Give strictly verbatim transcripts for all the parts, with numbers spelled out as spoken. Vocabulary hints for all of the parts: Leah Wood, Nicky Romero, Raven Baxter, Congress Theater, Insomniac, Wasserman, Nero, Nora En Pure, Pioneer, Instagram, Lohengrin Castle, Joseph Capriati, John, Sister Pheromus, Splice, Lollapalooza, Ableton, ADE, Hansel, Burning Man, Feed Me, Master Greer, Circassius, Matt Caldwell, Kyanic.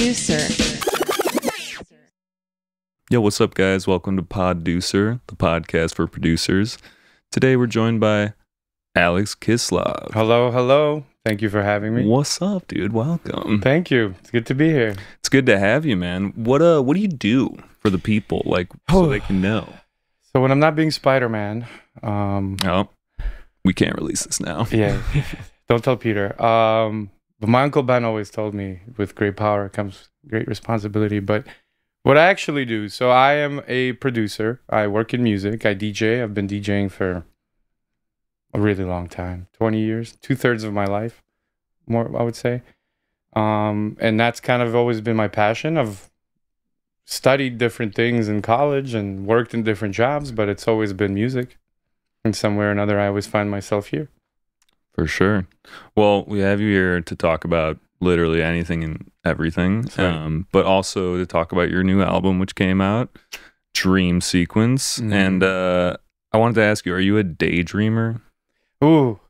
Podducer. Yo, what's up, guys? Welcome to Podducer, the podcast for producers. Today we're joined by Alex Kislov. Hello, hello. Thank you for having me. What's up, dude? Welcome. Thank you. It's good to be here. It's good to have you, man. What uh, what do you do for the people, like, so they can know? So when I'm not being Spider-Man, um, oh, we can't release this now. Yeah, don't tell Peter. Um, but my Uncle Ben always told me, with great power comes great responsibility. But what I actually do, so I am a producer. I work in music. I D J. I've been DJing for a really long time, twenty years, two-thirds of my life, more, I would say. Um, and that's kind of always been my passion. I've studied different things in college and worked in different jobs, but it's always been music. And somewhere or another, I always find myself here. For sure. Well, we have you here to talk about literally anything and everything, right. um, but also to talk about your new album, which came out, Dream Sequence. Mm-hmm. And uh, I wanted to ask you, are you a daydreamer? Ooh.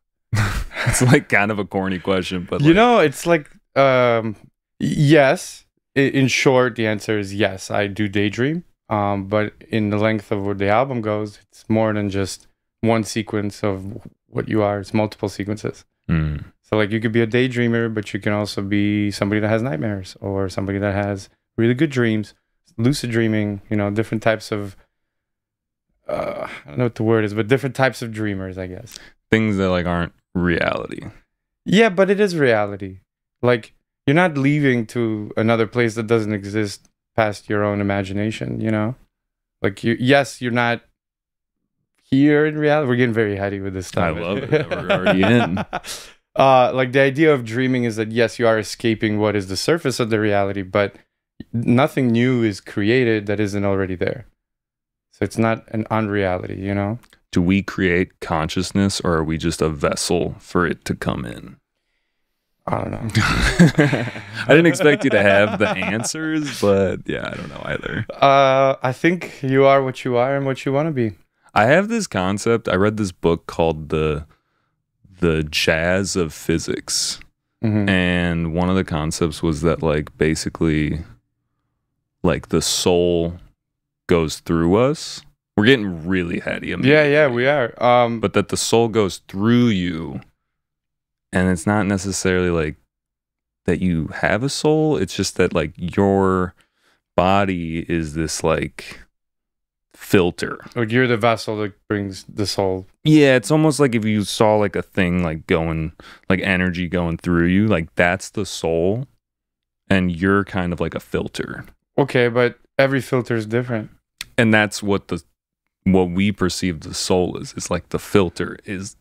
It's like kind of a corny question, but like, you know, it's like, um, yes. In short, the answer is yes, I do daydream. Um, but in the length of where the album goes, it's more than just one sequence of what you are. It's multiple sequences. Mm. So like, you could be a daydreamer, but you can also be somebody that has nightmares or somebody that has really good dreams, lucid dreaming, you know, different types of, uh, I don't know what the word is, but different types of dreamers, I guess. Things that like aren't reality. Yeah, but it is reality. Like, you're not leaving to another place that doesn't exist past your own imagination, you know? Like, you, yes, you're not here in reality. We're getting very heady with this stuff. I love it. We're already in. Uh, like, the idea of dreaming is that, yes, you are escaping what is the surface of the reality, but nothing new is created that isn't already there. So it's not an unreality, you know? Do we create consciousness, or are we just a vessel for it to come in? I don't know. I didn't expect you to have the answers, but yeah, I don't know either. Uh, I think you are what you are and what you want to be. I have this concept. I read this book called The, the Jazz of Physics. Mm-hmm. And one of the concepts was that, like, basically, like, the soul goes through us. We're getting really heady. Yeah, yeah, we are. Um, but that the soul goes through you, and it's not necessarily like that you have a soul. It's just that, like, your body is this like filter. Like, you're the vessel that brings the soul. Yeah, it's almost like if you saw like a thing like going, like energy going through you, like that's the soul, and you're kind of like a filter. Okay, but every filter is different. And that's what the what we perceive the soul is. It's like the filter is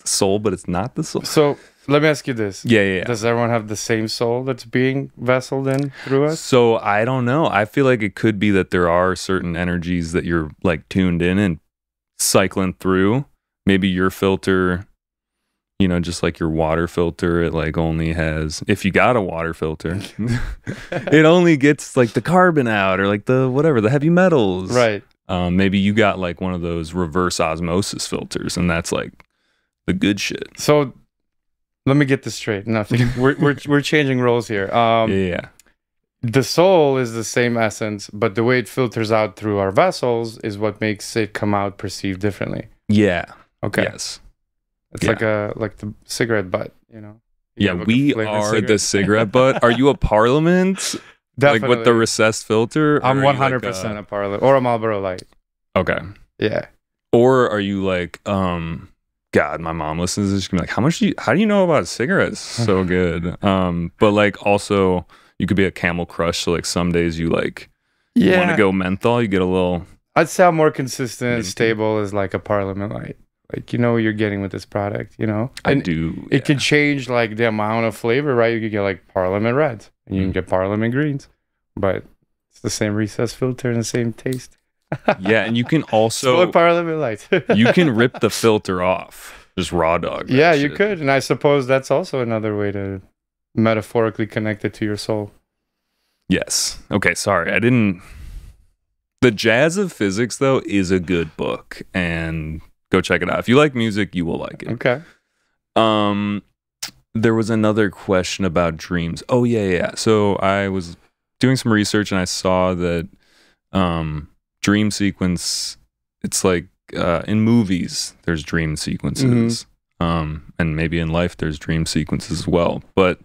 the soul, but it's not the soul. So let me ask you this. Yeah, yeah, yeah. Does everyone have the same soul that's being vesseled in through us? So I don't know. I feel like it could be that there are certain energies that you're like tuned in and cycling through. Maybe your filter, you know, just like your water filter, it like only has, if you got a water filter, it only gets like the carbon out or like the whatever, the heavy metals. Right. Um, maybe you got like one of those reverse osmosis filters, and that's like the good shit. So let me get this straight. Nothing. We're, we're, we're changing roles here. Um, yeah. The soul is the same essence, but the way it filters out through our vessels is what makes it come out perceived differently. Yeah. Okay. Yes. It's yeah. like a like the cigarette butt, you know. You yeah, we are cigarette. the cigarette butt. Are you a Parliament? Definitely. Like with the recessed filter? I'm one hundred percent like a... a Parliament or a Marlboro Light. Okay. Yeah. Or are you like, um, God, my mom listens to this. She's gonna be like, how much do you, how do you know about cigarettes? So good. Um, but like also you could be a Camel Crush. So like some days you like, yeah. you want to go menthol, you get a little. I'd say I'm more consistent and stable as like a Parliament Light. Like, you know what you're getting with this product, you know? And I do. Yeah. It can change, like, the amount of flavor, right? You could get, like, Parliament Reds, and you mm. can get Parliament Greens. But it's the same recessed filter and the same taste. Yeah, and you can also... Smoke Parliament Lights. You can rip the filter off. Just raw dog. Yeah, shit. You could. And I suppose that's also another way to metaphorically connect it to your soul. Yes. Okay, sorry. I didn't... The Jazz of Physics, though, is a good book, and... Go check it out. If you like music, you will like it. Okay. Um, there was another question about dreams. Oh, yeah, yeah. So I was doing some research and I saw that um, Dream Sequence, it's like uh, in movies, there's dream sequences. Mm-hmm. um, and maybe in life, there's dream sequences as well. But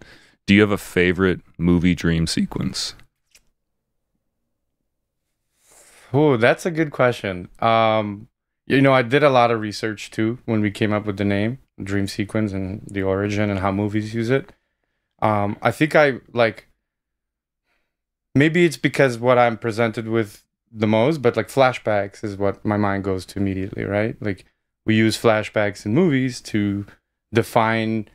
do you have a favorite movie dream sequence? Oh, that's a good question. Um, you know, I did a lot of research too when we came up with the name Dream Sequence and the origin and how movies use it. Um, I think I like, maybe it's because what I'm presented with the most, but like flashbacks is what my mind goes to immediately, right? Like we use flashbacks in movies to define,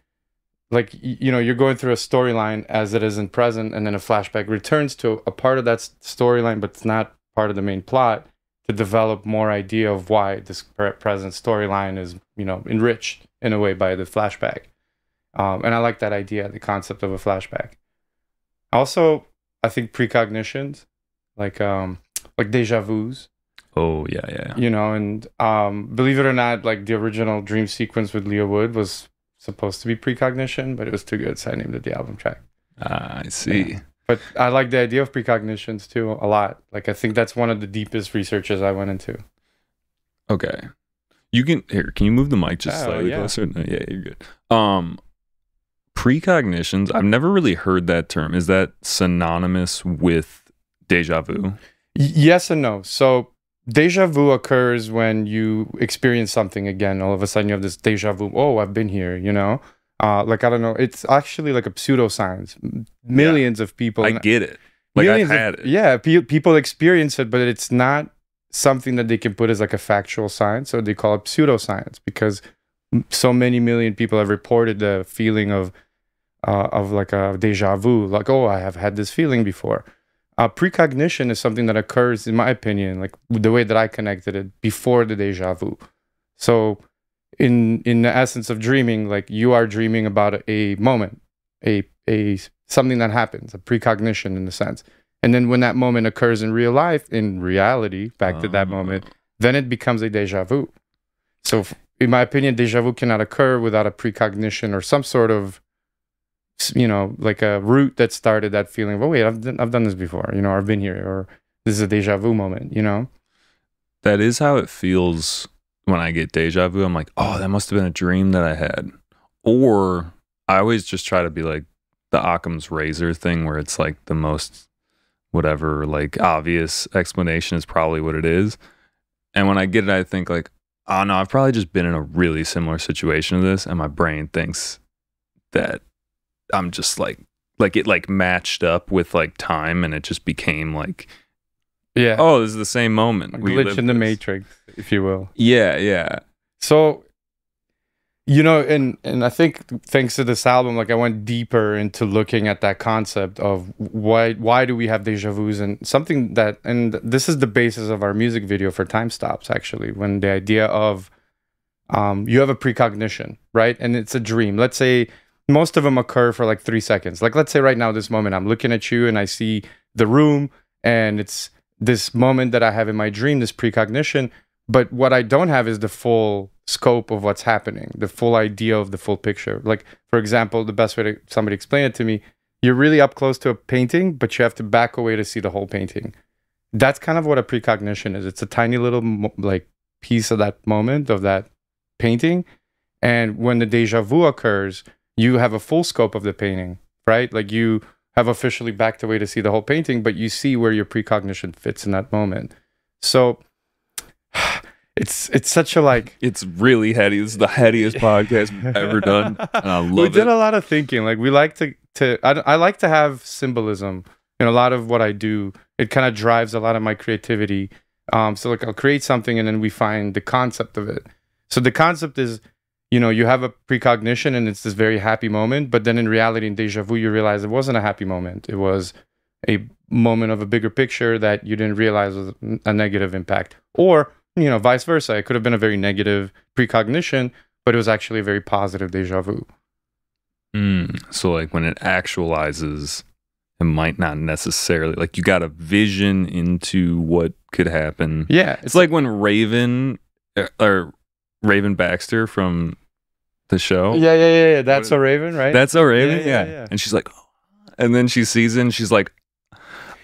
like, you know, you're going through a storyline as it is in present, and then a flashback returns to a part of that storyline, but it's not part of the main plot, to develop more idea of why this present storyline is, you know, enriched in a way by the flashback. Um, and I like that idea, the concept of a flashback. Also, I think precognitions, like um, like déjà vus. Oh, yeah, yeah, yeah. You know, and um, believe it or not, like the original Dream Sequence with Leah Wood was supposed to be precognition, but it was too good, so I named it the album track. Ah, I see. Yeah. But I like the idea of precognitions too a lot. Like I think that's one of the deepest researches I went into. Okay, you can here. Can you move the mic just oh, slightly yeah. closer? No, yeah, you're good. Um, precognitions. I've never really heard that term. Is that synonymous with déjà vu? Yes and no. So déjà vu occurs when you experience something again. All of a sudden, you have this déjà vu. Oh, I've been here. You know. Uh, like, I don't know. It's actually like a pseudoscience. Millions yeah. of people. I get it. Like, I had of, it. Yeah, pe people experience it, but it's not something that they can put as like a factual science. So they call it pseudoscience because so many million people have reported the feeling of, uh, of like a déjà vu. Like, oh, I have had this feeling before. Uh, precognition is something that occurs, in my opinion, like the way that I connected it, before the déjà vu. So... in in the essence of dreaming, like you are dreaming about a moment, a a something that happens, a precognition in a sense. And then when that moment occurs in real life, in reality, back oh. to that moment, then it becomes a déjà vu. So in my opinion, déjà vu cannot occur without a precognition or some sort of, you know, like a root that started that feeling of, oh wait, I've done, I've done this before, you know, or I've been here, or this is a déjà vu moment, you know? That is how it feels. When I get deja vu, I'm like, oh, that must have been a dream that I had. Or I always just try to be like the Occam's razor thing where it's like the most whatever, like obvious explanation is probably what it is. And when I get it, I think like, oh no, I've probably just been in a really similar situation to this. And my brain thinks that I'm just like, like it like matched up with like time and it just became like, yeah. Oh, this is the same moment. A glitch in the matrix, if you will. Yeah, yeah. So, you know, and and I think thanks to this album, like I went deeper into looking at that concept of why why do we have déjà vus, and something that, and this is the basis of our music video for Time Stops, actually, when the idea of um, you have a precognition, right? And it's a dream. Let's say most of them occur for like three seconds. Like let's say right now, this moment, I'm looking at you and I see the room and it's this moment that I have in my dream, this precognition, but what I don't have is the full scope of what's happening, the full idea of the full picture. Like, for example, the best way to somebody explain it to me, you're really up close to a painting, but you have to back away to see the whole painting. That's kind of what a precognition is. It's a tiny little like piece of that moment, of that painting. And when the déjà vu occurs, you have a full scope of the painting, right? Like you have officially backed away to see the whole painting, but you see where your precognition fits in that moment. So it's it's such a like... It's really heady. This is the headiest podcast we've ever done, and I love it. We did it. a lot of thinking. Like, we like to... to I, I like to have symbolism in a lot of what I do. It kind of drives a lot of my creativity. Um, so, like, I'll create something, and then we find the concept of it. So the concept is... you know, you have a precognition and it's this very happy moment, but then in reality, in déjà vu, you realize it wasn't a happy moment. It was a moment of a bigger picture that you didn't realize was a negative impact. Or, you know, vice versa. It could have been a very negative precognition, but it was actually a very positive déjà vu. Mm, so, like, when it actualizes, it might not necessarily... like, you got a vision into what could happen. Yeah. It's, it's like when Raven... or Raven Baxter from... the show. Yeah, yeah, yeah. yeah. That's what, a Raven, right? That's a Raven, yeah, yeah, yeah. yeah. And she's like, oh. And then she sees it and she's like,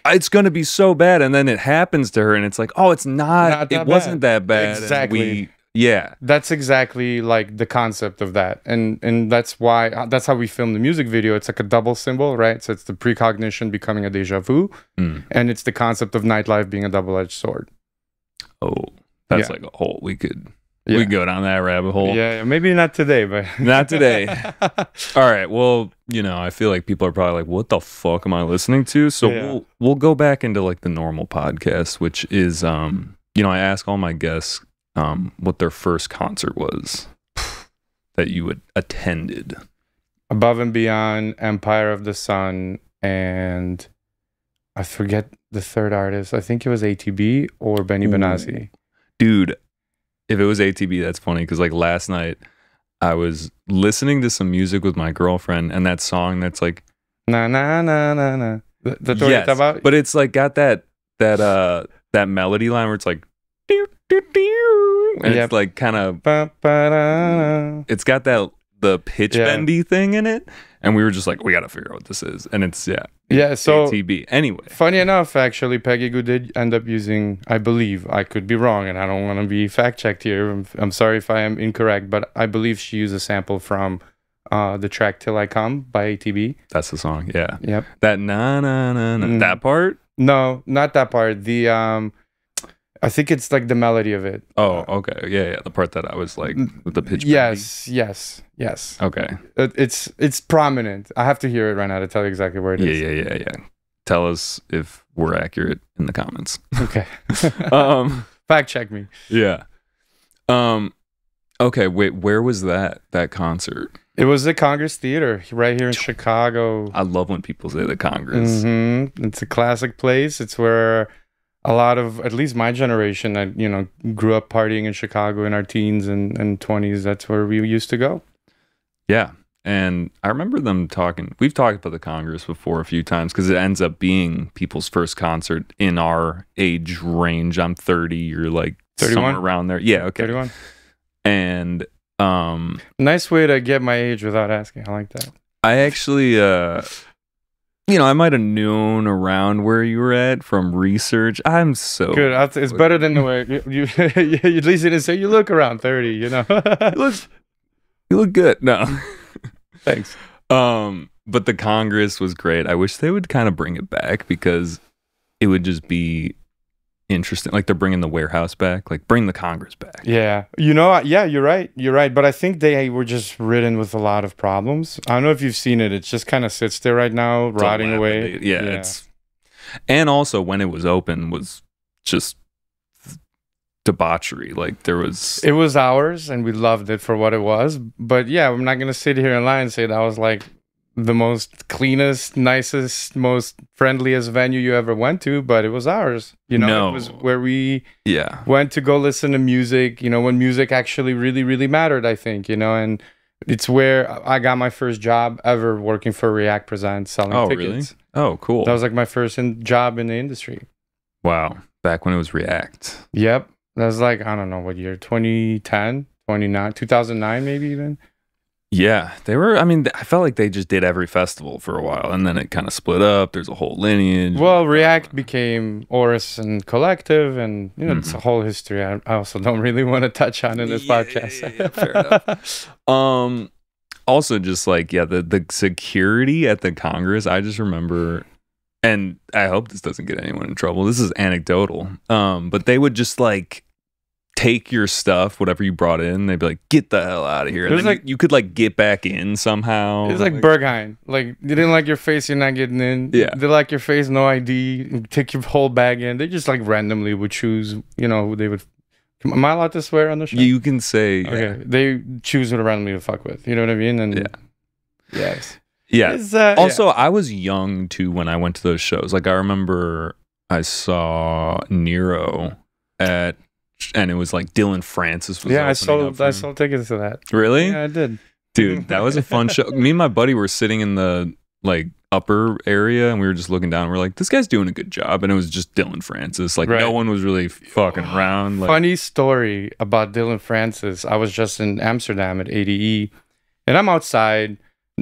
it's going to be so bad. And then it happens to her and it's like, oh, it's not, not it bad. wasn't that bad. Exactly. We, yeah. That's exactly like the concept of that. And and that's why, that's how we film the music video. It's like a double symbol, right? So it's the precognition becoming a deja vu. Mm. And it's the concept of nightlife being a double-edged sword. Oh, that's yeah. like a whole, we could, yeah. we could go down that rabbit hole. Yeah, maybe not today, but. Not today. All right, well, you know, I feel like people are probably like, what the fuck am I listening to? So yeah. we'll, we'll go back into like the normal podcast, which is, um, you know, I ask all my guests um, what their first concert was that you had attended. Above and Beyond, Empire of the Sun, and I forget the third artist. I think it was A T B or Benny Benassi. Dude, if it was A T B, that's funny, because like last night I was listening to some music with my girlfriend, and that song that's like na na na na na. That's what yes, you're talking about? But it's like got that that uh that melody line where it's like doo, doo, doo, and yep. it's like kind of ba, ba, da, da. It's got that the pitch yeah. bendy thing in it, and we were just like, we gotta figure out what this is. And it's yeah yeah so A T B. Anyway, funny enough, actually Peggy Gou did end up using, I believe, I could be wrong and I don't want to be fact checked here, I'm, I'm sorry if I am incorrect, but I believe she used a sample from uh the track Till I Come by A T B. That's the song. Yeah yep that na na na, na mm. that part. No, not that part. The um I think it's like the melody of it. Oh, okay. Yeah, yeah. The part that I was like with the pitch. Yes, bending. yes, yes. Okay. It, it's it's prominent. I have to hear it right now to tell you exactly where it yeah, is. Yeah, yeah, yeah, yeah. Tell us if we're accurate in the comments. Okay. um, fact check me. Yeah. Um. Okay. Wait. Where was that? That concert? It was the Congress Theater right here in Chicago. I love when people say the Congress. Mm-hmm. It's a classic place. It's where a lot of, at least my generation, that you know, grew up partying in Chicago in our teens and, and twenties. That's where we used to go. Yeah. And I remember them talking, we've talked about the Congress before a few times, because it ends up being people's first concert in our age range. I'm thirty, you're like thirty-one? Somewhere around there. Yeah, okay. thirty-one. And um, nice way to get my age without asking. I like that. I actually... Uh, You know, I might have known around where you were at from research. I'm so good. It's better than the way you, you, you at least you didn't say you look around thirty. You know, you look, you look good. No, thanks. Um, but the Congress was great. I wish they would kind of bring it back, because it would just be interesting. Like they're bringing the warehouse back. Like bring the Congress back. Yeah, you know. Yeah, you're right. You're right. But I think they were just ridden with a lot of problems. I don't know if you've seen it. It just kind of sits there right now, it's rotting away. Yeah, yeah. It's, and also when it was open was just debauchery. Like there was. It was ours, and we loved it for what it was. But yeah, I'm not gonna sit here and lie and say that was like the most cleanest, nicest, most friendliest venue you ever went to, but it was ours. You know, no. It was where we yeah. went to go listen to music, you know, when music actually really, really mattered, I think, you know, and it's where I got my first job ever working for React Presents, selling oh, tickets. Really? Oh, cool. That was like my first in job in the industry. Wow. Back when it was React. Yep. That was like, I don't know what year, twenty ten, twenty-nine, two thousand nine maybe even. Yeah, they were, I mean, I felt like they just did every festival for a while, and then it kind of split up. There's a whole lineage. Well, React became Oris and Collective, and, you know, mm-hmm. it's a whole history I, I also don't really want to touch on in this yeah, podcast. Yeah, yeah, fair enough. Um, also, just like, yeah, the, the security at the Congress, I just remember, and I hope this doesn't get anyone in trouble. This is anecdotal, um, but they would just, like, take your stuff, whatever you brought in. They'd be like, "Get the hell out of here!" It was and like you, you could like get back in somehow. It's like, like Berghain. Like they didn't like your face, you're not getting in. Yeah, they like your face, no I D. Take your whole bag in. They just like randomly would choose. You know, they would. Am I allowed to swear on the show? You can say. Okay, yeah. They choose who to randomly to fuck with. You know what I mean? And yeah, yes, yeah. Uh, also, yeah. I was young too when I went to those shows. Like I remember, I saw Nero at. And it was like Dillon Francis was yeah I sold I sold tickets to that. Really? Yeah, I did, dude. That was a fun show. Me and my buddy were sitting in the like upper area, and we were just looking down, and we're like, this guy's doing a good job. And it was just Dillon Francis, like right. no one was really fucking around. Like, funny story about Dillon Francis, I was just in Amsterdam at A D E, and I'm outside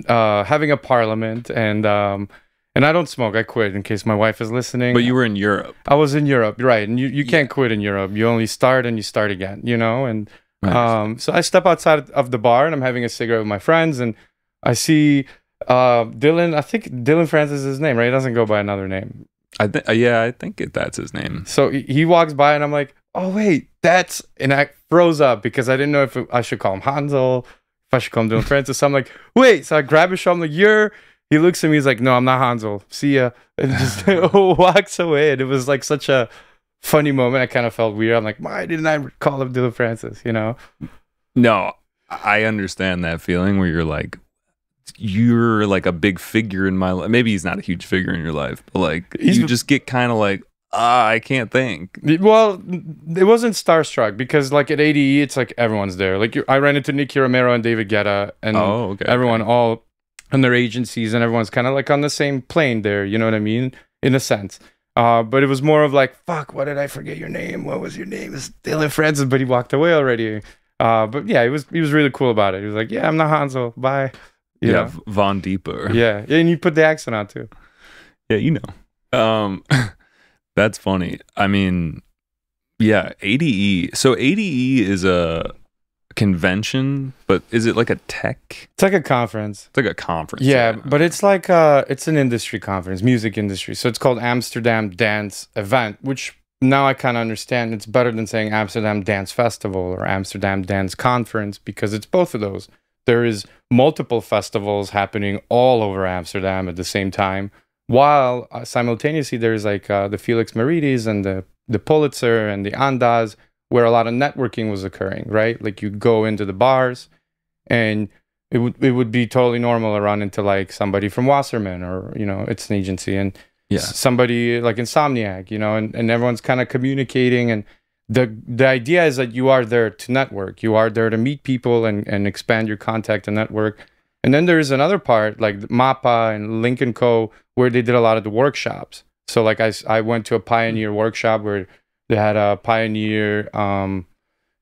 uh, having a parliament, and um, and I don't smoke. I quit in case my wife is listening. But you were in Europe. I was in Europe, right? And you, you can't quit in Europe. You only start and you start again, you know. And nice. um, so I step outside of the bar and I'm having a cigarette with my friends, and I see uh, Dillon. I think Dillon Francis is his name, right? He doesn't go by another name. I think, yeah, I think it, that's his name. So he walks by and I'm like, oh wait, that's, and I froze up because I didn't know if it, I should call him Hansel, if I should call him Dillon Francis. So I'm like, wait. So I grab his shoulder. I'm like, you're. He looks at me. He's like, no, I'm not Hansel. See ya, and just walks away. And it was like such a funny moment. I kind of felt weird. I'm like, why didn't I call him Dillon Francis? You know? No, I understand that feeling where you're like, you're like a big figure in my life. Maybe he's not a huge figure in your life, but like he's, you just get kind of like, ah, I can't think. Well, it wasn't starstruck because like at A D E, it's like everyone's there. Like I ran into Nicky Romero and David Guetta and oh, okay, everyone okay. all on their agencies, and everyone's kind of like on the same plane there. You know what I mean? In a sense. Uh, but it was more of like, fuck, why did I forget your name? What was your name? It's Dillon Francis, but he walked away already. Uh, but yeah, he was, he was really cool about it. He was like, yeah, I'm not Hansel. Bye. You yeah, know? Von Deeper. Yeah, and you put the accent on too. Yeah, you know. Um, that's funny. I mean, yeah, A D E. So A D E is a convention, but is it like a tech? It's like a conference. It's like a conference. Yeah, right? But it's like uh, it's an industry conference, music industry. So it's called Amsterdam Dance Event, which now I kind of understand. It's better than saying Amsterdam Dance Festival or Amsterdam Dance Conference because it's both of those. There is multiple festivals happening all over Amsterdam at the same time, while uh, simultaneously there's like uh, the Felix Merides and the, the Pulitzer and the Andaz, where a lot of networking was occurring, right? Like you go into the bars and it would, it would be totally normal to run into like somebody from Wasserman or, you know, it's an agency, and yeah, somebody like Insomniac, you know, and, and everyone's kind of communicating, and The the idea is that you are there to network. You are there to meet people and, and expand your contact and network. And then there is another part, like MAPA and Lincoln Co., where they did a lot of the workshops. So like I, I went to a Pioneer workshop where they had a Pioneer um,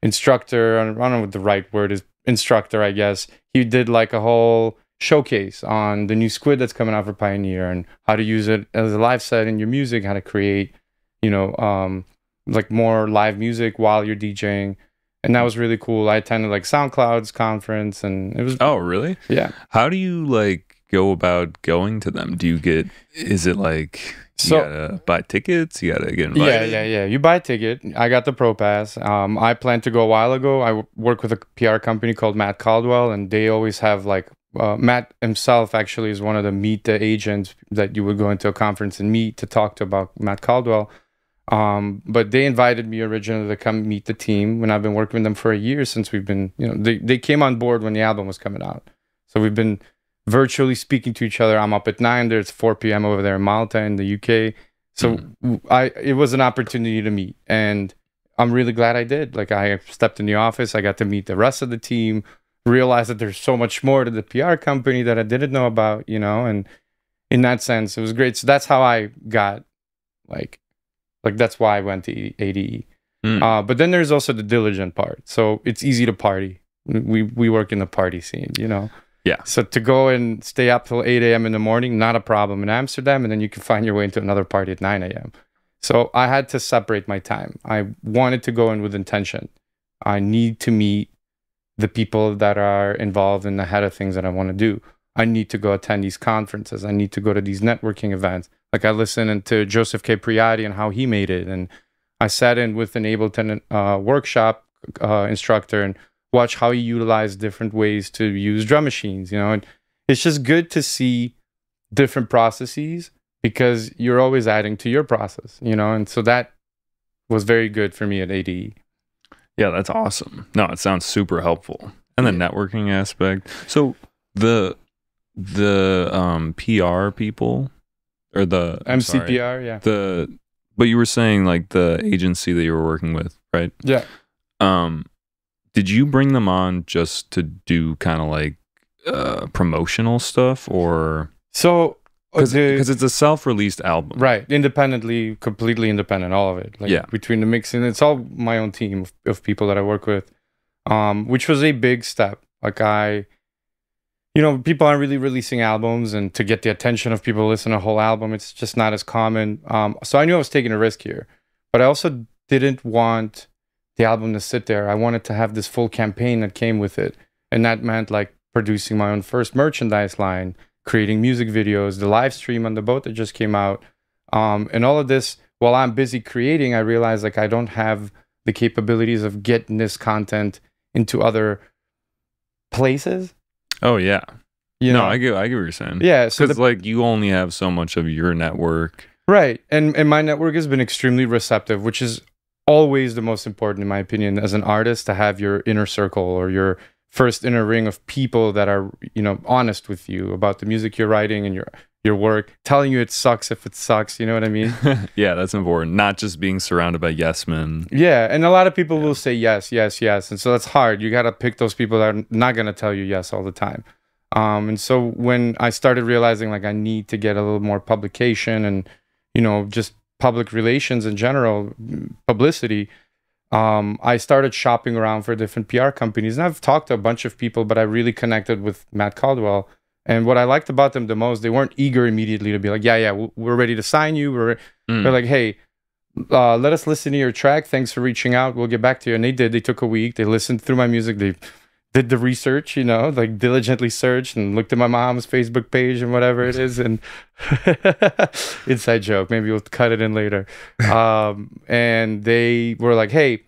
instructor. I don't know what the right word is. Instructor, I guess. He did like a whole showcase on the new squid that's coming out for Pioneer and how to use it as a live set in your music, how to create, you know... Um, like more live music while you're DJing, and that was really cool. I attended like SoundCloud's conference, and it was oh really yeah. How do you like go about going to them? Do you get, is it like so, you gotta buy tickets, you gotta get invited? Yeah, yeah, yeah. You buy a ticket. I got the pro pass. Um, I planned to go a while ago. I work with a P R company called Matt Caldwell, and they always have like uh, Matt himself actually is one of the meet the agents that you would go into a conference and meet to talk to about Matt Caldwell. Um, but they invited me originally to come meet the team when I've been working with them for a year since we've been, you know, they, they came on board when the album was coming out. So we've been virtually speaking to each other. I'm up at nine, there's four P M over there in Malta in the U K. So mm. I, it was an opportunity to meet, and I'm really glad I did. Like I stepped in the office, I got to meet the rest of the team, realized that there's so much more to the P R company that I didn't know about, you know, and in that sense, it was great. So that's how I got like, Like, that's why I went to A D E. Mm. Uh, but then there's also the diligent part. So it's easy to party. We we work in the party scene, you know? Yeah. So to go and stay up till eight A M in the morning, not a problem in Amsterdam. And then you can find your way into another party at nine A M So I had to separate my time. I wanted to go in with intention. I need to meet the people that are involved in the head of things that I want to do. I need to go attend these conferences. I need to go to these networking events. Like I listened to Joseph K. Priotti and how he made it. And I sat in with an Ableton uh, workshop uh, instructor and watched how he utilized different ways to use drum machines, you know. And it's just good to see different processes because you're always adding to your process, you know. And so that was very good for me at A D E. Yeah, that's awesome. No, it sounds super helpful. And the networking aspect. So the... the um P R people or the M C P R, yeah, the but you were saying like the agency that you were working with, right? Yeah. Um did you bring them on just to do kind of like uh promotional stuff, or so because it's a self-released album, right? Independently, completely independent, all of it, like yeah, between the mixing, it's all my own team of, of people that I work with, um which was a big step. Like I you know, people aren't really releasing albums, and to get the attention of people to listen to a whole album, it's just not as common. Um, so I knew I was taking a risk here, but I also didn't want the album to sit there. I wanted to have this full campaign that came with it. And that meant like producing my own first merchandise line, creating music videos, the live stream on the boat that just came out. Um, and all of this, while I'm busy creating, I realized like I don't have the capabilities of getting this content into other places. Oh yeah, you know? No, I get, I get what you're saying. Yeah, so the, like you only have so much of your network, right? And and my network has been extremely receptive, which is always the most important, in my opinion, as an artist, to have your inner circle or your first inner ring of people that are, you know, honest with you about the music you're writing and your your work, telling you it sucks if it sucks. You know what I mean? Yeah, that's important. Not just being surrounded by yes men. Yeah, and a lot of people yeah. will say yes, yes, yes. And so that's hard. You got to pick those people that are not going to tell you yes all the time. Um, and so when I started realizing like I need to get a little more publication and, you know, just public relations in general, publicity, um, I started shopping around for different P R companies. And I've talked to a bunch of people, but I really connected with Matt Caldwell. And what I liked about them the most, they weren't eager immediately to be like, yeah, yeah, we're ready to sign you. We're, mm. They're like, hey, uh, let us listen to your track. Thanks for reaching out. We'll get back to you. And they did. They took a week. They listened through my music. They did the research, you know, like diligently searched and looked at my mom's Facebook page and whatever it is. And inside joke. Maybe we'll cut it in later. Um, and they were like, hey,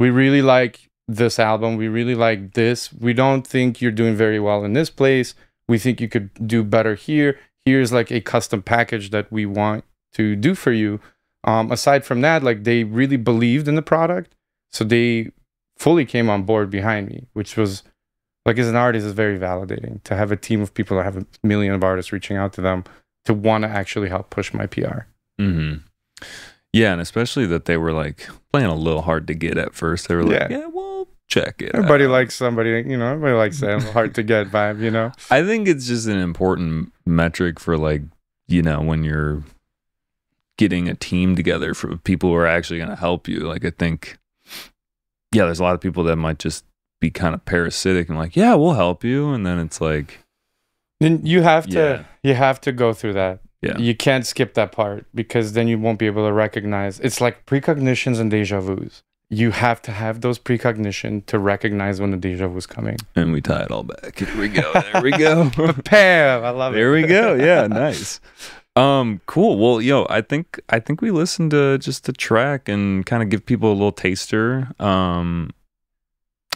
we really like this album. We really like this. We don't think you're doing very well in this place. We think you could do better here. Here's like a custom package that we want to do for you. Um, aside from that, like they really believed in the product. So they fully came on board behind me, which was like, as an artist, is very validating to have a team of people that have a million of artists reaching out to them to want to actually help push my P R. Mm-hmm. Yeah. And especially that they were like playing a little hard to get at first. They were like, yeah, yeah well, check it everybody out. Likes somebody, you know, everybody likes that hard to get vibe, you know. I think it's just an important metric for like, you know, when you're getting a team together for people who are actually going to help you. Like I think, yeah, there's a lot of people that might just be kind of parasitic and like, yeah, we'll help you. And then it's like, then you have to, yeah. you have to go through that. Yeah. You can't skip that part because then you won't be able to recognize. It's like precognitions and deja vus. You have to have those precognition to recognize when the deja vu was coming. And we tie it all back. Here we go. There we go. Bam! I love it. There we go. Yeah, nice. Um, cool. Well, yo, I think I think we listened to just the track and kind of give people a little taster. Um,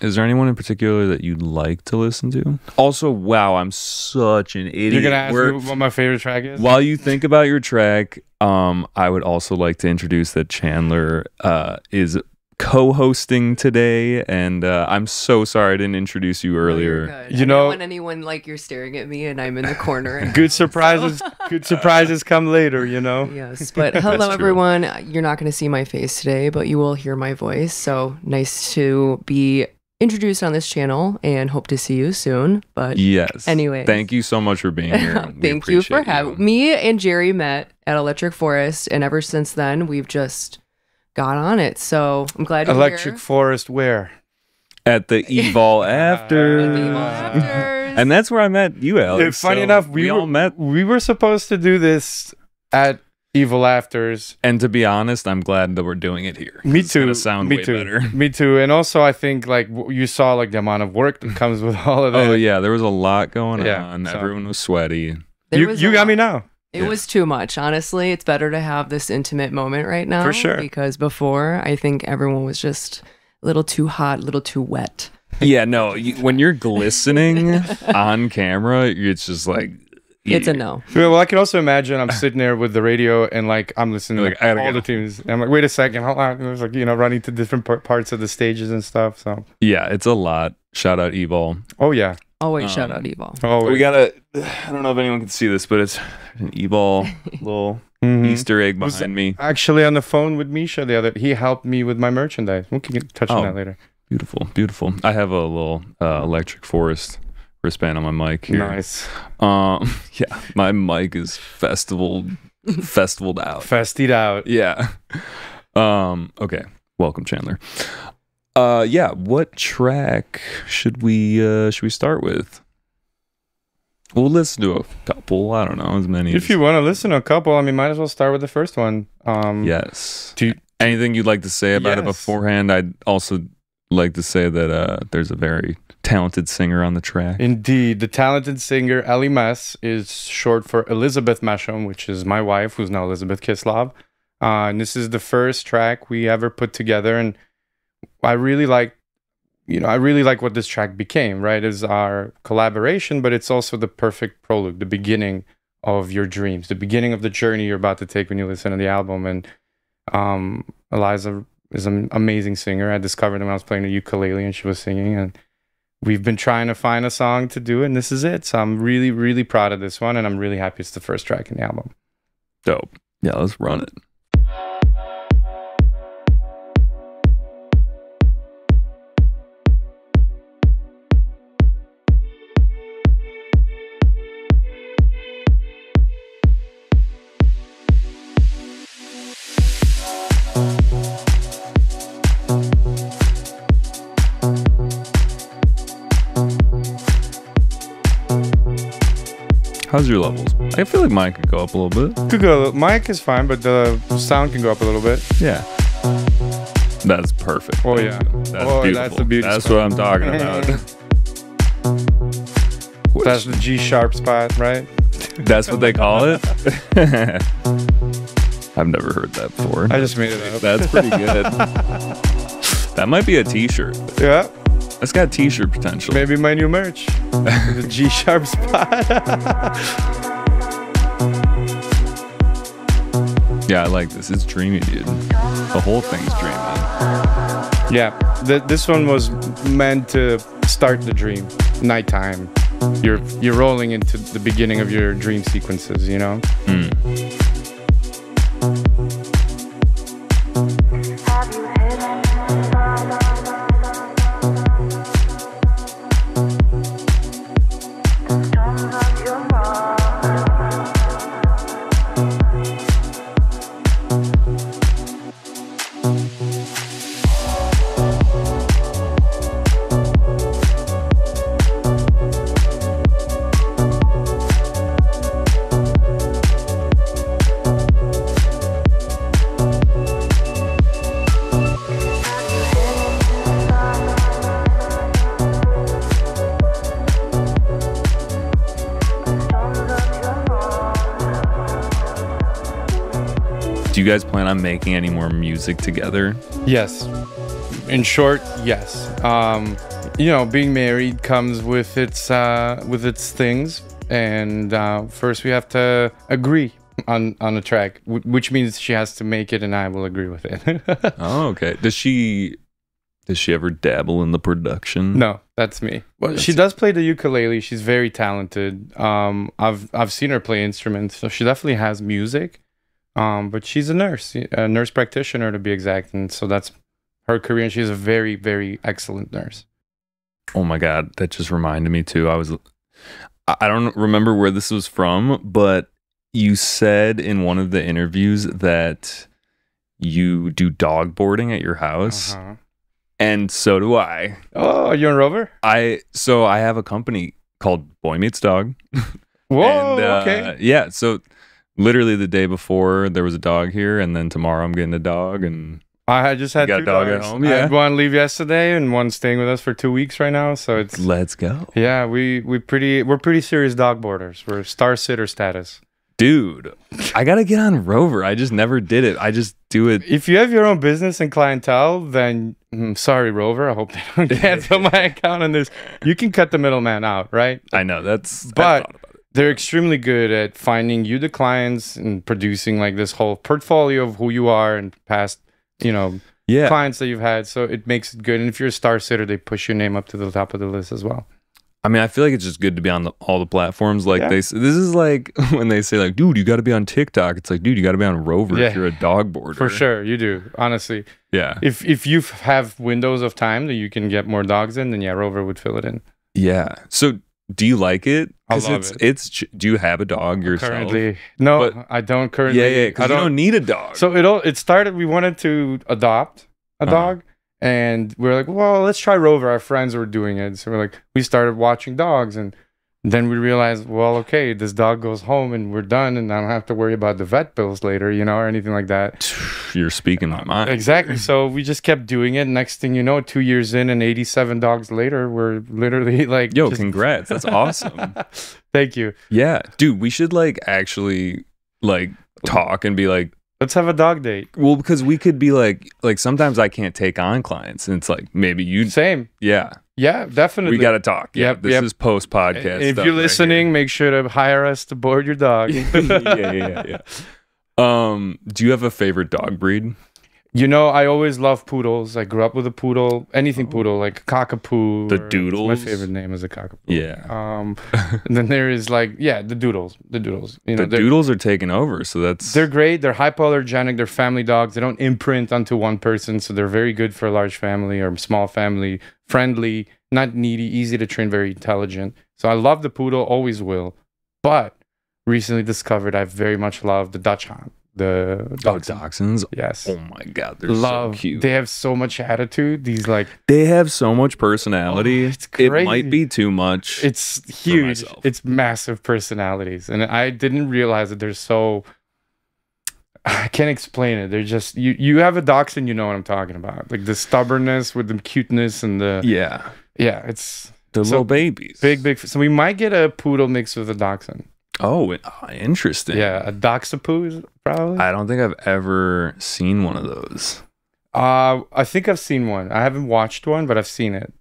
is there anyone in particular that you'd like to listen to? Also, wow, I'm such an idiot. You're gonna ask We're, me what my favorite track is? While you think about your track, um, I would also like to introduce that Chandler uh, is co-hosting today, and uh I'm so sorry I didn't introduce you earlier. No, you I know when anyone like you're staring at me and I'm in the corner and good surprises so. Good surprises come later, you know. Yes, but hello everyone. You're not going to see my face today, but you will hear my voice, so nice to be introduced on this channel and hope to see you soon. But yes, anyway, thank you so much for being here. Thank you for having me. And Jerry met at Electric Forest, and ever since then we've just got on it, so I'm glad you're Electric here. Forest where? At the Evol Afters. The Afters. And that's where I met you, Alex. It's funny so enough, we, we were, all met. We were supposed to do this at Evol Afters. And to be honest, I'm glad that we're doing it here. Me too. It's sound Me way too. Better. Me too. And also, I think like you saw like the amount of work that comes with all of that. Oh yeah, there was a lot going yeah, on. So. Everyone was sweaty. There you was you got lot. Me now. It yeah. was too much, honestly. It's better to have this intimate moment right now. For sure. Because before, I think everyone was just a little too hot, a little too wet. Yeah, no. You, when you're glistening on camera, it's just like... Yeah. It's a no. Yeah, well, I can also imagine I'm sitting there with the radio and like I'm listening like, to like, all go. The teams. And I'm like, wait a second, hold on. It was like, you know, running to different parts of the stages and stuff. So yeah, it's a lot. Shout out Evil. Oh, yeah. Always um, shout out Evil. Oh, we gotta. I don't know if anyone can see this, but it's an Evil little mm-hmm. Easter egg behind me. Actually, on the phone with Misha the other, he helped me with my merchandise. We can touch oh, on that later. Beautiful, beautiful. I have a little uh, Electric Forest wristband on my mic here. Nice. Um, yeah, my mic is festival, festivaled out. Festied out. Yeah. Um. Okay. Welcome, Chandler. Uh yeah, what track should we uh should we start with? We'll listen to a couple. I don't know, as many. If as you want to listen to a couple, I mean, might as well start with the first one. Um, yes. Do you, anything you'd like to say about yes. it beforehand? I'd also like to say that uh, there's a very talented singer on the track. Indeed. The talented singer, Ali Mas, is short for Elizabeth Masham, which is my wife, who's now Elizabeth Kislov. Uh, and this is the first track we ever put together. And I really like You know, I really like what this track became, right? It's our collaboration, but it's also the perfect prologue, the beginning of your dreams, the beginning of the journey you're about to take when you listen to the album. And um, Eliza is an amazing singer. I discovered her when I was playing the ukulele and she was singing. And we've been trying to find a song to do, and this is it. So I'm really, really proud of this one. And I'm really happy it's the first track in the album. Dope. Yeah, let's run it. How's your levels? I feel like mine could go up a little bit. Could go. Mic is fine, but the sound can go up a little bit. Yeah. That's perfect. Oh, yeah. That's oh, beautiful. That's, the beauty that's what I'm talking about. That's the G sharp spot, right? That's what they call it? I've never heard that before. I just made it up. That's pretty good. That might be a t-shirt. Yeah. That's got t-shirt potential. Maybe my new merch. The G-sharp spot. Yeah, I like this. It's dreamy, dude. The whole thing's dreamy. Yeah, th this one was meant to start the dream. Nighttime. You're, you're rolling into the beginning of your dream sequences, you know? Mm. You guys plan on making any more music together? Yes. In short, yes. Um, you know, being married comes with its uh, with its things, and uh, first we have to agree on on a track, which means she has to make it, and I will agree with it. Oh, okay. Does she does she ever dabble in the production? No, that's me. Well, that's she does play the ukulele. She's very talented. Um, I've I've seen her play instruments, so she definitely has music. Um, but she's a nurse, a nurse practitioner to be exact, and so that's her career. And she's a very, very excellent nurse. Oh my God, that just reminded me too. I was, I don't remember where this was from, but you said in one of the interviews that you do dog boarding at your house, uh-huh. and so do I. Oh, are you on Rover? I so I have a company called Boy Meets Dog. Whoa, and, uh, okay, yeah, so. Literally the day before, there was a dog here, and then tomorrow I'm getting a dog. And I just had got a dog dogs. At home. Yeah, I had one leave yesterday, and one's staying with us for two weeks right now. So it's let's go. Yeah, we we pretty we're pretty serious dog boarders. We're star sitter status, dude. I gotta get on Rover. I just never did it. I just do it. If you have your own business and clientele, then I'm sorry, Rover. I hope they don't cancel my account on this. You can cut the middleman out, right? I know that's but. I They're extremely good at finding you the clients and producing like this whole portfolio of who you are and past, you know, yeah. clients that you've had. So it makes it good. And if you're a star sitter, they push your name up to the top of the list as well. I mean, I feel like it's just good to be on the, all the platforms. Like yeah. they, this is like when they say like, dude, you got to be on TikTok. It's like, dude, you got to be on Rover yeah. if you're a dog boarder. For sure, you do. Honestly, yeah. If if you have windows of time that you can get more dogs in, then yeah, Rover would fill it in. Yeah. So. Do you like it? I love it's, it. It's, do you have a dog yourself? Currently. No, but, I don't currently. Yeah, yeah, because I don't, don't need a dog. So it all, it started, we wanted to adopt a uh-huh. dog, and we were like, well, let's try Rover. Our friends were doing it. So we're like, we started watching dogs, and then we realized, well, okay, this dog goes home and we're done, and I don't have to worry about the vet bills later, you know, or anything like that. You're speaking my mind. Exactly. So we just kept doing it. Next thing you know, two years in and eighty-seven dogs later, we're literally like... Yo, just... congrats. That's awesome. Thank you. Yeah. Dude, we should like actually like talk and be like... Let's have a dog date. Well, because we could be like... Like sometimes I can't take on clients, and it's like maybe you... Same. Yeah. Yeah, definitely. We got to talk. Yeah, yep, this yep. is post podcast. If you're listening, right, make sure to hire us to board your dog. yeah, yeah, yeah. Um, do you have a favorite dog breed? You know, I always love poodles. I grew up with a poodle, anything oh. poodle, like cockapoo. The doodles. My favorite name is a cockapoo. Yeah. Um, and then there is like, yeah, the doodles. The doodles. You know, the doodles are taking over, so that's... They're great. They're hypoallergenic. They're family dogs. They don't imprint onto one person, so they're very good for a large family or small family. Friendly, not needy, easy to train, very intelligent. So I love the poodle, always will. But recently discovered I very much love the Dutch Hound. The Dachshund. Oh, Dachshunds. Yes. Oh my God, they're Love. so cute. They have so much attitude. These like they have so much personality. Oh, it's crazy. It might be too much. It's huge. It's massive personalities, and I didn't realize that they're so. I can't explain it. They're just you. You have a Dachshund, you know what I'm talking about. Like the stubbornness with the cuteness and the yeah, yeah. It's the so little babies. Big, big. So we might get a poodle mixed with a Dachshund. Oh, interesting. Yeah, a Dachshund probably. I don't think I've ever seen one of those. Uh, I think I've seen one. I haven't watched one, but I've seen it.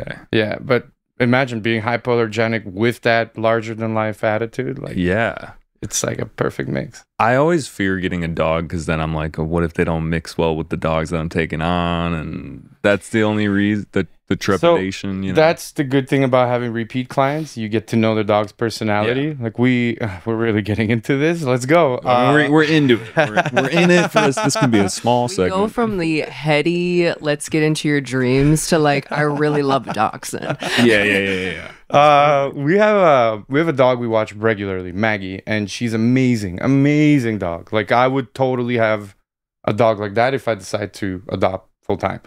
Okay. Yeah, but imagine being hypoallergenic with that larger-than-life attitude. Like, yeah. It's like a perfect mix. I always fear getting a dog because then I'm like, oh, what if they don't mix well with the dogs that I'm taking on? And that's the only reason, the, the trepidation. So you know? That's the good thing about having repeat clients. You get to know the dog's personality. Yeah. Like we, we're really getting into this. Let's go. Uh, we're, we're into it. We're, we're in it. For this. This can be a small we segment. Go from the heady, let's get into your dreams to like, I really love Dachshund. Yeah, yeah, yeah, yeah. Uh, we have a we have a dog we watch regularly, Maggie, and she's amazing, amazing dog. Like I would totally have a dog like that if I decide to adopt full time.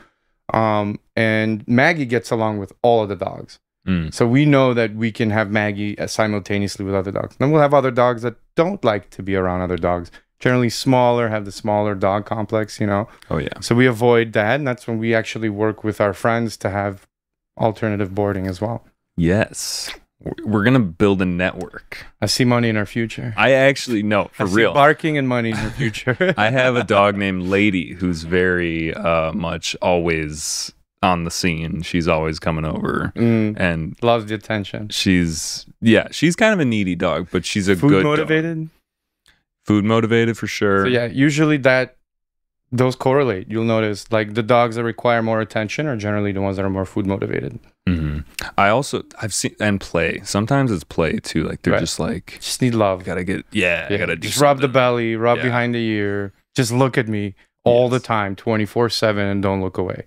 Um, and Maggie gets along with all of the dogs, mm. so we know that we can have Maggie simultaneously with other dogs. Then we'll have other dogs that don't like to be around other dogs. Generally smaller, have the smaller dog complex, you know. Oh yeah. So we avoid that, and that's when we actually work with our friends to have alternative boarding as well. Yes, we're gonna build a network. I see money in our future. I actually no for I real see barking and money in our future. I have a dog named Lady who's very uh much always on the scene. She's always coming over mm. and loves the attention. She's yeah she's kind of a needy dog, but she's a food good motivated dog. Food motivated for sure. So yeah, usually that those correlate. You'll notice like the dogs that require more attention are generally the ones that are more food motivated. Mm-hmm. I also I've seen and play. Sometimes it's play too. Like they're right. just like just need love. Gotta get yeah. yeah. I gotta do just something. Rub the belly, rub yeah. behind the ear. Just look at me all yes. the time, twenty four seven, and don't look away.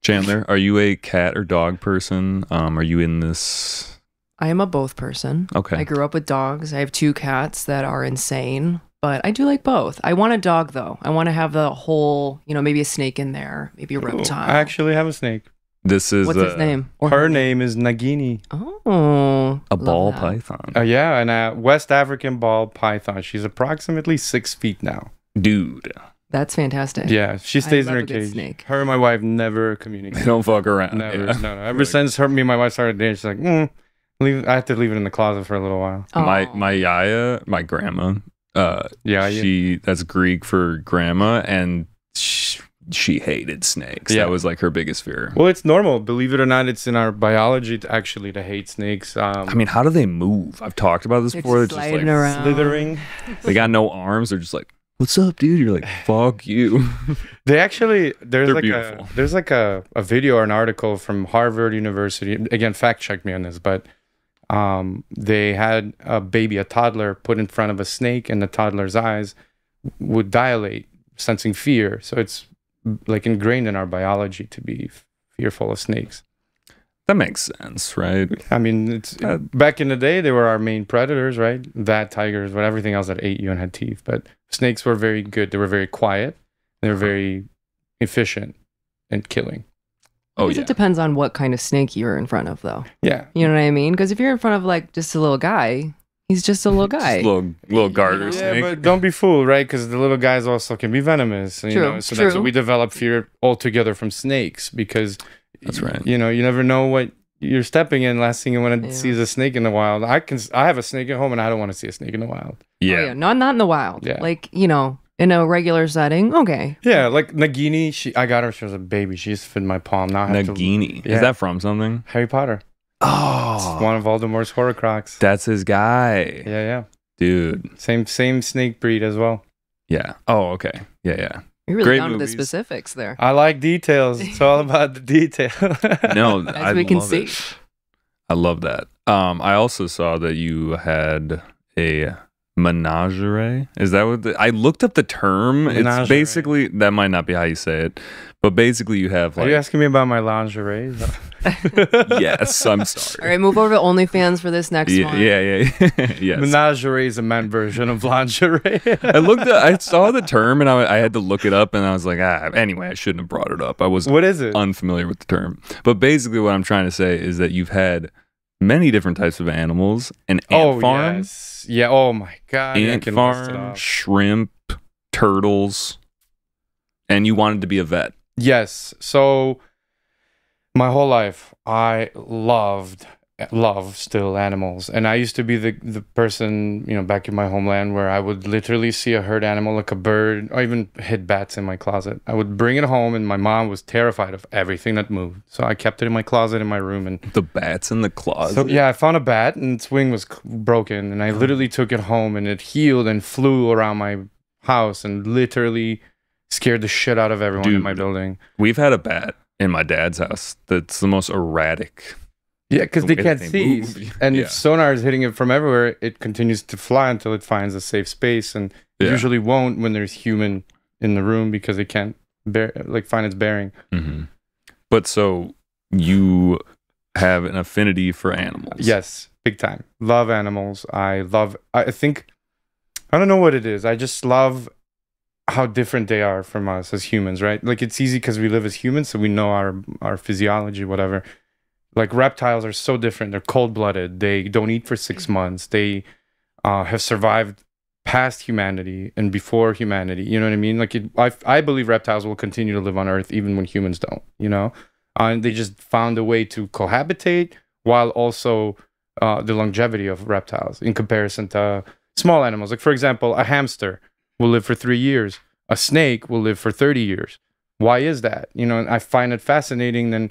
Chandler, are you a cat or dog person? Um, are you in this? I am a both person. Okay. I grew up with dogs. I have two cats that are insane. But I do like both. I want a dog, though. I want to have the whole, you know, maybe a snake in there, maybe a reptile. I actually have a snake. This is what's uh, his name? Or her name is Nagini. Oh, a ball that. python. Uh, yeah, and a West African ball python. She's approximately six feet now, dude. That's fantastic. Yeah, she stays in her cage. Snake. Her and my wife never communicate. They don't fuck around. Never. Yeah. No, no. Ever like, since her, me and my wife started dating, she's like, mm, leave. I have to leave it in the closet for a little while. Oh. My my yaya, my grandma. Uh, yeah, she yeah. that's Greek for grandma, and she, she hated snakes. Yeah. That was like her biggest fear. Well, it's normal, believe it or not. It's in our biology to actually to hate snakes. Um, I mean, how do they move? I've talked about this they're before. Just they're just like around. slithering. They got no arms. They're just like, "What's up, dude?" You're like, "Fuck you." They actually there's they're like beautiful. a there's like a a video or an article from Harvard University. Again, fact check me on this, but. Um, they had a baby, a toddler, put in front of a snake, and the toddler's eyes would dilate, sensing fear. So it's like ingrained in our biology to be fearful of snakes. That makes sense, right? I mean, it's uh, back in the day, they were our main predators, right? That, tigers, what everything else that ate you and had teeth. But snakes were very good. They were very quiet. They were very efficient in killing. Oh, yeah. It depends on what kind of snake you're in front of, though. Yeah. You know what I mean? Because if you're in front of, like, just a little guy, he's just a little guy. Just a little, little garter yeah, snake. Yeah, but don't be fooled, right? Because the little guys also can be venomous. You true, know? So true. That's what we develop fear altogether from snakes because, that's right. you know, you never know what you're stepping in. Last thing you want to yeah. see is a snake in the wild. I can, I have a snake at home, and I don't want to see a snake in the wild. Yeah. Oh, yeah. No, not in the wild. Yeah. Like, you know. In a regular setting, okay. Yeah, like Nagini, she I got her. She was a baby. She used to fit in my palm. Now I have Nagini to, yeah. is that from something? Harry Potter. Oh, it's one of Voldemort's Horcruxes. That's his guy. Yeah, yeah, dude. Same, same snake breed as well. Yeah. Oh, okay. Yeah, yeah. You're really down to the specifics there. I like details. It's all about the detail. No, as I we can love see. It. I love that. Um, I also saw that you had a menagerie. Is that what the, I looked up the term? Menagerie. It's basically, that might not be how you say it, but basically you have like. Are you asking me about my lingerie? Yes, I'm sorry. All right, move over to OnlyFans for this next yeah, one. Yeah, yeah, yeah. Yes. Menagerie is a man version of lingerie. I looked at, I saw the term and I, I had to look it up and I was like, ah, anyway, I shouldn't have brought it up. I was what is it? Unfamiliar with the term. But basically what I'm trying to say is that you've had many different types of animals, an ant oh, farm. Yes. Yeah, oh my god. Ant farm, shrimp, turtles. And you wanted to be a vet. Yes. So my whole life I loved love still animals. And I used to be the the person, you know, back in my homeland where I would literally see a herd animal like a bird or even hid bats in my closet. I would bring it home and my mom was terrified of everything that moved. So I kept it in my closet in my room and the bats in the closet. So yeah, I found a bat and its wing was broken and I literally took it home and it healed and flew around my house and literally scared the shit out of everyone Dude, in my building. We've had a bat in my dad's house that's the most erratic. Yeah, because they can't see. And yeah. if sonar is hitting it from everywhere, it continues to fly until it finds a safe space and yeah. usually won't when there's human in the room because it can't bear, like find its bearing. Mm-hmm. But so you have an affinity for animals. Yes, big time. Love animals. I love, I think, I don't know what it is. I just love how different they are from us as humans, right? Like it's easy because we live as humans, so we know our, our physiology, whatever. Like reptiles are so different. They're cold-blooded. They don't eat for six months. They uh, have survived past humanity and before humanity. You know what I mean? Like it, I, I believe reptiles will continue to live on Earth even when humans don't. You know, uh, and they just found a way to cohabitate while also uh, the longevity of reptiles in comparison to small animals. Like for example, a hamster will live for three years. A snake will live for thirty years. Why is that? You know, and I find it fascinating. Then.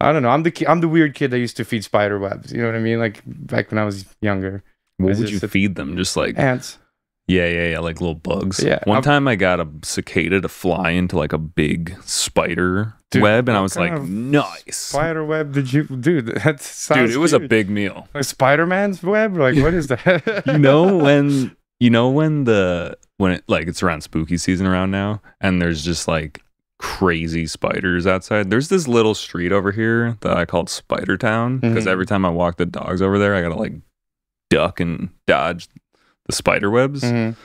I don't know. I'm the ki I'm the weird kid that used to feed spider webs. You know what I mean? Like back when I was younger. What would you feed them? Just like ants. Yeah, yeah, yeah. Like little bugs. Yeah. One I'm, time I got a cicada to fly into like a big spider dude, web, and I was like, nice. Spider web? Did you, dude? That sounds dude, it was huge. A big meal. Like Spider-Man's web? Like what is that? You know when? You know when the when it like it's around spooky season around now, and there's just like. Crazy spiders outside. There's this little street over here that I called Spider Town because mm-hmm. every time I walk the dogs over there, I gotta like duck and dodge the spider webs. Mm-hmm.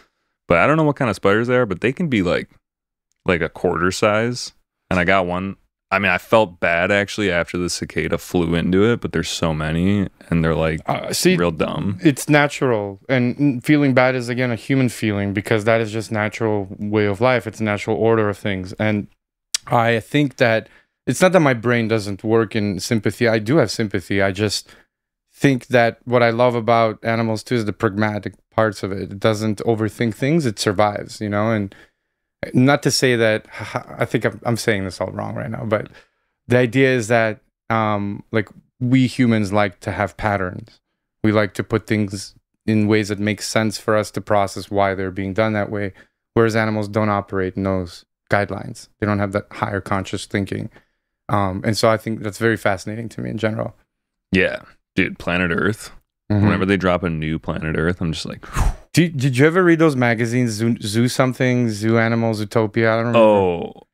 But I don't know what kind of spiders they are, but they can be like like a quarter size. And I got one. I mean, I felt bad actually after the cicada flew into it, but there's so many and they're like uh, see, real dumb. It's natural. And feeling bad is again a human feeling because that is just natural way of life. It's a natural order of things. And I think that it's not that my brain doesn't work in sympathy. I do have sympathy. I just think that what I love about animals too is the pragmatic parts of it. It doesn't overthink things. It survives, you know, and not to say that I think I'm, I'm saying this all wrong right now, but the idea is that um, like we humans like to have patterns. We like to put things in ways that make sense for us to process why they're being done that way. Whereas animals don't operate in those guidelines. They don't have that higher conscious thinking. Um, and so I think that's very fascinating to me in general. Yeah. Dude, Planet Earth. Mm-hmm. Whenever they drop a new Planet Earth, I'm just like... Did, did you ever read those magazines, Zoo, Zoo something, Zoo Animals, Utopia? I don't remember. Oh,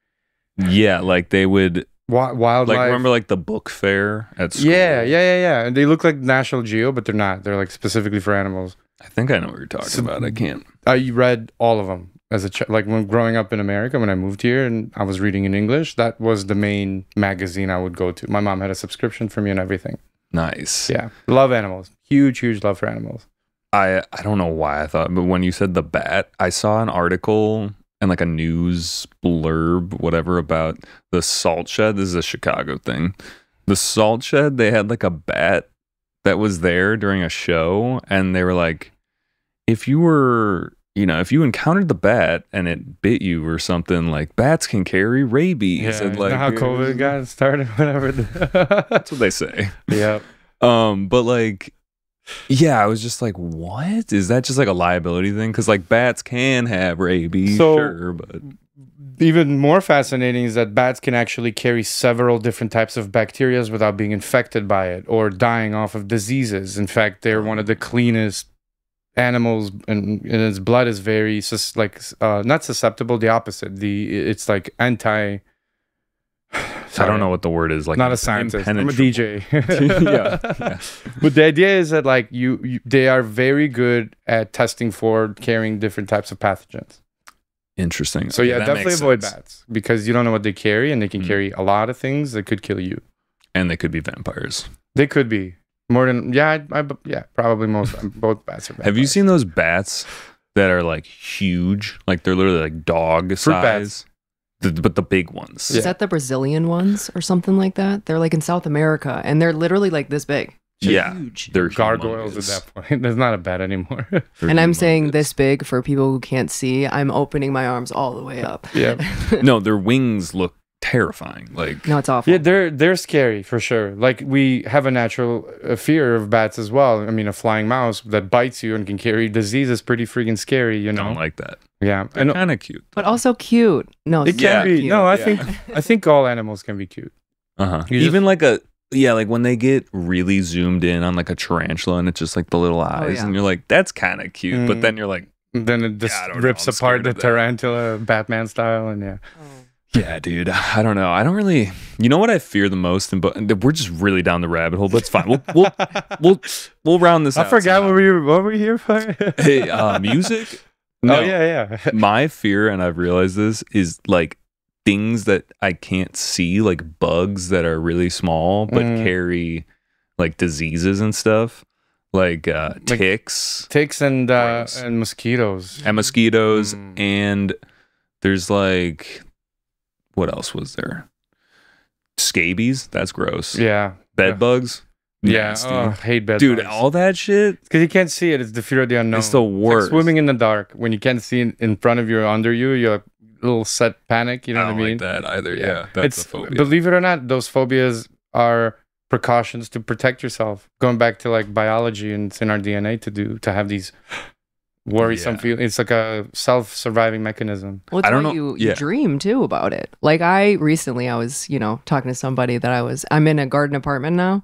yeah. Like they would... Wildlife. Like remember like the book fair at school? Yeah, yeah, yeah, yeah. And they look like National Geo, but they're not. They're like specifically for animals. I think I know what you're talking so, about. I can't. Uh, you read all of them. as a ch- like when growing up in America, when I moved here and I was reading in English, that was the main magazine I would go to. My mom had a subscription for me and everything. Nice. Yeah. Love animals. Huge, huge love for animals. I, I don't know why I thought, but when you said the bat, I saw an article and like a news blurb, whatever, about the Salt Shed. This is a Chicago thing. The Salt Shed, they had like a bat that was there during a show, and they were like, if you were, you know, if you encountered the bat and it bit you or something, like, bats can carry rabies. Yeah, and, like, you know how COVID got started, whatever. That's what they say. Yeah. Um, but like, yeah, I was just like, what? Is that just like a liability thing? Because like bats can have rabies, so, sure, but even more fascinating is that bats can actually carry several different types of bacteria without being infected by it or dying off of diseases. In fact, they're one of the cleanest animals, and, and its blood is very sus- like uh, not susceptible. The opposite. The it's like anti. Sorry. I don't know what the word is. Like, not a scientist. I'm a D J. yeah, yeah. But the idea is that like you, you, they are very good at testing for carrying different types of pathogens. Interesting. So yeah, yeah definitely avoid sense. bats, because you don't know what they carry, and they can mm. carry a lot of things that could kill you. And they could be vampires. They could be more than yeah, I, I, yeah, probably most. Both bats are vampires. Have you seen those bats that are like huge? Like they're literally like dog Fruit size. Bats. The, but the big ones. Is yeah. that the Brazilian ones or something like that? They're like in South America, and they're literally like this big. They're yeah, huge. They're gargoyles humongous. At that point. There's not a bat anymore. They're and humongous. I'm saying this big for people who can't see. I'm opening my arms all the way up. Yeah. No, their wings look terrifying. Like no, it's awful. Yeah, they're they're scary for sure. Like we have a natural uh, fear of bats as well. I mean, a flying mouse that bites you and can carry disease is pretty freaking scary. You know, don't like that. Yeah, and kind of cute, but also cute. No, it can be. Cute. No, I yeah. think I think all animals can be cute. Uh huh. Even like a yeah, like when they get really zoomed in on like a tarantula, and it's just like the little eyes, oh, yeah. and you're like, that's kind of cute. Mm. But then you're like, then it just yeah, rips know, apart the tarantula, Batman style, and yeah. Oh. Yeah, dude. I don't know. I don't really. You know what I fear the most? And but we're just really down the rabbit hole. But it's fine. We'll we'll we'll, we'll round this. I out forgot somehow. what we were what were we here for. Hey, uh, music. No, oh, yeah, yeah. My fear, and I've realized this, is like things that I can't see, like bugs that are really small but mm. carry like diseases and stuff, like uh, like ticks, ticks, and uh, and mosquitoes, and mosquitoes, mm. and there's like what else was there? Scabies. That's gross. Yeah. Bed yeah. bugs. Yeah, oh, hate bed dude. Bugs. All that shit because you can't see it. It's the fear of the unknown. It's the worst. It's like swimming in the dark when you can't see in front of you or under you. You're a little set panic. You know I don't what I mean? Like that either. Yeah, yeah. That's it's, a phobia. Believe it or not, those phobias are precautions to protect yourself. Going back to like biology, and it's in our D N A to do to have these worrisome yeah. feelings. It's like a self-surviving mechanism. Well, it's I don't know. You, yeah. you dream too about it. Like I recently, I was you know talking to somebody that I was. I'm in a garden apartment now.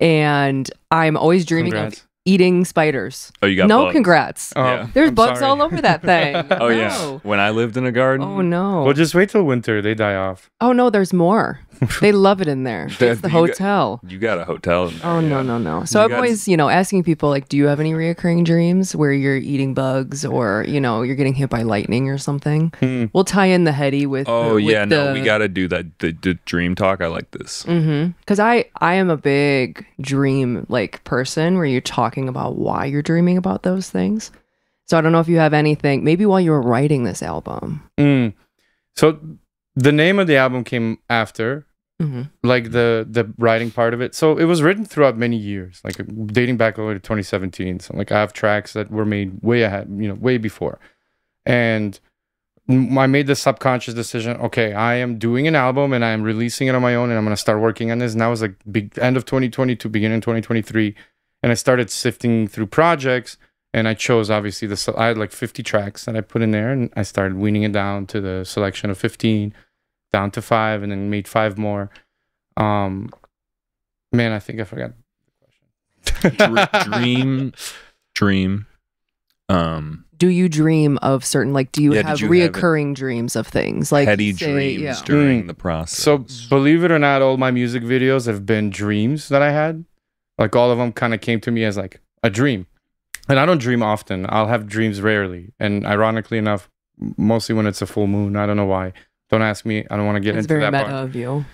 And I'm always dreaming congrats. of eating spiders. Oh, you got no bugs. Congrats. Oh, yeah. There's I'm bugs sorry. all over that thing. oh, no. yeah. When I lived in a garden. Oh, no. Well, just wait till winter. They die off. Oh, no. There's more. They love it in there. It's the you hotel. Got, you got a hotel. In there, oh, yeah. no, no, no. So you I'm got... always, you know, asking people, like, do you have any reoccurring dreams where you're eating bugs or, you know, you're getting hit by lightning or something? Hmm. We'll tie in the heady with Oh, the, with yeah. no, the... we got to do that. The, the dream talk. I like this. Mm-hmm. Because I, I am a big dream, like, person where you talk talking about why you're dreaming about those things. So I don't know if you have anything, maybe while you were writing this album. Mm. So the name of the album came after, mm-hmm. like the the writing part of it. So it was written throughout many years, like dating back over to twenty seventeen. So like I have tracks that were made way ahead, you know, way before. And I made the subconscious decision, okay, I am doing an album and I am releasing it on my own and I'm going to start working on this. And that was like big, end of twenty twenty-two, beginning of twenty twenty-three. And I started sifting through projects, and I chose, obviously, the I had like fifty tracks that I put in there, and I started weaning it down to the selection of fifteen, down to five, and then made five more. Um, man, I think I forgot the question. dream, dream. Um, do you dream of certain, like, do you yeah, have you reoccurring have dreams of things? Like heady say, dreams yeah. during mm. the process. So, believe it or not, all my music videos have been dreams that I had. Like all of them kind of came to me as like a dream. And I don't dream often. I'll have dreams rarely. And ironically enough, mostly when it's a full moon. I don't know why. Don't ask me. I don't want to get it's into that part. It's very meta of you.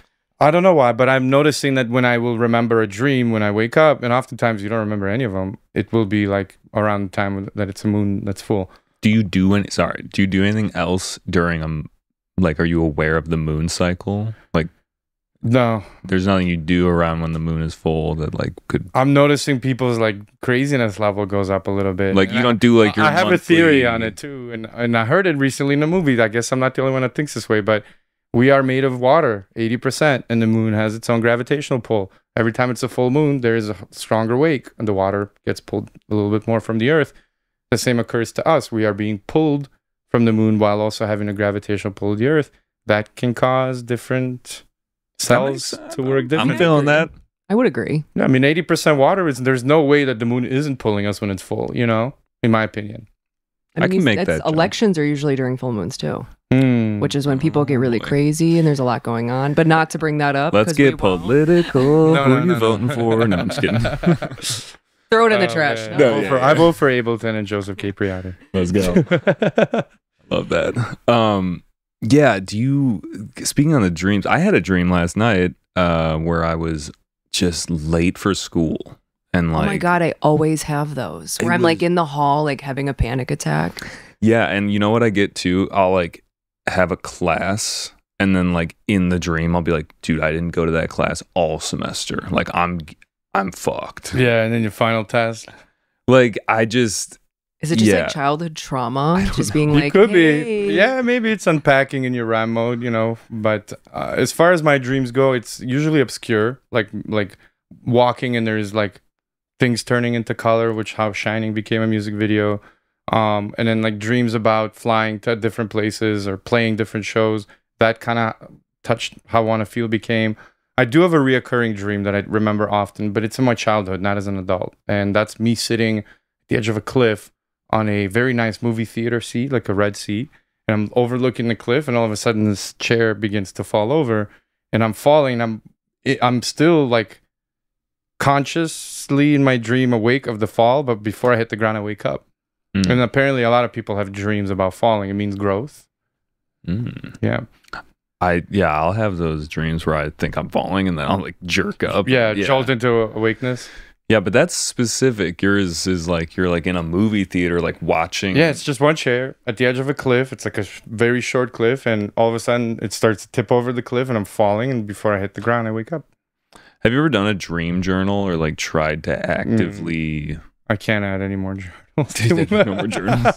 I don't know why, but I'm noticing that when I will remember a dream when I wake up, and oftentimes you don't remember any of them, it will be like around the time that it's a moon that's full. Do you do any, sorry, do you do anything else during a, like, are you aware of the moon cycle? Like, no. There's nothing you do around when the moon is full that, like, could... I'm noticing people's, like, craziness level goes up a little bit. Like, you I, don't do, like, your I have monthly... a theory on it, too, and, and I heard it recently in a movie. I guess I'm not the only one that thinks this way, but we are made of water, eighty percent, and the moon has its own gravitational pull. Every time it's a full moon, there is a stronger wake, and the water gets pulled a little bit more from the Earth. The same occurs to us. We are being pulled from the moon while also having a gravitational pull of the Earth. That can cause different cells to work differently. I'm feeling that. I would agree. Yeah, I mean, eighty percent water, is there's no way that the moon isn't pulling us when it's full, you know, in my opinion. I, mean, I can make that. Elections joke. Are usually during full moons too, mm. which is when people get really crazy and there's a lot going on. But not to bring that up. Let's get political. no, Who no, are you no, voting no. for? No, I'm just kidding. Throw it in the oh, trash. Yeah, yeah. No, no, yeah, for, yeah. I vote for Ableton and Joseph Capriati. Let's go. Love that. Um, yeah. Do you? Speaking on the dreams, I had a dream last night uh, where I was just late for school. And like, oh my God, I always have those where I'm was, like in the hall, like having a panic attack. Yeah. And you know what I get to? I'll like have a class and then like in the dream, I'll be like, dude, I didn't go to that class all semester. Like I'm, I'm fucked. Yeah. And then your final test. Like I just. Is it just yeah. like childhood trauma? Just being know. like, it could hey. be. Yeah. Maybe it's unpacking in your RAM mode, you know, but uh, as far as my dreams go, it's usually obscure. Like, like walking and there's like. Things turning into color, which how Shining became a music video. Um, and then like dreams about flying to different places or playing different shows. That kind of touched how Wanna Feel became. I do have a reoccurring dream that I remember often, but it's in my childhood, not as an adult. And that's me sitting at the edge of a cliff on a very nice movie theater seat, like a red seat. And I'm overlooking the cliff and all of a sudden this chair begins to fall over and I'm falling. I'm, I'm still like... consciously in my dream awake of the fall, but before I hit the ground I wake up. Mm. And apparently a lot of people have dreams about falling. It means growth. Mm. Yeah. I yeah, I'll have those dreams where I think I'm falling and then I'll like jerk up. Yeah, yeah. Jolt into awakeness. Yeah, but that's specific. Yours is like you're like in a movie theater like watching. Yeah, it's just one chair at the edge of a cliff. It's like a sh very short cliff and all of a sudden it starts to tip over the cliff and I'm falling and before I hit the ground I wake up. Have you ever done a dream journal or like tried to actively? Mm. I can't add any more journals. No more journals.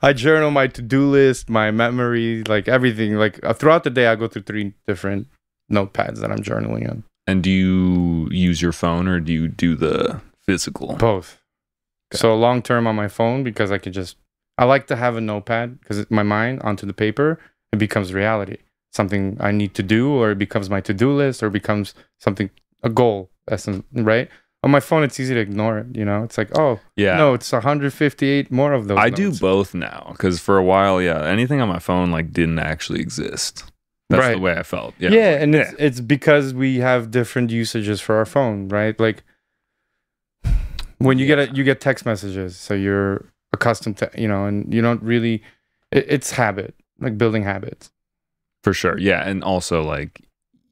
I journal my to-do list, my memory, like everything. Like uh, throughout the day, I go through three different notepads that I'm journaling on. And do you use your phone or do you do the physical? Both. Okay. So long term on my phone because I can just. I like to have a notepad because my mind onto the paper it becomes reality. Something I need to do, or it becomes my to-do list, or it becomes something. A goal, essence, right? On my phone, it's easy to ignore it, you know? It's like, oh, yeah, no, it's one hundred fifty-eight more of those. I notes. do both now, because for a while, yeah, anything on my phone, like, didn't actually exist. That's right. The way I felt. Yeah, yeah and yeah. It's, it's because we have different usages for our phone, right? Like, when you, yeah. get, a, you get text messages, so you're accustomed to, you know, and you don't really... It, it's habit, like building habits. For sure, yeah, and also, like...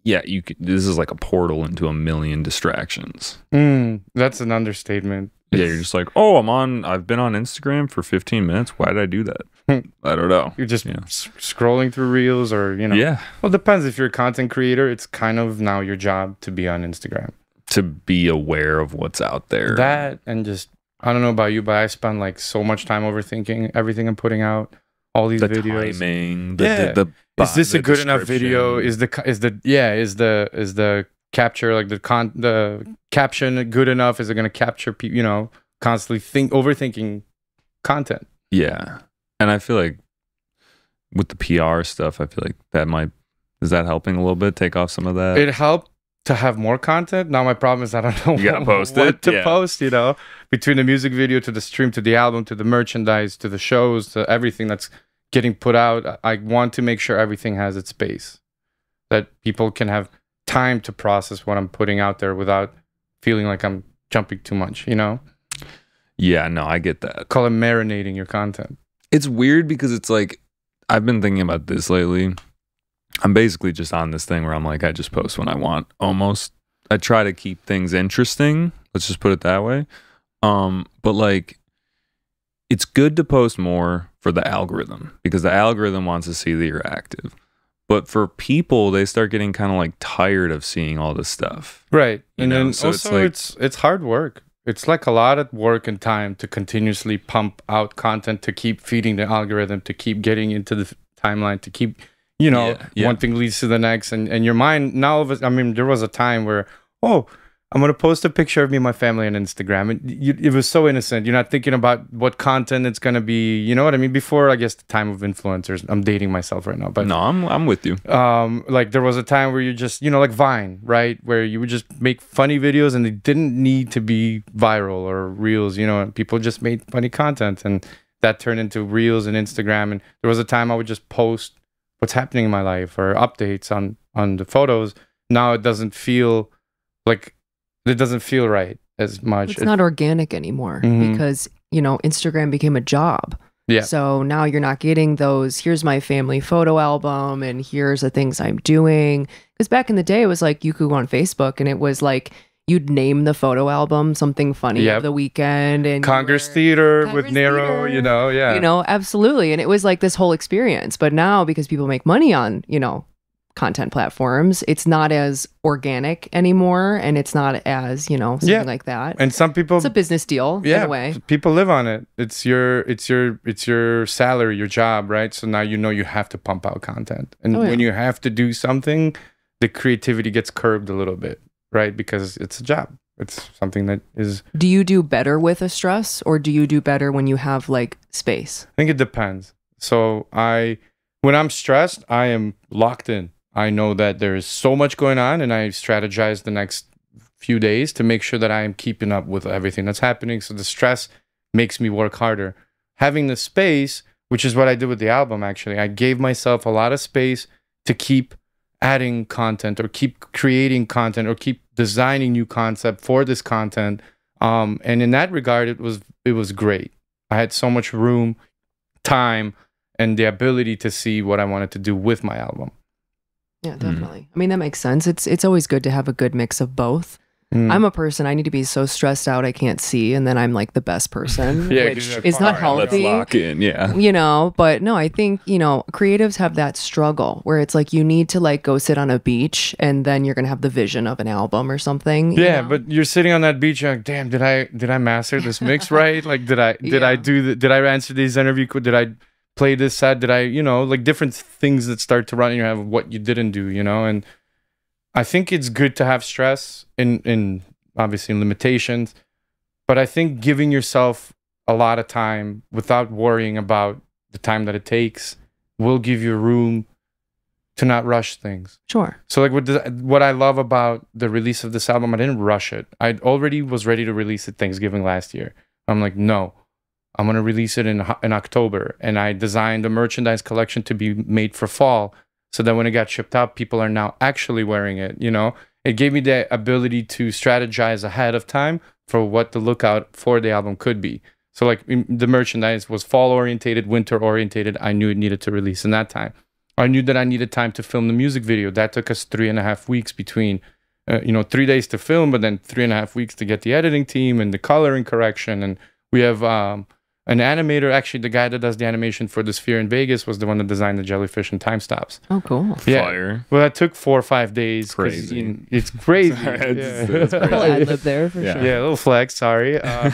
Yeah, you could, this is like a portal into a million distractions. Mm, that's an understatement. Yeah, you're just like, oh, I'm on, I've been on Instagram for fifteen minutes. Why did I do that? I don't know. You're just yeah. scrolling through reels or, you know. Yeah. Well, it depends. If you're a content creator, it's kind of now your job to be on Instagram. To be aware of what's out there. That and just, I don't know about you, but I spend like so much time overthinking everything I'm putting out. All these the videos. Timing, the, yeah. the, the, the Is this the a good enough video? Is the is the yeah? Is the is the capture like the con the caption good enough? Is it going to capture people? You know, constantly think overthinking content. Yeah, and I feel like with the P R stuff, I feel like that might is that helping a little bit. Take off some of that. It helped to have more content. Now my problem is I don't know you gotta what, post what it. to yeah. post, you know, between the music video to the stream to the album to the merchandise to the shows to everything that's getting put out. I want to make sure everything has its space, that people can have time to process what I'm putting out there without feeling like I'm jumping too much, you know? Yeah, no, I get that. Call it marinating your content. It's weird because it's like I've been thinking about this lately. I'm basically just on this thing where I'm like, I just post when I want. Almost. I try to keep things interesting. Let's just put it that way. Um, but like, it's good to post more for the algorithm because the algorithm wants to see that you're active. But for people, they start getting kind of like tired of seeing all this stuff. Right. And then so also it's, like, it's, it's hard work. It's like a lot of work and time to continuously pump out content, to keep feeding the algorithm, to keep getting into the timeline, to keep, you know, yeah, yeah. one thing leads to the next. And, and your mind now, of I mean, there was a time where, oh, I'm going to post a picture of me and my family on Instagram. And you, it was so innocent. You're not thinking about what content it's going to be. You know what I mean? Before, I guess, the time of influencers. I'm dating myself right now. But no, I'm, I'm with you. Um, like, there was a time where you just, you know, like Vine, right? Where you would just make funny videos and they didn't need to be viral or reels, you know, and people just made funny content. And that turned into reels and Instagram. And there was a time I would just post what's happening in my life or updates on, on the photos. Now it doesn't feel like... It doesn't feel right as much. It's not organic anymore mm-hmm. because, you know, Instagram became a job. Yeah. So now you're not getting those, here's my family photo album and here's the things I'm doing. Because back in the day, it was like you could go on Facebook and it was like you'd name the photo album something funny yep. of the weekend. And Congress Theater Congress with Nero, Theater. you know, yeah. You know, absolutely. And it was like this whole experience. But now because people make money on, you know, content platforms, it's not as organic anymore, and it's not as, you know, something yeah. like that. And some people, it's a business deal yeah in a way. People live on it. It's your it's your it's your salary, your job, right? So now you know you have to pump out content, and oh, yeah. when you have to do something, the creativity gets curbed a little bit, right? Because it's a job. It's something that is... Do you do better with a stress, or do you do better when you have like space? I think it depends. So I when I'm stressed, I am locked in. I know that there is so much going on, and I strategize the next few days to make sure that I am keeping up with everything that's happening. So the stress makes me work harder. Having the space, which is what I did with the album, actually, I gave myself a lot of space to keep adding content or keep creating content or keep designing new concept for this content. Um, and in that regard, it was, it was great. I had so much room, time, and the ability to see what I wanted to do with my album. Yeah, definitely. Mm. I mean, that makes sense. It's it's always good to have a good mix of both. Mm. I'm a person, I need to be so stressed out I can't see, and then I'm like the best person, yeah, which is not healthy. Let's lock in, yeah. You know, but no, I think, you know, creatives have that struggle where it's like you need to like go sit on a beach, and then you're going to have the vision of an album or something. Yeah, you know? But you're sitting on that beach, you're like, damn, did I did I master this mix right? Like, did I did yeah. I do the, did I answer these interview did I play this side, did I, you know, like different things that start to run in your head of what you didn't do, you know? And I think it's good to have stress in, in obviously in limitations, but I think giving yourself a lot of time without worrying about the time that it takes will give you room to not rush things. Sure. So like what, the, what I love about the release of this album, I didn't rush it. I already was ready to release it Thanksgiving last year. I'm like, no. I'm going to release it in, in October. And I designed a merchandise collection to be made for fall, so that when it got shipped out, people are now actually wearing it. You know, it gave me the ability to strategize ahead of time for what the lookout for the album could be. So like the merchandise was fall orientated, winter orientated. I knew it needed to release in that time. I knew that I needed time to film the music video. That took us three and a half weeks between, uh, you know, three days to film, but then three and a half weeks to get the editing team and the coloring correction. And we have, um, an animator, actually, the guy that does the animation for the Sphere in Vegas was the one that designed the jellyfish and time stops. Oh, cool. Yeah. Fire. Well, that took four or five days. Crazy. You know, it's crazy. It's, yeah. it's crazy. I live there for yeah. sure. Yeah, a little flex, sorry. Uh,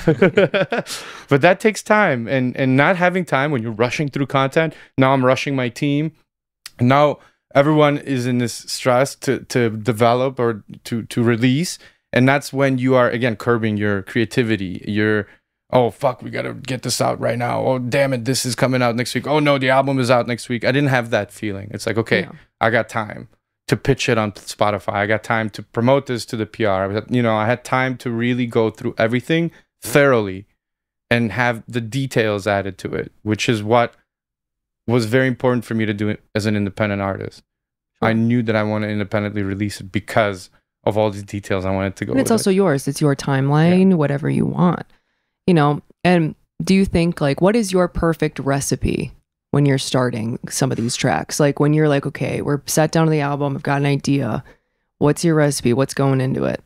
but that takes time. And, and not having time when you're rushing through content, now I'm rushing my team. And now everyone is in this stress to, to develop or to, to release. And that's when you are, again, curbing your creativity, your... Oh, fuck, we got to get this out right now. Oh, damn it, this is coming out next week. Oh, no, the album is out next week. I didn't have that feeling. It's like, okay, yeah. I got time to pitch it on Spotify. I got time to promote this to the P R. You know, I had time to really go through everything thoroughly and have the details added to it, which is what was very important for me to do as an independent artist. Sure. I knew that I want to independently release it because of all the details I wanted to go and it's with also it. yours. It's your timeline, yeah. whatever you want. You know, and do you think, like, what is your perfect recipe when you're starting some of these tracks? Like when you're like, okay, we're sat down to the album, I've got an idea. What's your recipe? What's going into it?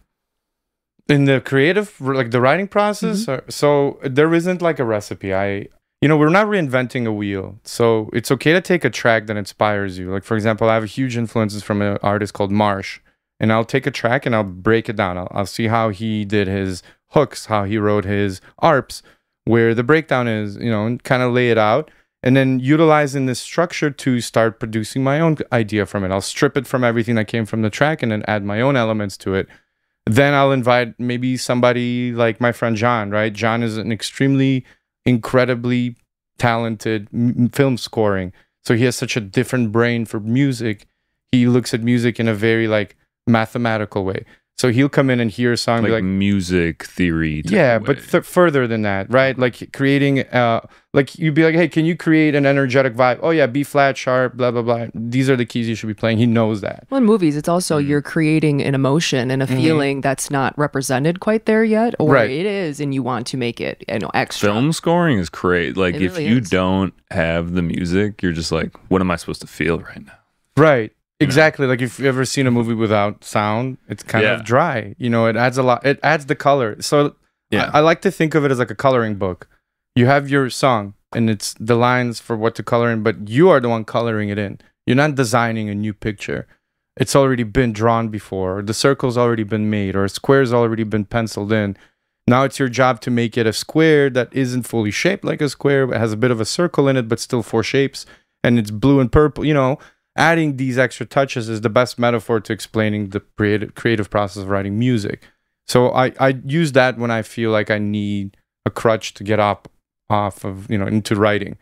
In the creative, like the writing process? Mm-hmm. or, so there isn't like a recipe. I, you know, we're not reinventing a wheel. So it's okay to take a track that inspires you. Like, for example, I have huge influences from an artist called Marsh. And I'll take a track and I'll break it down. I'll, I'll see how he did his hooks, how he wrote his A R Ps, where the breakdown is, you know, and kind of lay it out. And then utilizing this structure to start producing my own idea from it. I'll strip it from everything that came from the track and then add my own elements to it. Then I'll invite maybe somebody like my friend John, right? John is an extremely, incredibly talented m film scoring. So he has such a different brain for music. He looks at music in a very like mathematical way. So he'll come in and hear a song like, like music theory. Yeah, way. but th further than that, right? Like creating, uh, like you'd be like, hey, can you create an energetic vibe? Oh yeah, B flat sharp, blah blah blah. These are the keys you should be playing. He knows that. Well, in movies, it's also mm. you're creating an emotion and a mm. feeling that's not represented quite there yet, or right. it is, and you want to make it, you know, extra. Film scoring is great. Like it if really you is. don't have the music, you're just like, what am I supposed to feel right now? Right. Exactly. Like if you've ever seen a movie without sound, it's kind yeah. of dry. You know, it adds a lot. It adds the color. So yeah. I, I like to think of it as like a coloring book. You have your song and it's the lines for what to color in, but you are the one coloring it in. You're not designing a new picture. It's already been drawn before. Or the circle's already been made or a square's already been penciled in. Now it's your job to make it a square that isn't fully shaped like a square, but has a bit of a circle in it, but still four shapes. And it's blue and purple, you know. Adding these extra touches is the best metaphor to explaining the creative creative process of writing music. So I, I use that when I feel like I need a crutch to get up off of, you know, into writing.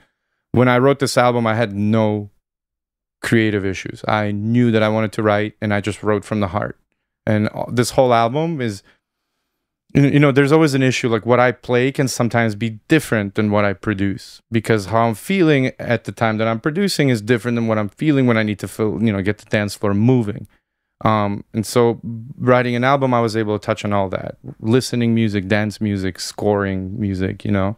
When I wrote this album, I had no creative issues. I knew that I wanted to write and I just wrote from the heart. And this whole album is, you know, there's always an issue. Like what I play can sometimes be different than what I produce because how I'm feeling at the time that I'm producing is different than what I'm feeling when I need to feel, you know, get the dance floor moving. Um, and so writing an album, I was able to touch on all that. Listening music, dance music, scoring music, you know.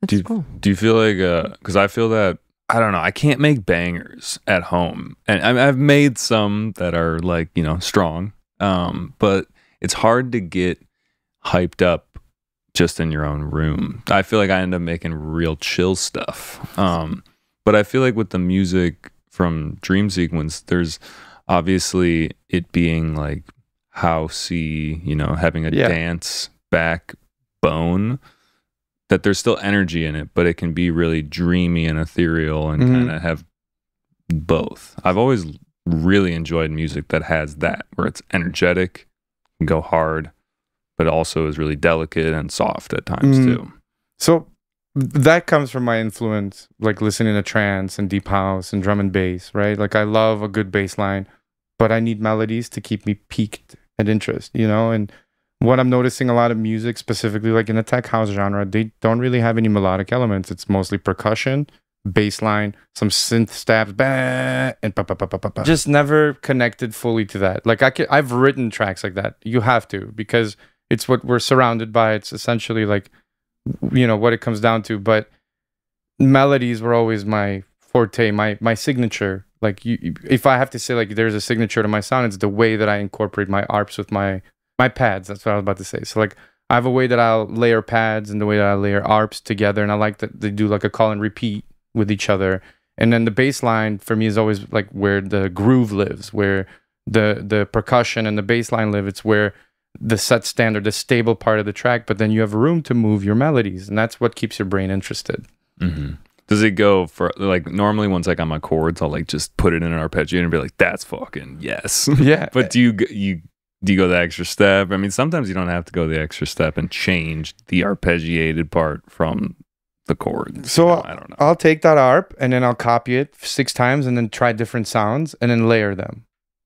That's do you, cool. Do you feel like, uh, because I feel that, I don't know, I can't make bangers at home. And I, I've made some that are like, you know, strong, um, but it's hard to get hyped up just in your own room. I feel like I end up making real chill stuff. Um, but I feel like with the music from Dream Sequence, there's obviously it being like housey, you know, having a yeah. dance backbone, that there's still energy in it, but it can be really dreamy and ethereal and mm-hmm. kind of have both. I've always really enjoyed music that has that, where it's energetic, can go hard, but also is really delicate and soft at times mm. too. So that comes from my influence, like listening to trance and deep house and drum and bass, right? Like I love a good bass line, but I need melodies to keep me piqued at interest, you know? And what I'm noticing a lot of music, specifically like in the tech house genre, they don't really have any melodic elements. It's mostly percussion, bass line, some synth stabs, bah, and pa, pa, pa, pa, pa, pa. Just never connected fully to that. Like I can, I've written tracks like that. You have to, because it's what we're surrounded by. It's essentially like, you know, what it comes down to. But melodies were always my forte, my my signature. Like, you, if I have to say, like, there's a signature to my sound, it's the way that I incorporate my A R Ps with my my pads. That's what I was about to say. So, like, I have a way that I'll layer pads and the way that I layer A R Ps together. And I like that they do, like, a call and repeat with each other. And then the bass line, for me, is always, like, where the groove lives, where the, the percussion and the bass line live. It's where the set standard, the stable part of the track, but then you have room to move your melodies, and that's what keeps your brain interested. Mm-hmm. Does it go for, like, normally once like I'm on chords, I'll like just put it in an arpeggio and be like, that's fucking yes. Yeah. But do you you do you go the extra step? I mean, sometimes you don't have to go the extra step and change the arpeggiated part from the chord. So you know, I don't know. I'll take that A R P and then I'll copy it six times and then try different sounds and then layer them.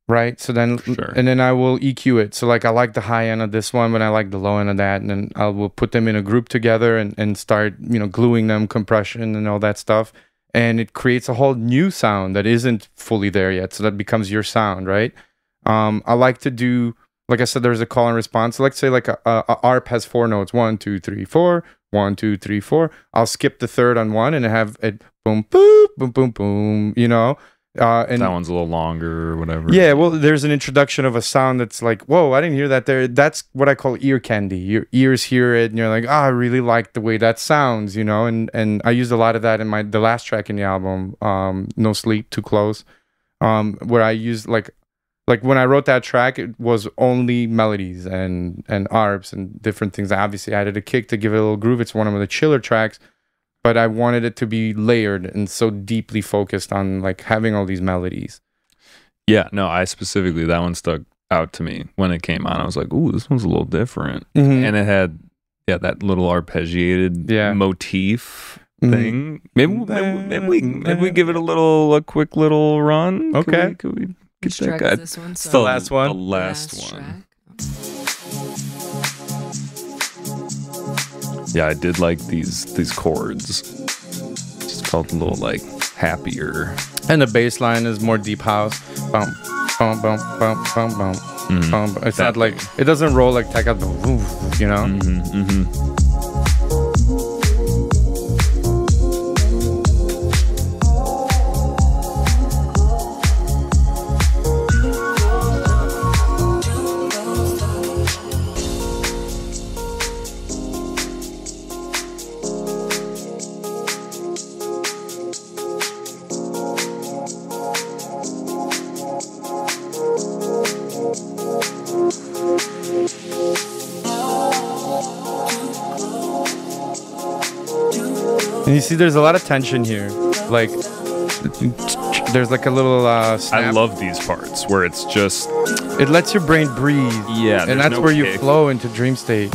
Right, so then sure. and then I will E Q it. So like I like the high end of this one, but I like the low end of that, and then I will put them in a group together and, and start, you know, gluing them, compression and all that stuff, and it creates a whole new sound that isn't fully there yet. So that becomes your sound, right? Um, I like to do, like I said, there's a call and response. So let's say like a, a, a A R P has four notes: one, two, three, four, one, two, three, four. I'll skip the third on one and have it boom, boop, boom, boom, boom, you know? Uh, and that one's a little longer or whatever. Yeah, well, there's an introduction of a sound that's like, whoa, I didn't hear that there. That's what I call ear candy. Your ears hear it, and you're like, oh, I really like the way that sounds, you know? And and I used a lot of that in my the last track in the album, um, No Sleep, Too Close, um, where I used, like, like when I wrote that track, it was only melodies and, and A R Ps and different things. I obviously added a kick to give it a little groove. It's one of the chiller tracks. But I wanted it to be layered and so deeply focused on like having all these melodies. Yeah, no, I specifically, that one stuck out to me when it came on. I was like, ooh, this one's a little different. Mm-hmm. And it had, yeah, that little arpeggiated yeah. motif mm-hmm. thing. Maybe, maybe, maybe, we, maybe we give it a little, a quick little run. Okay. Could we, could we get that track guy? Is this one? So it's the last one. The last, last one. Track. Yeah, I did like these these chords. Just felt a little like happier. And the bass line is more deep house. Bum, bum, bum, bum, bum, bum. Mm-hmm. bum. It's that, not like it doesn't roll like Taekwondo, you know. Mm-hmm, And you see there's a lot of tension here, like there's like a little uh snap. I love these parts where it's just it lets your brain breathe, yeah, and that's no where kick. You flow into dream state.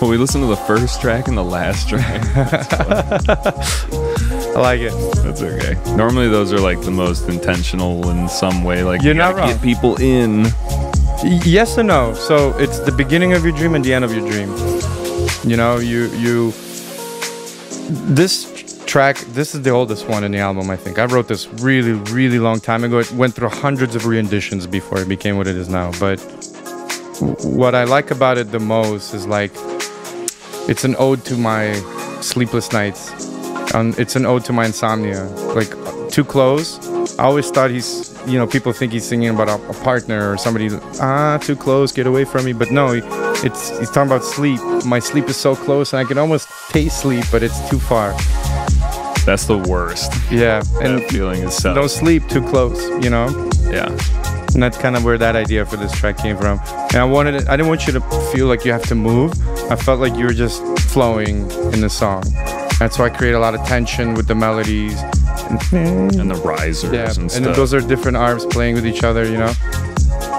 We listen to the first track and the last track. I like it. That's okay. Normally those are like the most intentional in some way. Like you're you not wrong. Get people in. Yes and no. So it's the beginning of your dream and the end of your dream. You know, you you. This track, this is the oldest one in the album. I think I wrote this really, really long time ago. It went through hundreds of renditions before it became what it is now. But what I like about it the most is like. It's an ode to my sleepless nights. Um, it's an ode to my insomnia. Like, Too Close. I always thought he's, you know, people think he's singing about a, a partner or somebody. Ah, too close, get away from me. But no, he, it's he's talking about sleep. My sleep is so close, and I can almost taste sleep, but it's too far. That's the worst. Yeah, and that feeling is sad. No sleep, too close. You know. Yeah. And that's kind of where that idea for this track came from. And I wanted it, I didn't want you to feel like you have to move. I felt like you were just flowing in the song. That's why I create a lot of tension with the melodies. And, and the risers yeah, and, and stuff. And those are different arms playing with each other, you know?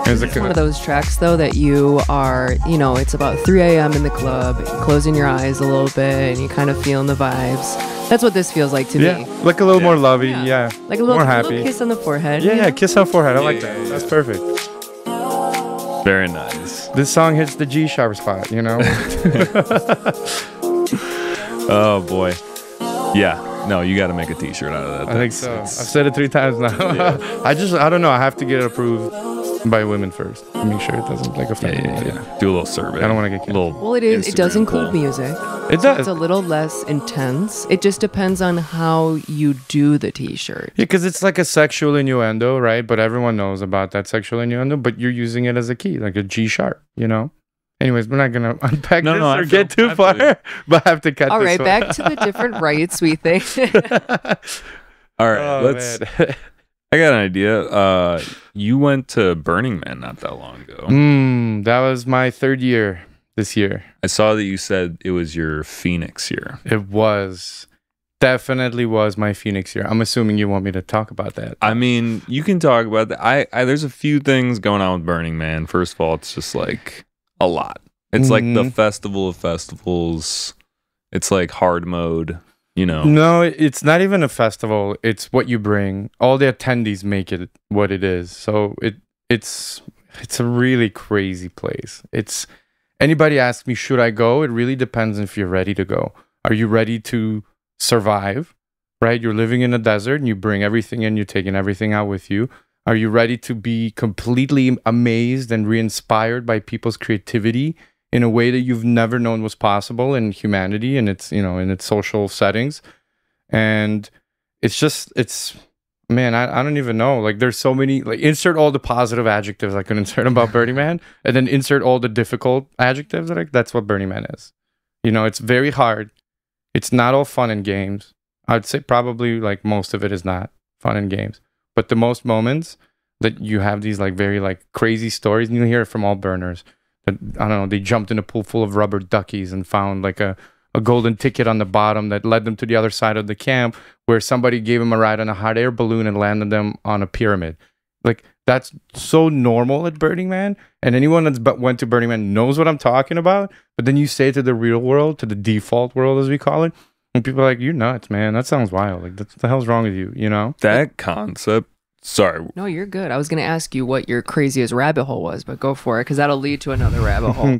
It's like one of those tracks, though, that you are, you know, it's about three a m in the club, closing your eyes a little bit, and you're kind of feeling the vibes. That's what this feels like to yeah. me. Like a little yeah. more lovey, yeah. yeah. Like a little, more happy. A little kiss on the forehead. Yeah, yeah, yeah kiss on the forehead. I yeah, like that. Yeah, yeah. That's perfect. Very nice. This song hits the G sharp spot, you know? Oh, boy. Yeah. No, you got to make a t-shirt out of that. I think so. It's... I've said it three times now. Yeah. I just, I don't know. I have to get it approved by women first. Make sure it doesn't like offend yeah, yeah, yeah. Do a little survey. I don't want to get killed. Little well, it is. Instagram it does include poll. Music. It does. So it's a little less intense. It just depends on how you do the t-shirt. Yeah, because it's like a sexual innuendo, right? But everyone knows about that sexual innuendo. But you're using it as a key, like a G sharp, you know. Anyways, we're not going to unpack no, this no, or feel, get too far, to but I have to cut All this right, one. Back to the different riots we think. All right, oh, let's... Man. I got an idea. Uh, you went to Burning Man not that long ago. Mm, that was my third year this year. I saw that you said it was your Phoenix year. It was. Definitely was my Phoenix year. I'm assuming you want me to talk about that. I mean, you can talk about that. I, I there's a few things going on with Burning Man. First of all, it's just like... a lot. It's mm-hmm. like the festival of festivals. It's like hard mode, you know. No, it's not even a festival. It's what you bring. All the attendees make it what it is. So it it's it's a really crazy place. It's anybody asks me, should I go? It really depends if you're ready to go. Are you ready to survive? right? You're living in a desert and you bring everything and you're taking everything out with you. Are you ready to be completely amazed and re-inspired by people's creativity in a way that you've never known was possible in humanity and its, you know, in its social settings? And it's just, it's, man, I, I don't even know. Like, there's so many, like, insert all the positive adjectives I could insert about Burning Man, and then insert all the difficult adjectives. Like, that's what Burning Man is. You know, it's very hard. It's not all fun and games. I'd say probably, like, most of it is not fun and games. But the most moments that you have these, like, very, like, crazy stories, and you hear it from all burners. That, I don't know, they jumped in a pool full of rubber duckies and found, like, a a golden ticket on the bottom that led them to the other side of the camp, where somebody gave them a ride on a hot air balloon and landed them on a pyramid. Like, that's so normal at Burning Man, and anyone that's but went to Burning Man knows what I'm talking about. But then you say to the real world, to the default world as we call it, and people are like, "You're nuts, man. That sounds wild. Like, what the hell's wrong with you?" You know that concept. Sorry. No, you're good. I was going to ask you what your craziest rabbit hole was, but go for it, because that'll lead to another rabbit hole.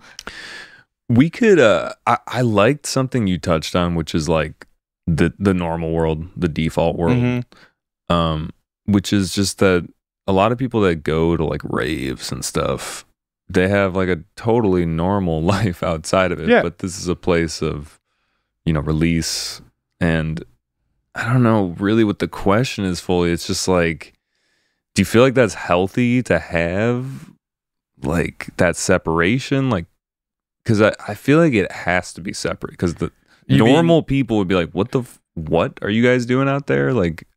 We could, uh, I, I liked something you touched on, which is like the, the normal world, the default world, mm-hmm. um, which is just that a lot of people that go to like raves and stuff, they have like a totally normal life outside of it. Yeah. But this is a place of, you know, release. And I don't know really what the question is fully. It's just like, do you feel like that's healthy to have like that separation? Like, because I, I feel like it has to be separate, because the you normal mean, people would be like, what the, f what are you guys doing out there? Like,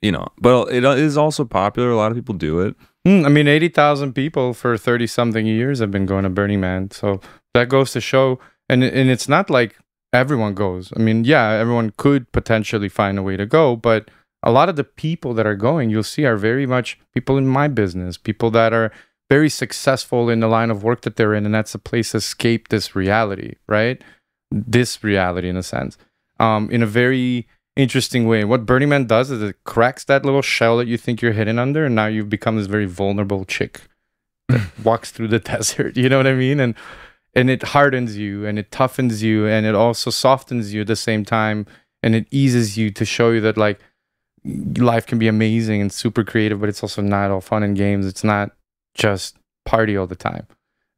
you know, but it is also popular. A lot of people do it. I mean, eighty thousand people for thirty something years have been going to Burning Man. So that goes to show. And, and it's not like everyone goes. I mean, yeah, everyone could potentially find a way to go, but a lot of the people that are going, you'll see, are very much people in my business, people that are very successful in the line of work that they're in, and that's a place to escape this reality, right? This reality, in a sense, um, in a very interesting way. What Burning Man does is it cracks that little shell that you think you're hidden under, and now you've become this very vulnerable chick that walks through the desert, you know what I mean? And, and it hardens you, and it toughens you, and it also softens you at the same time, and it eases you to show you that, like, life can be amazing and super creative, but it's also not all fun and games. It's not just party all the time.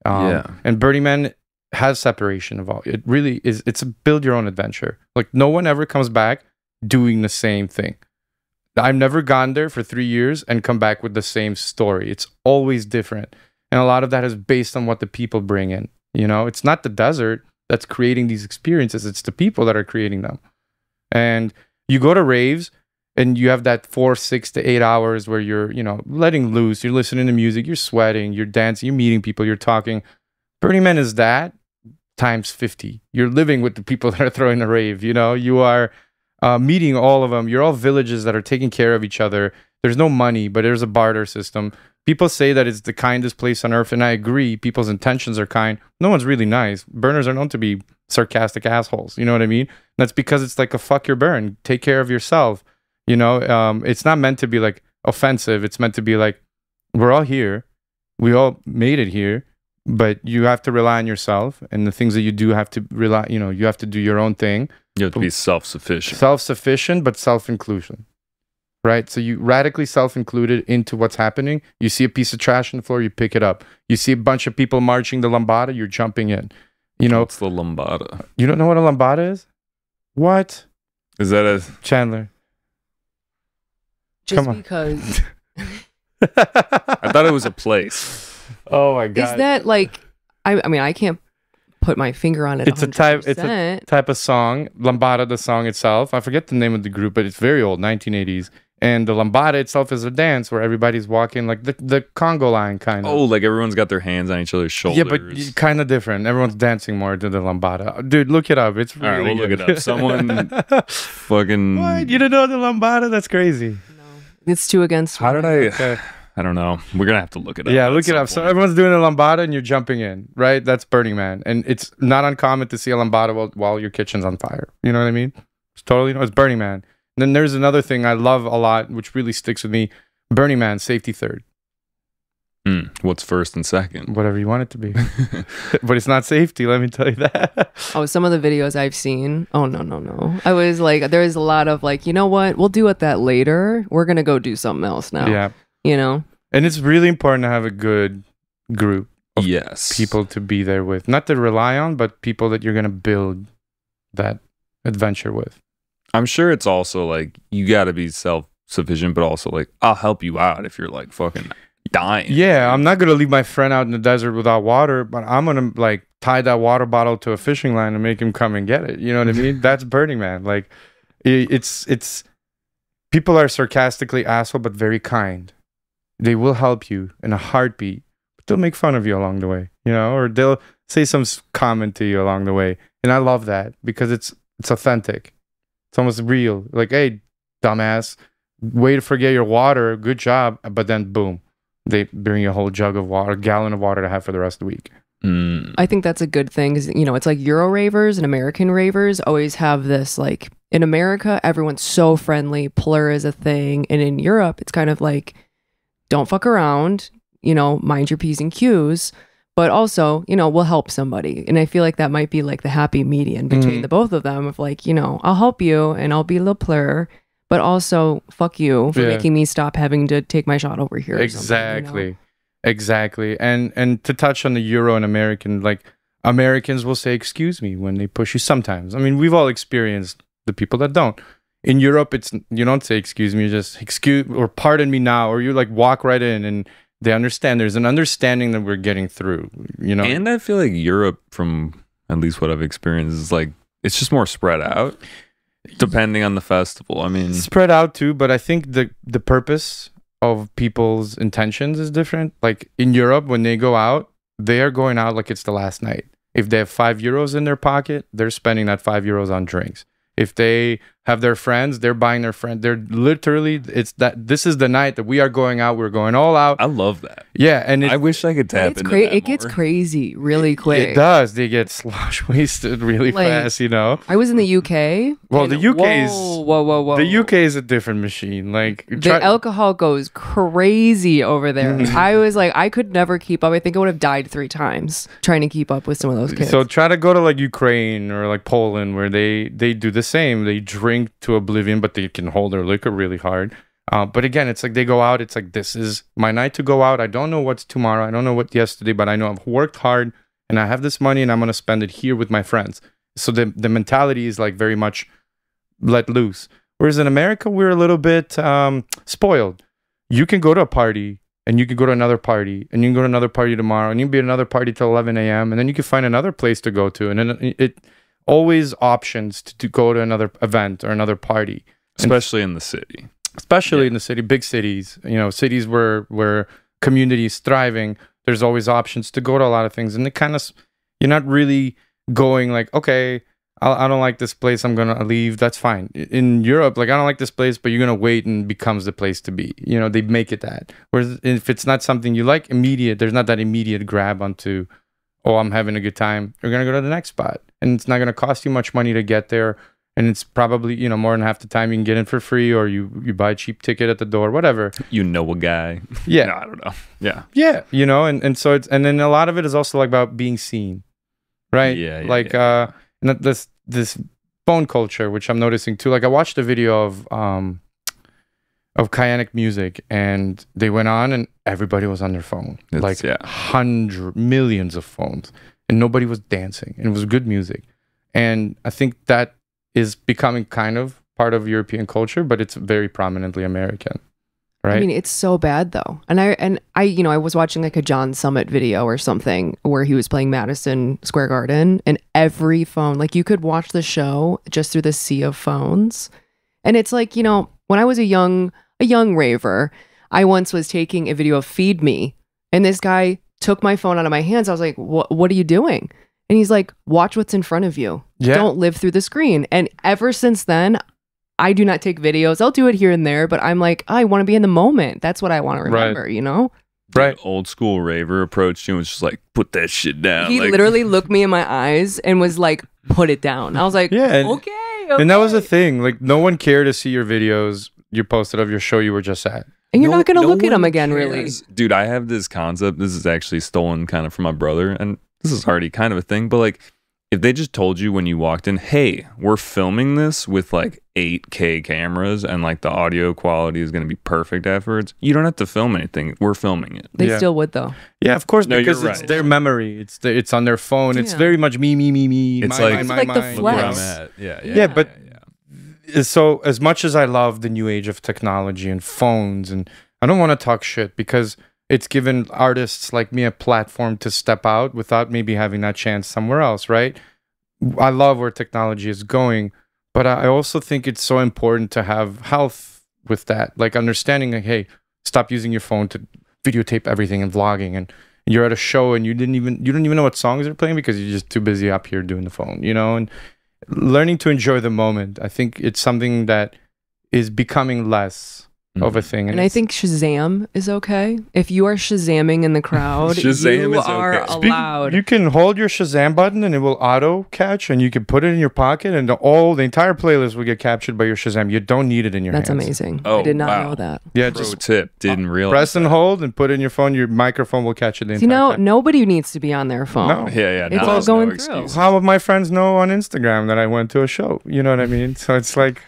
Um, yeah. And Burning Man has separation of all. It really is. It's a build your own adventure. Like, no one ever comes back doing the same thing. I've never gone there for three years and come back with the same story. It's always different. And a lot of that is based on what the people bring in. You know, it's not the desert that's creating these experiences. It's the people that are creating them. And you go to raves, and you have that four, six to eight hours where you're, you know, letting loose. You're listening to music. You're sweating. You're dancing. You're meeting people. You're talking. Burning Man is that times fifty. You're living with the people that are throwing the rave. You know, you are uh, meeting all of them. You're all villages that are taking care of each other. There's no money, but there's a barter system. People say that it's the kindest place on earth, and I agree. People's intentions are kind. No one's really nice. Burners are known to be sarcastic assholes. You know what I mean? And that's because it's like a fuck your burn. Take care of yourself. You know, um, it's not meant to be like offensive. It's meant to be like, we're all here. We all made it here, but you have to rely on yourself, and the things that you do have to rely, you know, you have to do your own thing. You have to be self-sufficient. Self-sufficient, but self-inclusion, right? So you radically self-included into what's happening. You see a piece of trash on the floor, you pick it up. You see a bunch of people marching the lambada, you're jumping in. You know, what's the lambada? You don't know what a lambada is? What? Is that a... Chandler. Just because. I thought it was a place. Oh my god! Is that like? I, I mean, I can't put my finger on it. It's one hundred percent. a type. It's a type of song. Lambada, the song itself. I forget the name of the group, but it's very old, nineteen eighties. And the lambada itself is a dance where everybody's walking like the the Congo line kind of. Oh, like everyone's got their hands on each other's shoulders. Yeah, but kind of different. Everyone's dancing more to the lambada. Dude, look it up. It's really all right. We'll good. Look it up. Someone fucking. What? You don't know the lambada? That's crazy. It's two against one. How did I... Okay. I don't know. We're going to have to look it up. Yeah, look it up. Point. So everyone's doing a lambada and you're jumping in, right? That's Burning Man. And it's not uncommon to see a lambada while, while your kitchen's on fire. You know what I mean? It's totally... It's Burning Man. And then there's another thing I love a lot, which really sticks with me. Burning Man, safety third. Mm, what's first and second? Whatever you want it to be. But it's not safety, let me tell you that. Oh, some of the videos I've seen. Oh, no, no, no. I was like, there is a lot of like, you know what? We'll deal with that later. We're going to go do something else now. Yeah. You know? And it's really important to have a good group of yes. people to be there with. Not to rely on, but people that you're going to build that adventure with. I'm sure it's also like, you got to be self-sufficient, but also like, I'll help you out if you're like fucking... dying. Yeah, I'm not gonna leave my friend out in the desert without water, but I'm gonna like tie that water bottle to a fishing line and make him come and get it. You know what I mean? That's Burning Man. Like, it, it's it's people are sarcastically asshole, but very kind. They will help you in a heartbeat, but they'll make fun of you along the way. You know, or they'll say some comment to you along the way, and I love that because it's it's authentic. It's almost real. Like, hey, dumbass, way to forget your water. Good job, but then boom. They bring you a whole jug of water, a gallon of water to have for the rest of the week. Mm. I think that's a good thing. Cause, you know, it's like Euro ravers and American ravers always have this, like, in America, everyone's so friendly. Plur is a thing. And in Europe, it's kind of like, don't fuck around, you know, mind your P's and Q's, but also, you know, we'll help somebody. And I feel like that might be like the happy median between mm. the both of them of like, you know, I'll help you and I'll be a little plur. But also, fuck you for yeah. making me stop having to take my shot over here. Exactly. You know? Exactly. And and to touch on the Euro and American, like, Americans will say, excuse me, when they push you sometimes. I mean, we've all experienced the people that don't. In Europe, it's you don't say, excuse me, you just excuse or pardon me now, or you like walk right in and they understand. There's an understanding that we're getting through, you know? And I feel like Europe, from at least what I've experienced, is like, it's just more spread out. Depending on the festival, I mean, spread out too. But I think the the purpose of people's intentions is different. Like in Europe, when they go out, they are going out like it's the last night. If they have five euros in their pocket, they're spending that five euros on drinks. If they have their friends, they're buying their friend. They're literally, it's that this is the night that we are going out. We're going all out. I love that. Yeah, and it, I wish I could tap into that. It gets crazy really quick. It does. They get slosh wasted really like, fast. You know. I was in the U K. Well, the U K is whoa, whoa, whoa, whoa. The U K is a different machine. Like the alcohol goes crazy over there. I was like, I could never keep up. I think I would have died three times trying to keep up with some of those kids. So try to go to like Ukraine or like Poland where they they do the same. They drink. Drink to oblivion, but they can hold their liquor really hard. Uh, but again, it's like they go out. It's like, this is my night to go out. I don't know what's tomorrow. I don't know what yesterday, but I know I've worked hard and I have this money and I'm going to spend it here with my friends. So the, the mentality is like very much let loose. Whereas in America, we're a little bit um, spoiled. You can go to a party and you can go to another party and you can go to another party tomorrow and you can be at another party till eleven A M and then you can find another place to go to. And then it... it always options to, to go to another event or another party, especially and, in the city especially yeah. in the city big cities, you know, cities where where communities thriving, there's always options to go to a lot of things. And it kind of, you're not really going like, okay, I'll, I don't like this place, I'm gonna leave. That's fine. In Europe, like, I don't like this place, but you're gonna wait and becomes the place to be, you know. They make it that, whereas if it's not something you like, immediate, there's not that immediate grab onto, oh, I'm having a good time, you're gonna go to the next spot. And it's not going to cost you much money to get there. And it's probably, you know, more than half the time you can get in for free, or you, you buy a cheap ticket at the door, whatever. You know a guy. Yeah. No, I don't know. Yeah. Yeah. You know, and, and so it's, and then a lot of it is also like about being seen, right? Yeah. yeah like, yeah. uh, this, this phone culture, which I'm noticing too. Like, I watched a video of, um, of Kyanic Music, and they went on and everybody was on their phone. It's, like yeah. hundred, millions of phones. And nobody was dancing, and it was good music. And I think that is becoming kind of part of European culture, but it's very prominently American, right? I mean, it's so bad though. And I, and I, you know, I was watching like a John Summit video or something where he was playing Madison Square Garden, and every phone, like, you could watch the show just through the sea of phones. And it's like, you know, when I was a young, a young raver, I once was taking a video of Feed Me, and this guy took my phone out of my hands. I was like, what what are you doing? And he's like, watch what's in front of you. Yeah. Don't live through the screen. And ever since then, I do not take videos. I'll do it here and there, but I'm like, oh, I want to be in the moment. That's what I want to remember, right. You know? Right. Old school raver approached you and was just like, put that shit down. He like literally looked me in my eyes and was like, put it down. I was like, yeah, and, okay, okay. And that was the thing. Like, no one cared to see your videos you posted of your show you were just at. And you're no, not going to no look at them again, cares. really. Dude, I have this concept. This is actually stolen kind of from my brother. And this is already kind of a thing. But like, if they just told you when you walked in, hey, we're filming this with like eight K cameras and like the audio quality is going to be perfect afterwards, you don't have to film anything. We're filming it. They yeah. still would though. Yeah, of course, no, because right. it's their memory. It's the, it's on their phone. Yeah. It's very much me, me, me, me. It's my, like, my, it's my, like my, the flex. Yeah, yeah, yeah, yeah, but yeah. So as much as I love the new age of technology and phones, and I don't want to talk shit because it's given artists like me a platform to step out without maybe having that chance somewhere else, right? I love where technology is going, but I also think it's so important to have health with that. Like understanding, like, hey, stop using your phone to videotape everything and vlogging, and you're at a show and you didn't even you don't even know what songs they're playing because you're just too busy up here doing the phone, you know? And learning to enjoy the moment. I think it's something that is becoming less of a thing. And I think Shazam is okay. If you are Shazamming in the crowd, Shazam you is are okay. allowed. Speaking, you can hold your Shazam button and it will auto catch, and you can put it in your pocket, and the, all the entire playlist will get captured by your Shazam. You don't need it in your That's hands. That's amazing. Oh, I did not wow. know that. Yeah, Pro just tip. Didn't realize. Press that. and hold and put it in your phone. Your microphone will catch it. The entire you know, time. Nobody needs to be on their phone. No. Yeah, yeah. It's all going no through. How would my friends know on Instagram that I went to a show? You know what I mean? So it's like,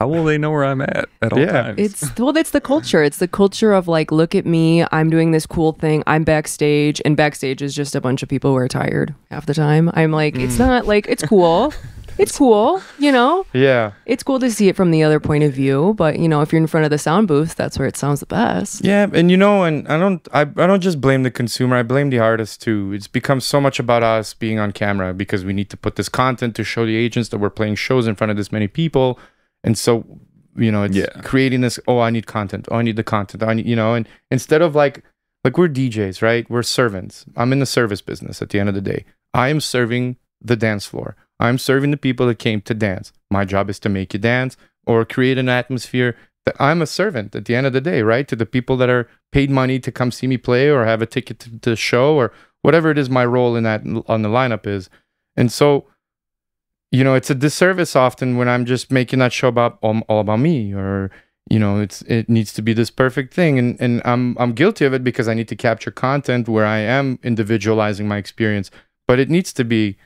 how will they know where I'm at at all yeah. times? It's, well, that's the culture. It's the culture of like, look at me. I'm doing this cool thing. I'm backstage. And backstage is just a bunch of people who are tired half the time. I'm like, mm. it's not like, it's cool. It's cool, you know? Yeah. It's cool to see it from the other point of view. But, you know, if you're in front of the sound booth, that's where it sounds the best. Yeah. And, you know, and I don't, I, I don't just blame the consumer. I blame the artist, too. It's become so much about us being on camera because we need to put this content to show the agents that we're playing shows in front of this many people. And so, you know, it's yeah. creating this, oh, I need content. Oh, I need the content. I need, you know, and instead of like, like we're D Js, right? We're servants. I'm in the service business at the end of the day. I am serving the dance floor. I'm serving the people that came to dance. My job is to make you dance or create an atmosphere. That I'm a servant at the end of the day, right? To the people that are paid money to come see me play or have a ticket to the show or whatever it is my role in that on the lineup is. And so, you know, it's a disservice often when I'm just making that show about um, all about me, or you know, it's it needs to be this perfect thing, and and I'm I'm guilty of it because I need to capture content where I am individualizing my experience, but it needs to be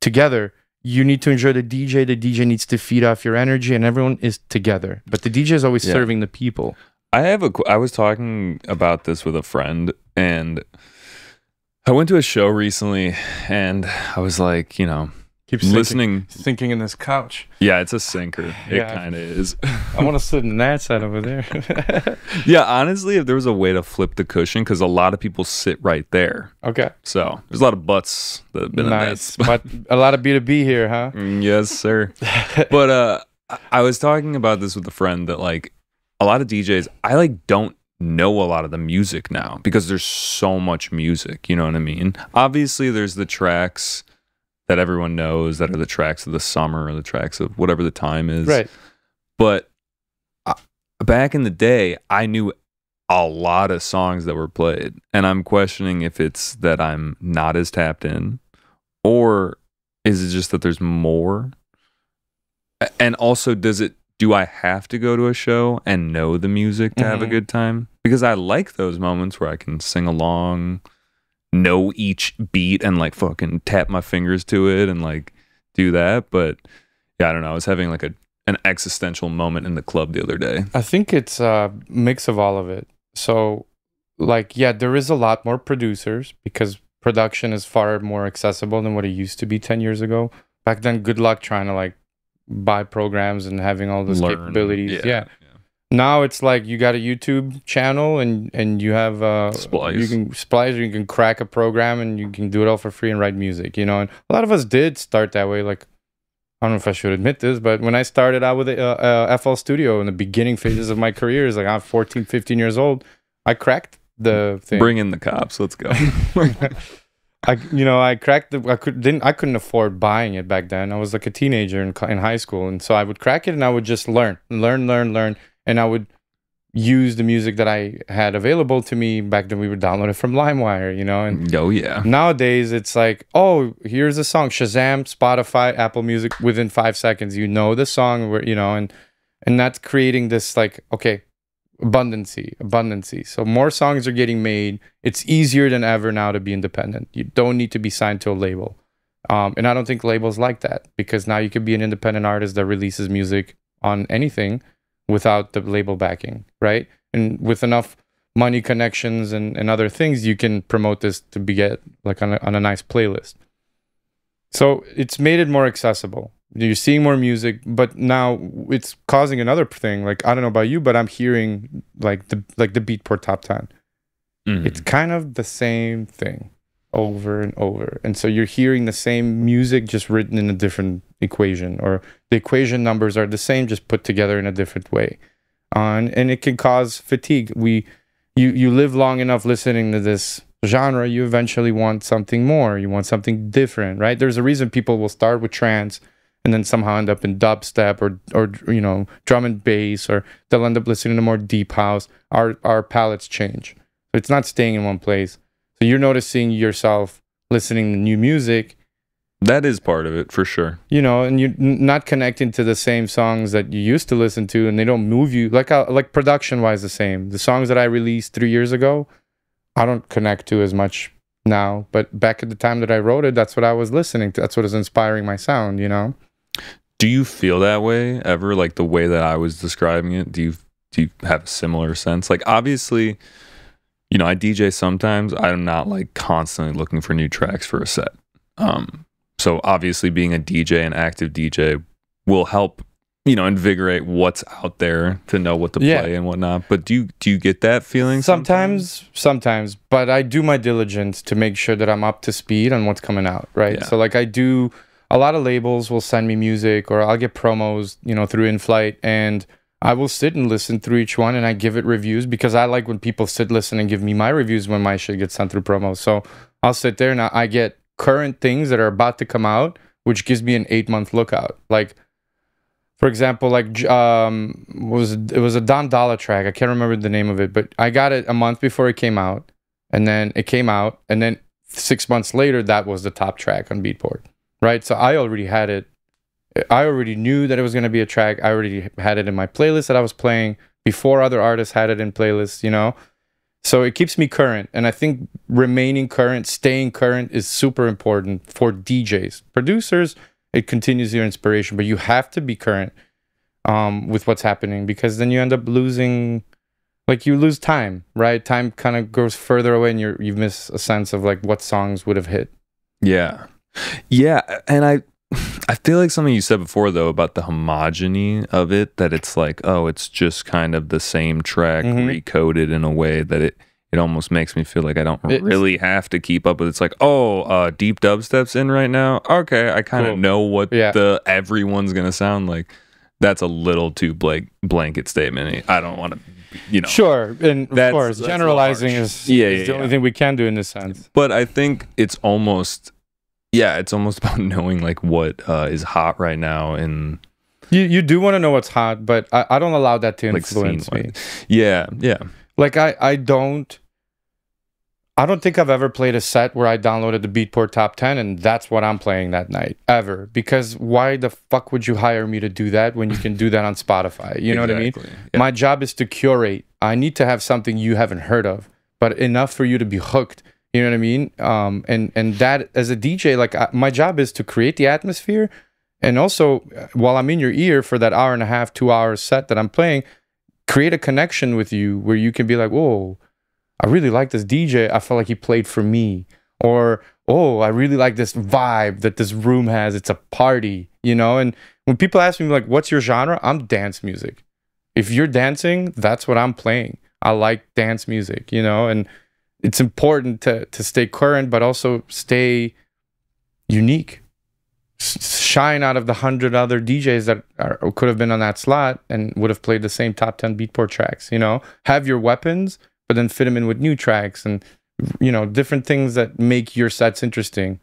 together. You need to enjoy the D J. The D J needs to feed off your energy, and everyone is together. But the D J is always yeah. serving the people. I have a. I was talking about this with a friend, and I went to a show recently, and I was like, you know. Keep listening, sinking in this couch. Yeah, it's a sinker. It yeah. kind of is. I want to sit in that side over there. Yeah, honestly, if there was a way to flip the cushion, because a lot of people sit right there. Okay. So there's a lot of butts that have been nice. in that. But a lot of B two B here, huh? Mm, yes, sir. But uh, I was talking about this with a friend that like a lot of D Js, I like don't know a lot of the music now because there's so much music. You know what I mean? Obviously, there's the tracks that everyone knows that are the tracks of the summer or the tracks of whatever the time is. Right. But I, back in the day, I knew a lot of songs that were played, and I'm questioning if it's that I'm not as tapped in, or is it just that there's more? And also, does it, do I have to go to a show and know the music to mm-hmm. have a good time? Because I like those moments where I can sing along, know each beat and like fucking tap my fingers to it and like do that. But yeah, I don't know, I was having like a an existential moment in the club the other day. I think it's a mix of all of it. So like, yeah, there is a lot more producers because production is far more accessible than what it used to be ten years ago. Back then, good luck trying to like buy programs and having all those Learn. capabilities. Yeah, yeah. yeah. Now it's like you got a YouTube channel and and you have uh Splice. you can splice you can crack a program and you can do it all for free and write music, you know. And a lot of us did start that way. Like, I don't know if I should admit this, but when I started out with the, uh, uh, F L Studio in the beginning phases of my career, is like I'm fourteen, fifteen years old. I cracked the thing. Bring in the cops. Let's go. I you know I cracked the I could didn't I couldn't afford buying it back then. I was like a teenager in in high school, and so I would crack it and I would just learn, learn, learn, learn. And I would use the music that I had available to me. Back then, we would download it from LimeWire, you know? And oh, yeah. Nowadays, it's like, oh, here's a song. Shazam, Spotify, Apple Music. Within five seconds, you know the song, you know? And, and that's creating this, like, okay, abundancy, abundancy. So more songs are getting made. It's easier than ever now to be independent. You don't need to be signed to a label. Um, and I don't think labels like that, because now you could be an independent artist that releases music on anything without the label backing, right? And with enough money, connections, and, and other things, you can promote this to be get like on a, on a nice playlist. So it's made it more accessible. You're seeing more music, but now it's causing another thing. Like, I don't know about you, but I'm hearing like the like the Beatport Top ten. Mm. It's kind of the same thing over and over. And so you're hearing the same music just written in a different equation, or the equation numbers are the same, just put together in a different way. On uh, and, and it can cause fatigue. We you you live long enough listening to this genre, you eventually want something more. You want something different, right? There's a reason people will start with trance and then somehow end up in dubstep or, or you know, drum and bass, or they'll end up listening to more deep house. Our, our palettes change. It's not staying in one place. So you're noticing yourself listening to new music. That is part of it, for sure. You know, and you're not connecting to the same songs that you used to listen to, and they don't move you. Like, like production-wise, the same. The songs that I released three years ago, I don't connect to as much now. But back at the time that I wrote it, that's what I was listening to. That's what was inspiring my sound, you know? Do you feel that way ever? Like the way that I was describing it? Do you, do you have a similar sense? Like, obviously, you know, I D J sometimes. I'm not like constantly looking for new tracks for a set. Um, so obviously being a D J, an active D J, will help, you know, invigorate what's out there to know what to play, yeah, and whatnot. But do you, do you get that feeling sometimes? Sometimes, but I do my diligence to make sure that I'm up to speed on what's coming out, right? Yeah. So like I do, a lot of labels will send me music, or I'll get promos, you know, through InFlight, and I will sit and listen through each one, and I give it reviews, because I like when people sit, listen, and give me my reviews when my shit gets sent through promos. So I'll sit there and I get current things that are about to come out, which gives me an eight-month lookout. Like, for example, like um, was it was a Dom Dolla track. I can't remember the name of it, but I got it a month before it came out, and then it came out, and then six months later, that was the top track on Beatport, right? So I already had it. I already knew that it was going to be a track. I already had it in my playlist that I was playing before other artists had it in playlists, you know? So it keeps me current, and I think remaining current, staying current is super important for D Js. Producers, it continues your inspiration, but you have to be current um, with what's happening, because then you end up losing, like you lose time, right? Time kind of goes further away, and you you miss a sense of like what songs would have hit. Yeah, yeah, and I I feel like something you said before though about the homogeny of it, that it's like, oh, it's just kind of the same track, mm-hmm, recoded in a way that it. It almost makes me feel like I don't it's, really have to keep up with it. It's like, oh, uh, deep dubstep's in right now. Okay, I kind of cool. know what yeah. the everyone's gonna sound like. That's a little too blank blanket statement. I don't want to, you know. Sure, and that's, of course, that's generalizing is, yeah, is yeah, the yeah. only thing we can do in this sense. But I think it's almost, yeah, it's almost about knowing like what uh, is hot right now. And you you do want to know what's hot, but I, I don't allow that to influence like me. Yeah, yeah. Like I I don't. I don't think I've ever played a set where I downloaded the Beatport Top ten and that's what I'm playing that night, ever. Because why the fuck would you hire me to do that when you can do that on Spotify? You know exactly. what I mean? Yeah. My job is to curate. I need to have something you haven't heard of, but enough for you to be hooked. You know what I mean? Um, and, and that, as a D J, like I, my job is to create the atmosphere. And also, while I'm in your ear for that hour and a half, two hour set that I'm playing, create a connection with you where you can be like, whoa, I really like this D J. I felt like he played for me. Or, oh, I really like this vibe that this room has. It's a party, you know? And when people ask me, like, what's your genre? I'm dance music. If you're dancing, that's what I'm playing. I like dance music, you know? And it's important to, to stay current, but also stay unique. S shine out of the hundred other D Js that are, could have been on that slot and would have played the same top ten Beatport tracks, you know? Have your weapons, but then fit them in with new tracks and, you know, different things that make your sets interesting.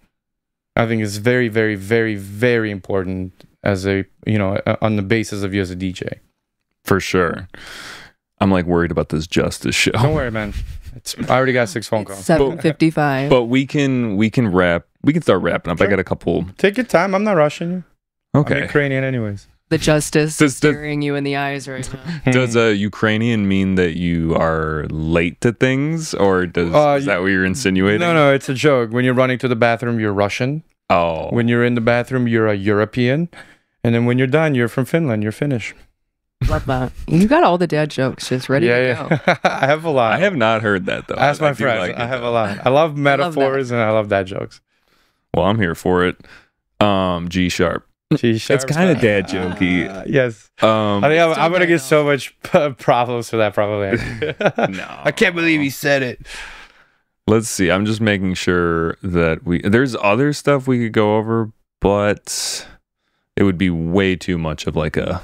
I think is very, very, very, very important as a, you know, on the basis of you as a D J. For sure. I'm like worried about this Justice show. Don't worry, man. It's, I already got six phone calls. seven fifty-five. But, but we can, we can wrap. We can start wrapping up. Sure. I got a couple. Take your time. I'm not rushing you. Okay. I'm Ukrainian anyways. the justice does, staring does, you in the eyes right now. Does uh, Ukrainian mean that you are late to things, or does uh, is that what you're insinuating? No, no, it's a joke. When you're running to the bathroom, you're Russian. Oh. When you're in the bathroom, you're a European, and then when you're done, you're from Finland. You're Finnish. Love that. You got all the dad jokes just ready yeah, to yeah. go. I have a lot. I have not heard that though. Ask my friends. Like I have though. a lot. I love metaphors I love and I love dad jokes. Well, I'm here for it. Um, G sharp. It's kind of dad jokey. Uh, yes. Um, I mean, I'm, I'm gonna get so much problems for that probably. No, I can't believe he said it. Let's see. I'm just making sure that we. There's other stuff we could go over, but it would be way too much of like a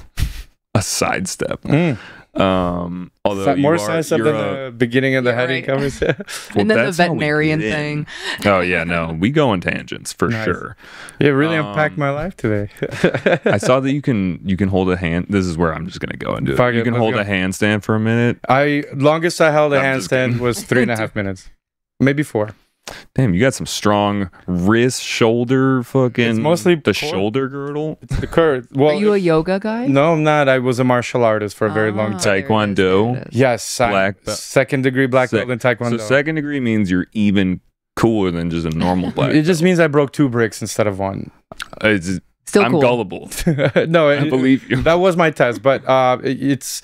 a sidestep. Mm. Um, although more are, sidestep than a, the beginning of the heading right. conversation, well, and then the veterinarian thing. Oh yeah, no, we go on tangents for nice. sure. It really um, unpacked my life today. I saw that you can you can hold a hand. This is where I'm just gonna go into it. You can hold go. a handstand for a minute. I longest I held a I'm handstand was three and a half minutes. Maybe four. Damn, you got some strong wrist, shoulder, fucking. It's mostly the poor. shoulder girdle. It's the curve. Well, are you a yoga guy? No, I'm not. I was a martial artist for a very ah, long time. Taekwondo. Yes, black belt. Second degree black belt in Taekwondo. So second degree means you're even cooler than just a normal black. It just means I broke two bricks instead of one. It's, Still I'm cool. gullible. No, I it, believe you. That was my test, but uh, it, it's.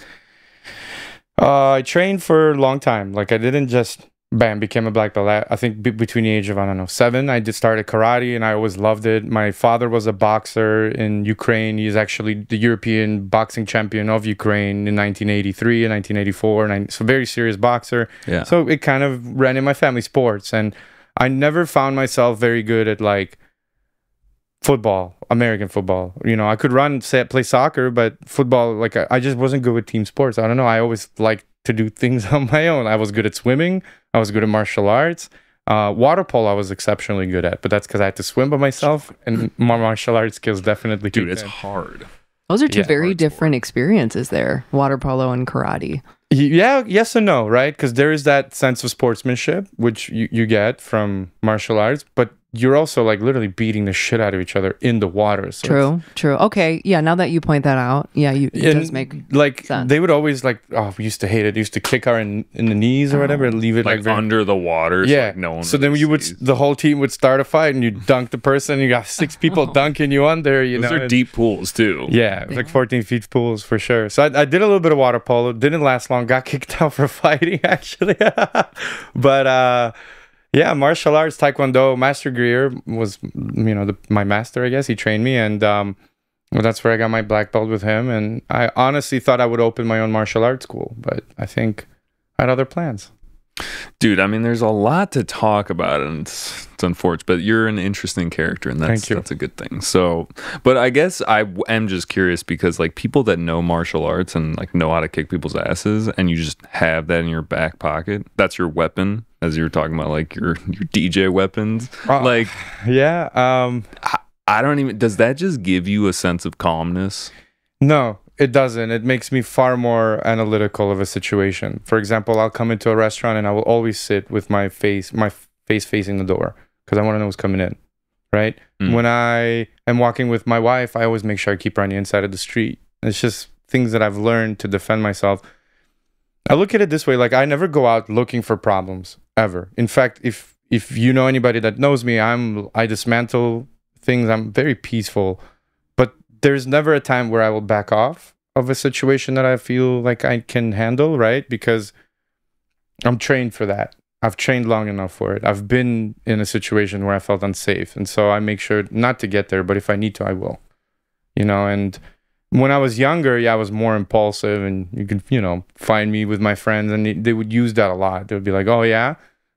Uh, I trained for a long time. Like I didn't just. Bam, became a black belt. I, I think b between the age of, I don't know, seven, I did started karate and I always loved it. My father was a boxer in Ukraine. He's actually the European boxing champion of Ukraine in nineteen eighty-three and nineteen eighty-four. And I, so very serious boxer. Yeah. So it kind of ran in my family sports. And I never found myself very good at like football, American football. You know, I could run, say, play soccer, but football, like I, I just wasn't good with team sports. I don't know. I always liked to do things on my own. I was good at swimming. I was good at martial arts. Uh, water polo I was exceptionally good at, but that's because I had to swim by myself, and my martial arts skills definitely. Dude, it's in. hard. Those are two yeah, very different sport. experiences there, water polo and karate. Yeah, yes and no, right? Because there is that sense of sportsmanship, which you, you get from martial arts, but you're also like literally beating the shit out of each other in the water. So true, true. Okay, yeah, now that you point that out, yeah, you, it does make like, sense. They would always like, oh, we used to hate it. They used to kick her in, in the knees or whatever and leave it like, like very, under the water. Yeah. So, like, no one so then you would, the whole team would start a fight and you dunk the person. You got six people oh. dunking you under. You Those know, are and, deep pools too. Yeah, yeah, like fourteen feet pools for sure. So I, I did a little bit of water polo. Didn't last long. Got kicked out for fighting actually. But, uh... yeah, martial arts, Taekwondo. Master Greer was, you know, the, my master, I guess. He trained me, and um, well, that's where I got my black belt with him. And I honestly thought I would open my own martial arts school, but I think I had other plans. Dude, I mean, there's a lot to talk about, and it's, it's unfortunate, but you're an interesting character, and that's, that's a good thing. So, but I guess I am just curious because, like, people that know martial arts and, like, know how to kick people's asses, and you just have that in your back pocket, that's your weapon. As you were talking about, like your your D J weapons, uh, like yeah, um, I, I don't even. Does that just give you a sense of calmness? No, it doesn't. It makes me far more analytical of a situation. For example, I'll come into a restaurant and I will always sit with my face my face facing the door because I want to know who's coming in. Right? Mm. When I am walking with my wife, I always make sure I keep her on the inside of the street. It's just things that I've learned to defend myself. I look at it this way: like I never go out looking for problems. Ever. In fact, if if you know anybody that knows me, I'm I dismantle things. I'm very peaceful, but there's never a time where I will back off of a situation that I feel like I can handle, right? Because I'm trained for that. I've trained long enough for it. I've been in a situation where I felt unsafe, and so I make sure not to get there. But if I need to, I will. You know, and when I was younger, yeah, I was more impulsive, and you could, you know, find me with my friends, and they, they would use that a lot. They would be like, "Oh yeah,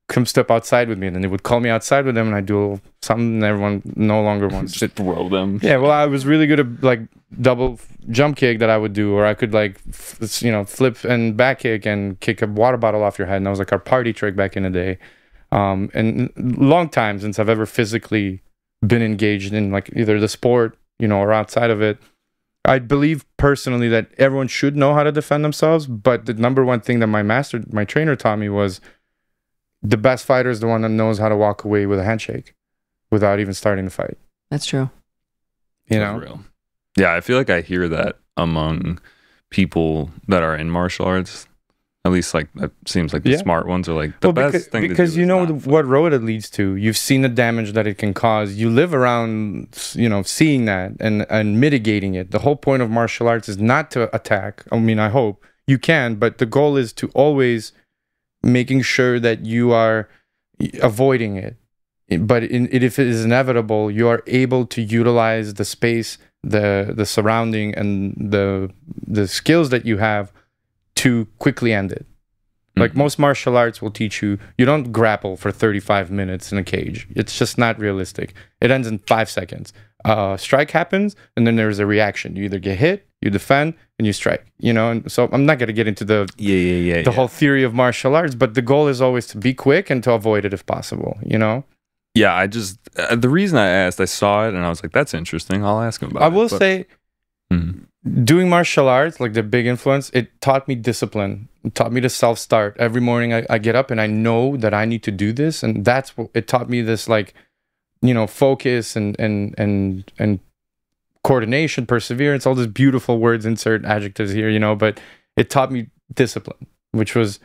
come step outside with me," and then they would call me outside with them, and I do something, and everyone no longer wants to throw them. Yeah, well, I was really good at like double jump kick that I would do, or I could like, f you know, flip and back kick and kick a water bottle off your head, and that was like our party trick back in the day. Um, and long time since I've ever physically been engaged in like either the sport, you know, or outside of it. I believe personally that everyone should know how to defend themselves, but the number one thing that my master, my trainer taught me was the best fighter is the one that knows how to walk away with a handshake without even starting the fight. That's true. You know? That's real. Yeah, I feel like I hear that among people that are in martial arts. At least, like, it seems like the yeah. smart ones are like the well, best because, thing to do. Because you know what road it leads to. You've seen the damage that it can cause. You live around, you know, seeing that and, and mitigating it. The whole point of martial arts is not to attack. I mean, I hope you can, but the goal is to always making sure that you are avoiding it. But in, if it is inevitable, you are able to utilize the space, the, the surrounding, and the, the skills that you have to quickly end it. Like mm-hmm. most martial arts will teach you, you don't grapple for thirty-five minutes in a cage. It's just not realistic. It ends in five seconds. Uh, strike happens, and then there's a reaction. You either get hit, you defend, and you strike. You know, and so I'm not going to get into the yeah, yeah, yeah, the yeah. whole theory of martial arts, but the goal is always to be quick and to avoid it if possible, you know? Yeah, I just, uh, the reason I asked, I saw it, and I was like, that's interesting. I'll ask him about I it. I will but... say... Mm-hmm. Doing martial arts, like the big influence, it taught me discipline. It taught me to self-start. Every morning I, I get up and I know that I need to do this. And that's what it taught me, this like, you know, focus and and and and coordination, perseverance, all these beautiful words, insert adjectives here, you know, but it taught me discipline, which was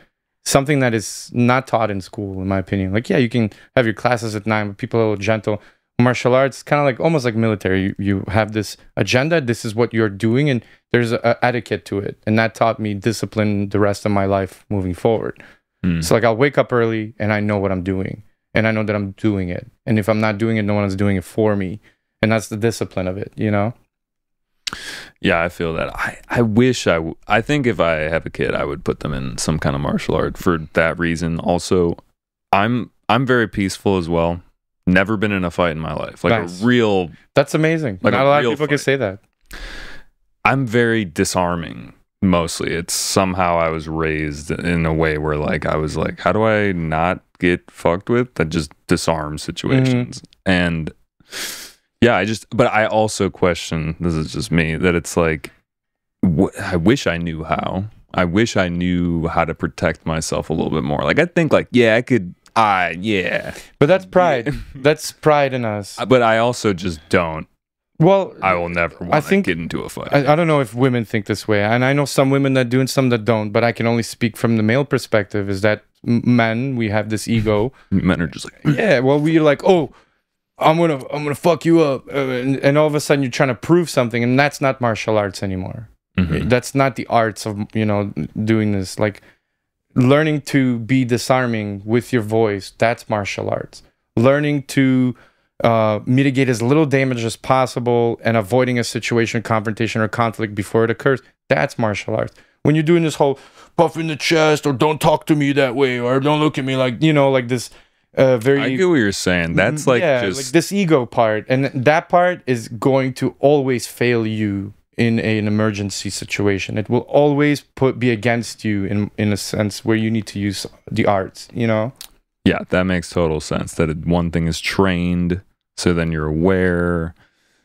something that is not taught in school, in my opinion. Like, yeah, you can have your classes at nine, but people are a little gentle. Martial arts, kind of like almost like military, you, you have this agenda, this is what you're doing, and there's a, a etiquette to it, and that taught me discipline the rest of my life moving forward. mm. So like I'll wake up early and I know what I'm doing, and I know that I'm doing it, and if I'm not doing it, no one's doing it for me, and that's the discipline of it, you know? Yeah, I feel that. I, I wish I w- I think if I have a kid, I would put them in some kind of martial art for that reason. Also, I'm I'm very peaceful as well. Never been in a fight in my life. Like nice. a real... That's amazing. Like Not a, a lot of people fight. Can say that. I'm very disarming, mostly. It's somehow I was raised in a way where like I was like, how do I not get fucked with? That just disarms situations. Mm-hmm. And yeah, I just... But I also question, this is just me, that it's like, wh- I wish I knew how. I wish I knew how to protect myself a little bit more. Like I think like, yeah, I could... Ah, uh, yeah. But that's pride. That's pride in us. But I also just don't. Well, I will never want I think, to get into a fight. I, I don't know if women think this way. And I know some women that do and some that don't. But I can only speak from the male perspective, is that men, we have this ego. Men are just like... Yeah, well, we're like, oh, I'm going to I'm gonna fuck you up. Uh, and, and all of a sudden, you're trying to prove something. And that's not martial arts anymore. Mm-hmm. That's not the arts of, you know, doing this. Like... Learning to be disarming with your voice, that's martial arts. Learning to uh, mitigate as little damage as possible and avoiding a situation, confrontation, or conflict before it occurs, that's martial arts. When you're doing this whole puff in the chest or don't talk to me that way or don't look at me like, you know, like this uh, very... I get what you're saying. That's like yeah, just... like this ego part. And that part is going to always fail you. In a, an emergency situation, it will always put be against you in in a sense where you need to use the arts, you know? Yeah, that makes total sense. That it, one thing is trained, so then you're aware,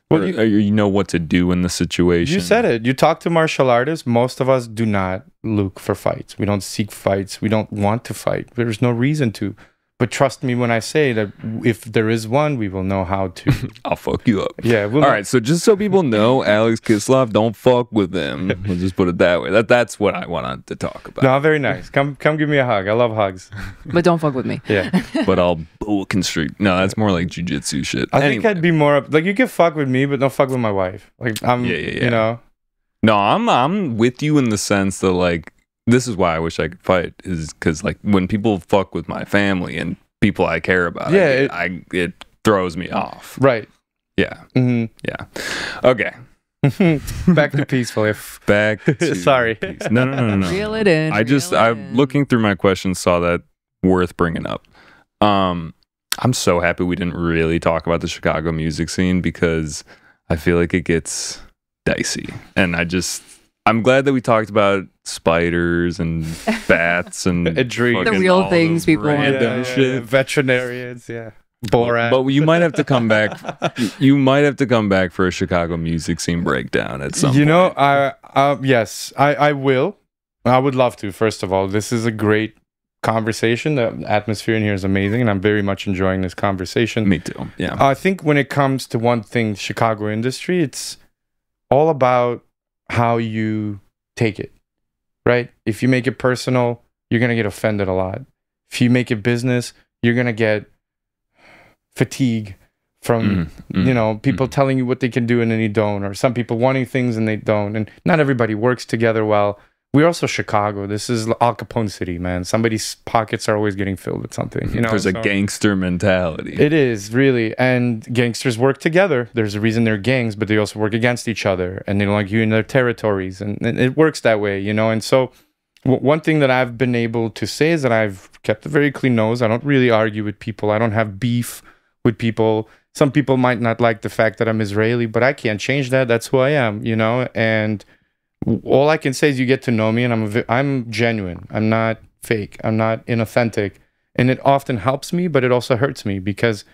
well, or, you, or you know what to do in the situation. You said it. You talk to martial artists. Most of us do not look for fights. We don't seek fights. We don't want to fight. There's no reason to. But trust me when I say that if there is one, we will know how to. I'll fuck you up. Yeah. We'll All know. Right. So just so people know, Alex Kislov, don't fuck with him. We'll just put it that way. That that's what I wanted to talk about. No, very nice. Come come give me a hug. I love hugs. But don't fuck with me. Yeah. But I'll boa constrict. No, that's more like jujitsu shit. I anyway. think I'd be more up, like you can fuck with me, but don't fuck with my wife. Like I'm. Yeah, yeah, yeah. You know. No, I'm I'm with you in the sense that like. This is why I wish I could fight, is because like when people fuck with my family and people I care about, yeah, I, it, I, it throws me off. Right. Yeah. Mm-hmm. Yeah. Okay. Back to peaceful. If back. To Sorry. Peace. No, no, no, no. Reel it in. I just I looking through my questions saw that worth bringing up. Um, I'm so happy we didn't really talk about the Chicago music scene because I feel like it gets dicey, and I just. I'm glad that we talked about spiders and bats and the real things people want. Yeah, yeah, yeah. Veterinarians, yeah. Borat. But you might have to come back. You might have to come back for a Chicago music scene breakdown at some. You point. know, I uh, yes, I, I will. I would love to. First of all, this is a great conversation. The atmosphere in here is amazing, and I'm very much enjoying this conversation. Me too. Yeah. I think when it comes to one thing, Chicago industry, it's. all about how you take it, right? If you make it personal, you're going to get offended a lot. If you make it business, you're going to get fatigue from, mm, mm, you know, people mm. telling you what they can do and then you don't, or some people wanting things and they don't. And not everybody works together well. We're also Chicago. This is Al Capone City, man. Somebody's pockets are always getting filled with something. You know, there's a so, gangster mentality. It is, really. And gangsters work together. There's a reason they're gangs, but they also work against each other. And they don't like you in their territories. And, and it works that way, you know. And so w one thing that I've been able to say is that I've kept a very clean nose. I don't really argue with people. I don't have beef with people. Some people might not like the fact that I'm Israeli, but I can't change that. That's who I am, you know. And all I can say is you get to know me, and I'm I'm genuine. I'm not fake. I'm not inauthentic. And it often helps me, but it also hurts me because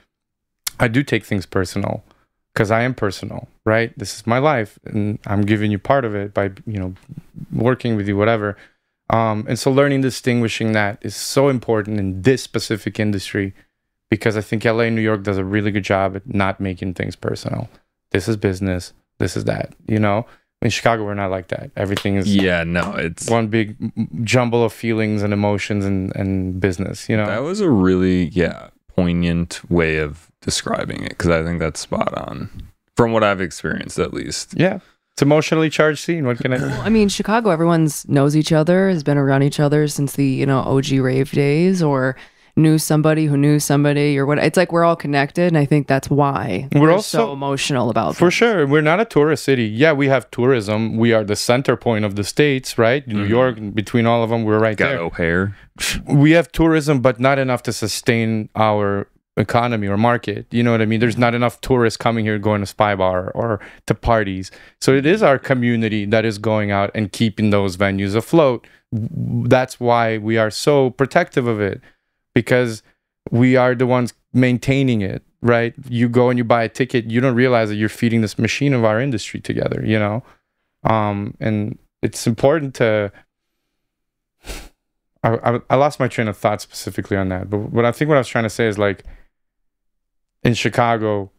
I do take things personal because I am personal, right? This is my life, and I'm giving you part of it by, you know, working with you, whatever. Um, and so learning distinguishing that is so important in this specific industry because I think L A and New York does a really good job at not making things personal. This is business. This is that, you know? In Chicago, we're not like that. Everything is yeah, no, it's one big jumble of feelings and emotions and and business. You know, that was a really yeah poignant way of describing it because I think that's spot on from what I've experienced at least. Yeah, it's emotionally charged scene. What can I? Well, I mean, Chicago, everyone's knows each other, has been around each other since the you know O G rave days or knew somebody who knew somebody or what. It's like we're all connected, and I think that's why we're, we're also so emotional about for things. Sure we're not a tourist city. Yeah, we have tourism. We are the center point of the states, right? New mm-hmm. York, between all of them, we're right Got there O'Hare. We have tourism, but not enough to sustain our economy or market, you know what I mean? There's not enough tourists coming here going to Spy Bar or to parties. So it is our community that is going out and keeping those venues afloat. That's why we are so protective of it, because we are the ones maintaining it, right? You go and you buy a ticket, you don't realize that you're feeding this machine of our industry together, you know? Um, and it's important to... I, I, I lost my train of thought specifically on that, but what I think what I was trying to say is, like, in Chicago,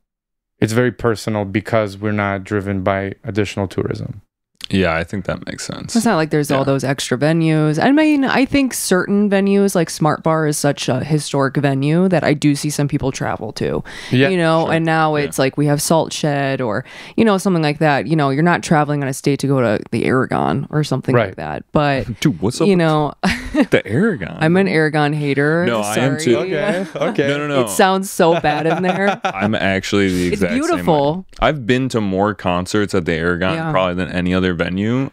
it's very personal because we're not driven by additional tourism. Yeah, I think that makes sense. It's not like there's yeah. all those extra venues. I mean, I think certain venues, like Smart Bar is such a historic venue that I do see some people travel to, yeah, you know, sure. and now yeah. it's like we have Salt Shed or, you know, something like that. You know, you're not traveling on a state to go to the Aragon or something right. like that. But, dude, what's up you know, the Aragon? I'm an Aragon hater. No, sorry. I am too. Okay, okay. No, no, no. It sounds so bad in there. I'm actually the exact it's beautiful. Same I've been to more concerts at the Aragon yeah. probably than any other venue.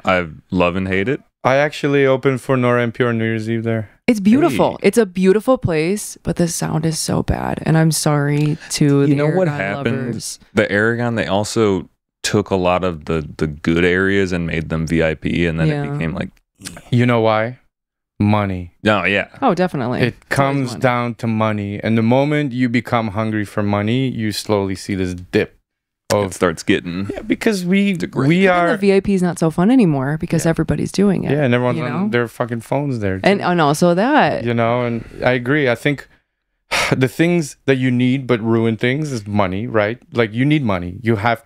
I love and hate it. I actually opened for Nora and Pure New Year's Eve there. It's beautiful. Hey. It's a beautiful place, but the sound is so bad. And I'm sorry to you the know Aragon what happened. Lovers. The Aragon, they also took a lot of the the good areas and made them V I P, and then yeah. it became like, you know why? Money. No, oh, yeah. Oh, definitely. It comes down to money, and the moment you become hungry for money, you slowly see this dip. Oh, it starts getting yeah because we degraded. We are and the V I P is not so fun anymore because yeah. everybody's doing it yeah and everyone's on their fucking phones there too. and and also that you know and I agree. I think the things that you need but ruin things is money, right? Like you need money. You have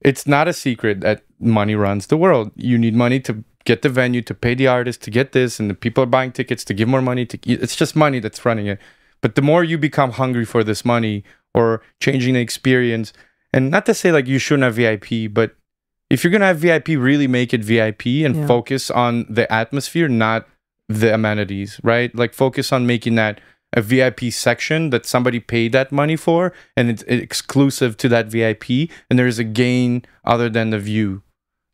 it's not a secret that money runs the world. You need money to get the venue, to pay the artist, to get this, and the people are buying tickets to give more money to it's just money that's running it. But the more you become hungry for this money or changing the experience. And not to say like you shouldn't have V I P, but if you're going to have V I P, really make it V I P and yeah. focus on the atmosphere, not the amenities, right? Like focus on making that a V I P section that somebody paid that money for, and it's exclusive to that V I P, and there's a gain other than the view.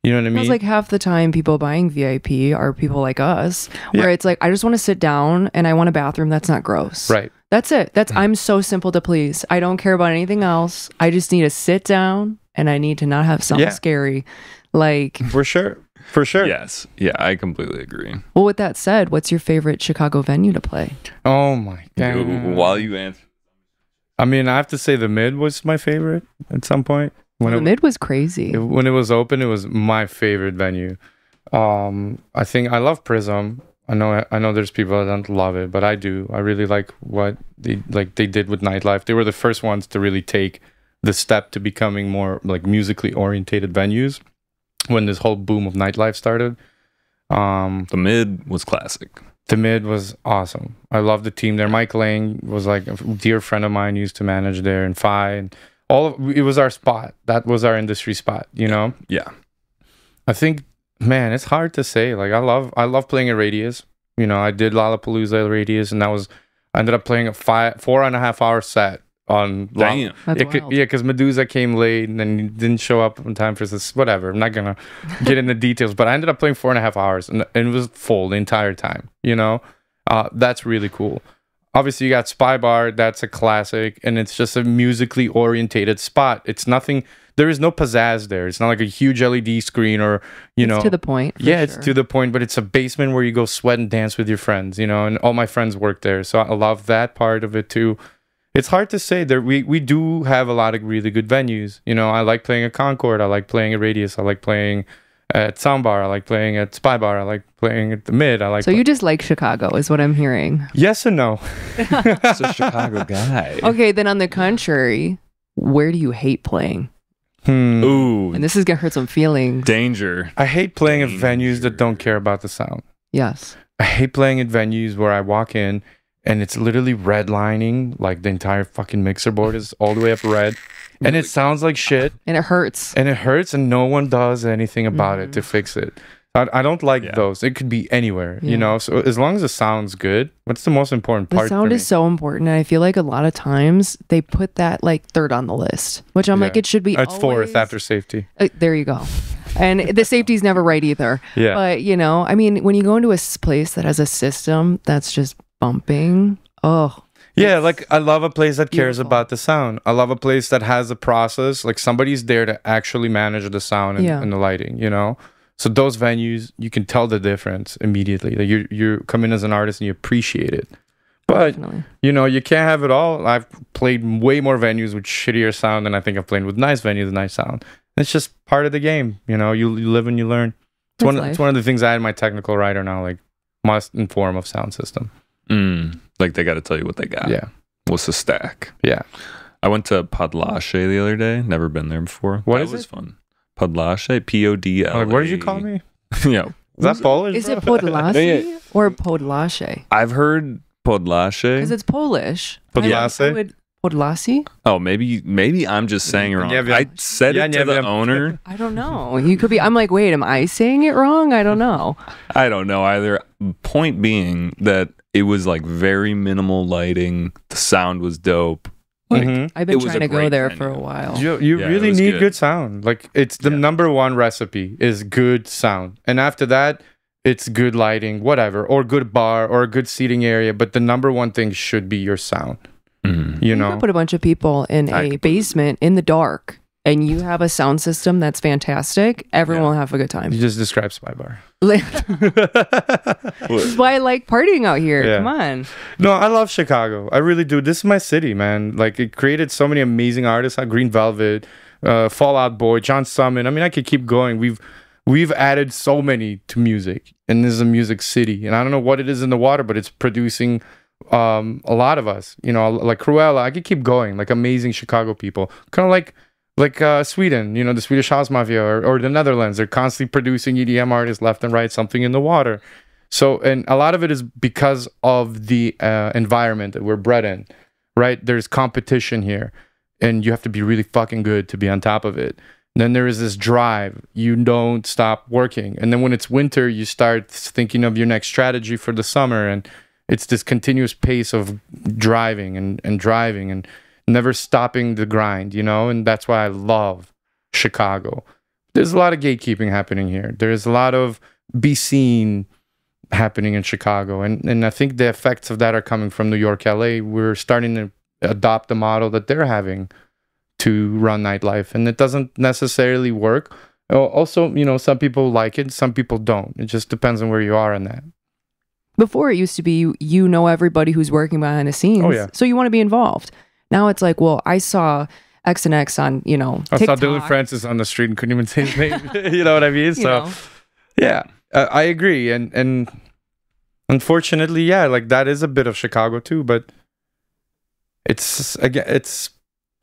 You know what I mean? It's like half the time people buying V I P are people like us, where yeah. it's like, I just want to sit down and I want a bathroom that's not gross. Right. That's it. That's I'm so simple to please. I don't care about anything else. I just need to sit down and I need to not have something yeah. scary. Like for sure. For sure. Yes. Yeah, I completely agree. Well, with that said, what's your favorite Chicago venue to play? Oh my god. While you answer. I mean, I have to say the Mid was my favorite at some point. When the it, Mid was crazy. It, when it was open, it was my favorite venue. Um, I think I love Prism. I know I know there's people that don't love it, but I do. I really like what they like they did with nightlife. They were the first ones to really take the step to becoming more like musically orientated venues. when this whole boom of nightlife started. Um, the Mid was classic. The Mid was awesome. I loved the team there. Mike Lang was like a dear friend of mine, used to manage there, and Phi, and all of it was our spot. That was our industry spot, you know? Yeah. I think, man, it's hard to say. Like, I love I love playing at Radius. You know, I did Lollapalooza Radius, and that was, I ended up playing a five, four and a half hour set on Damn. That's it, wild. Yeah, because Medusa came late and then didn't show up in time for this, whatever. I'm not gonna get into details, but I ended up playing four and a half hours and, and it was full the entire time, you know. Uh that's really cool. Obviously you got Spy Bar, that's a classic, and it's just a musically orientated spot. It's nothing, there is no pizzazz there. It's not like a huge L E D screen or, you it's know, to the point. Yeah, sure. It's to the point, but it's a basement where you go sweat and dance with your friends, you know, and all my friends work there, so I love that part of it too. It's hard to say. There, we, we do have a lot of really good venues. You know, I like playing at Concord. I like playing at Radius. I like playing at Soundbar. I like playing at Spy Bar. I like playing at the Mid. I like. So you just like Chicago is what I'm hearing. Yes and no. It's a Chicago guy. Okay, then on the contrary, where do you hate playing? Hmm. Ooh. And this is going to hurt some feelings. Danger. I hate playing Danger. at venues that don't care about the sound. Yes. I hate playing at venues where I walk in and it's literally redlining, like the entire fucking mixer board is all the way up red. And it sounds like shit. And it hurts. And it hurts, and no one does anything about mm-hmm. it to fix it. I, I don't like yeah. those. It could be anywhere, yeah. you know? So as long as it sounds good, what's the most important part? The sound is so important. And I feel like a lot of times they put that like third on the list, which I'm yeah. like, it should be It's always... fourth after safety. Uh, there you go. And the safety's never right either. Yeah. But, you know, I mean, when you go into a place that has a system that's just... bumping, oh yeah, like I love a place that cares beautiful. about the sound. I love a place that has a process, like somebody's there to actually manage the sound and, yeah. and the lighting, you know. So those venues, you can tell the difference immediately. Like you you come in as an artist and you appreciate it, but Definitely. you know, you can't have it all. I've played way more venues with shittier sound than I think I've played with nice venues with nice sound. It's just part of the game, you know. You, you live and you learn. It's one, it's one of the things I had my technical writer now, like must inform of sound system. Mm, like they got to tell you what they got. Yeah, what's the stack? Yeah, I went to Podlasie the other day. Never been there before. What that is was it? Fun. Podlasie, P O D L. Like, what did you call me? Yeah, is that Polish? Is bro? it Podlasie or Podlasie? I've heard Podlasie because it's Polish. Podlasie. Podlasie? Oh, maybe maybe I'm just saying it wrong. Yeah, I said yeah, it to yeah, the yeah. owner. I don't know. You could be. I'm like, wait, am I saying it wrong? I don't know. I don't know either. Point being that it was like very minimal lighting. The sound was dope. Like, mm-hmm. I've been trying to go there venue. for a while. You, you yeah, really need good. good sound. Like it's the yeah. number one recipe is good sound, and after that, it's good lighting, whatever, or good bar or a good seating area. But the number one thing should be your sound. Mm. You know, you put a bunch of people in I a basement in the dark, and you have a sound system that's fantastic. Everyone yeah. will have a good time. You just described Spy Bar. This is why I like partying out here. Yeah. Come on. No, I love Chicago. I really do. This is my city, man. Like it created so many amazing artists. Like Green Velvet, uh, Fall Out Boy, John Summon. I mean, I could keep going. We've we've added so many to music, and this is a music city. And I don't know what it is in the water, but it's producing. Um, a lot of us, you know, like Cruella, I could keep going, like amazing Chicago people, kind of like like uh, Sweden, you know, the Swedish House Mafia, or, or the Netherlands. They're constantly producing E D M artists left and right, something in the water. So, and a lot of it is because of the uh, environment that we're bred in, right? There's competition here, and you have to be really fucking good to be on top of it. And then there is this drive. You don't stop working. And then when it's winter, you start thinking of your next strategy for the summer, and it's this continuous pace of driving and, and driving and never stopping the grind, you know? And that's why I love Chicago. There's a lot of gatekeeping happening here. There's a lot of be seen happening in Chicago. And, and I think the effects of that are coming from New York, L A. We're starting to adopt the model that they're having to run nightlife. And it doesn't necessarily work. Also, you know, some people like it, some people don't. It just depends on where you are in that. Before it used to be, you know, everybody who's working behind the scenes. Oh, yeah. So you want to be involved. Now it's like, well, I saw X and X on, you know, TikTok. I saw Dillon Francis on the street and couldn't even say his name. You know what I mean? So, know. yeah, uh, I agree. And and unfortunately, yeah, like that is a bit of Chicago too. But it's again, it's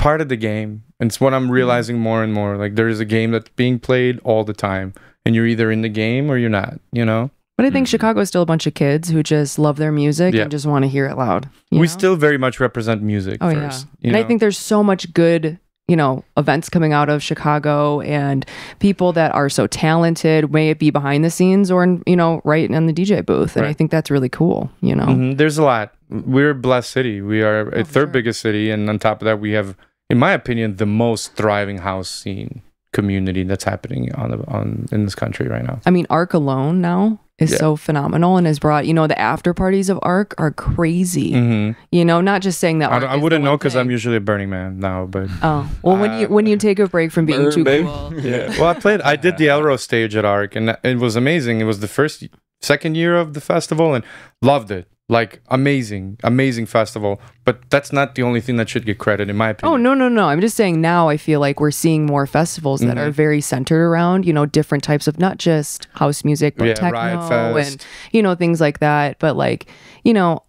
part of the game. And it's what I'm realizing more and more. Like, there is a game that's being played all the time, and you're either in the game or you're not, you know? But I think mm. Chicago is still a bunch of kids who just love their music yeah. and just want to hear it loud. We know? still very much represent music oh, first. Yeah. And know? I think there's so much good, you know, events coming out of Chicago, and people that are so talented, may it be behind the scenes or, in, you know, right in the D J booth. And right. I think that's really cool, you know? Mm-hmm. There's a lot. We're a blessed city. We are oh, a third sure. biggest city. And on top of that, we have, in my opinion, the most thriving house scene community that's happening on the, on in this country right now. I mean, A R C alone now is yeah. so phenomenal, and has brought, you know, the after parties of A R C are crazy. Mm-hmm. You know, not just saying that. I, I wouldn't know, because I'm usually a Burning Man now, but oh well, uh, when you when you take a break from being Burn, too babe. cool. Yeah. Well, I played. I did the Elro stage at A R C, and it was amazing. It was the first, second year of the festival, and loved it. Like, amazing, amazing festival. But that's not the only thing that should get credit, in my opinion. Oh, no, no, no. I'm just saying, now I feel like we're seeing more festivals that mm-hmm. are very centered around, you know, different types of not just house music, but yeah, techno and, you know, things like that. But, like, you know,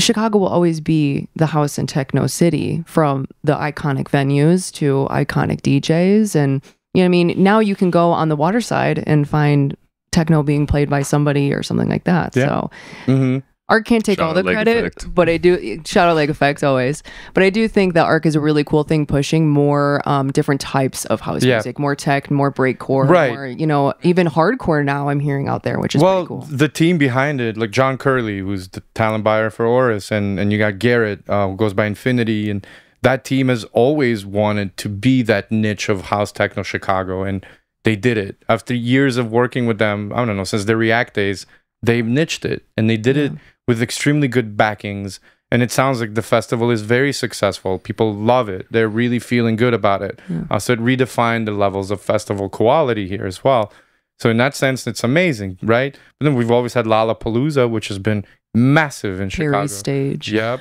Chicago will always be the house and techno city, from the iconic venues to iconic D Js. And, you know what I mean? Now you can go on the water side and find techno being played by somebody or something like that. Yeah. So, mm-hmm. A R C can't take all the credit, but I do shout out Leg Effects always. But I do think that A R C is a really cool thing, pushing more um, different types of house yeah. music, more tech, more breakcore, right? More, you know, even hardcore now I'm hearing out there, which is well, pretty cool. The team behind it, like John Curley, who's the talent buyer for Oris, and and you got Garrett, uh, who goes by Infinity, and that team has always wanted to be that niche of house techno Chicago, and they did it after years of working with them. I don't know, since the React days, they've niched it, and they did yeah. it with extremely good backings, and it sounds like the festival is very successful. People love it. They're really feeling good about it. Yeah. Uh, so it redefined the levels of festival quality here as well. So in that sense, it's amazing, right? But then we've always had Lollapalooza, which has been massive in Chicago. Perry stage. Yep.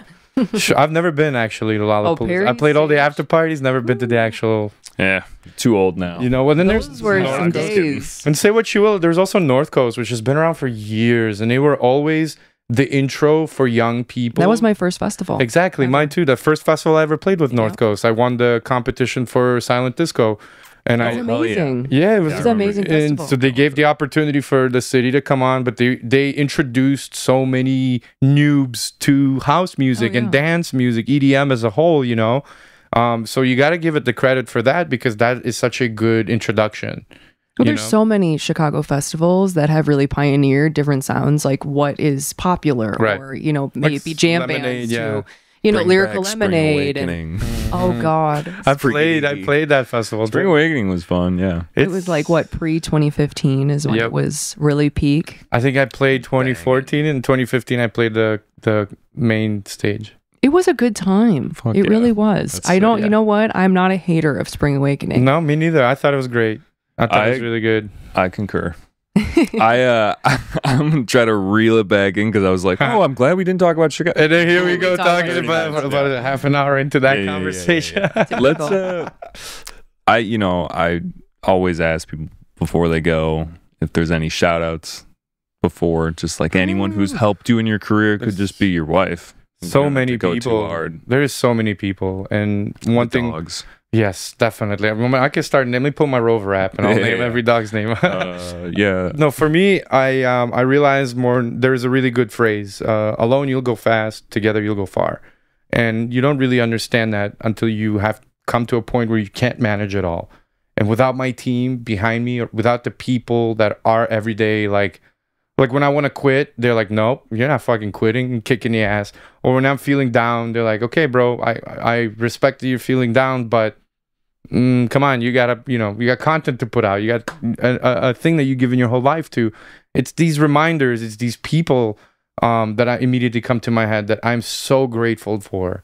I've never been, actually, to Lollapalooza. Oh, I played stage. all the after parties, never been to the actual... Yeah, too old now. You know, well, then Those there's were no, some days. And say what you will, there's also North Coast, which has been around for years, and they were always... the intro for young people. That was my first festival. Exactly, ever. Mine too. The first festival I ever played with North yeah. Coast. I won the competition for Silent Disco, and that was I. Amazing. Yeah, it was, yeah, it was an amazing and festival. So they gave the opportunity for the city to come on, but they they introduced so many noobs to house music oh, yeah. and dance music, E D M as a whole. You know, um, so you got to give it the credit for that, because that is such a good introduction. Well, there's know? so many Chicago festivals that have really pioneered different sounds, like what is popular, right. or, you know, maybe like jam lemonade, bands yeah. to, you know, Bring Lyrical back, Lemonade. And, oh, God. I played, I played that festival. Spring Awakening was fun, yeah. It's, it was like, what, pre twenty fifteen is when yep. it was really peak? I think I played twenty fourteen, and twenty fifteen I played the, the main stage. It was a good time. Fuck it yeah. really was. That's I don't, so, yeah. you know what? I'm not a hater of Spring Awakening. No, me neither. I thought it was great. I thought I, it was really good. I concur. I, uh, I, I'm going to try to reel it back in, because I was like, oh, I'm glad we didn't talk about Chicago. And then here we, we go talking about, about, about a half an hour into that yeah, conversation. Yeah, yeah, yeah. Let's, uh, I, you know, I always ask people before they go if there's any shout outs before, just like anyone who's helped you in your career. It could just be your wife. So you know, many to people. Hard. There is so many people. And one the thing... Dogs. Yes, definitely. I, mean, I can start. Let me pull my Rover app, and I'll yeah, name yeah. every dog's name. uh, yeah. No, for me, I um, I realized more. There is a really good phrase: uh, "Alone you'll go fast, together you'll go far," and you don't really understand that until you have come to a point where you can't manage it all. And without my team behind me, or without the people that are every day, like, like when I want to quit, they're like, "Nope, you're not fucking quitting," and kicking the ass. Or when I'm feeling down, they're like, "Okay, bro, I I respect that you're feeling down, but." Mm, come on, you gotta, you know, you got content to put out. You got a, a, a thing that you've given your whole life to. It's these reminders, it's these people um, that I immediately come to my head that I'm so grateful for.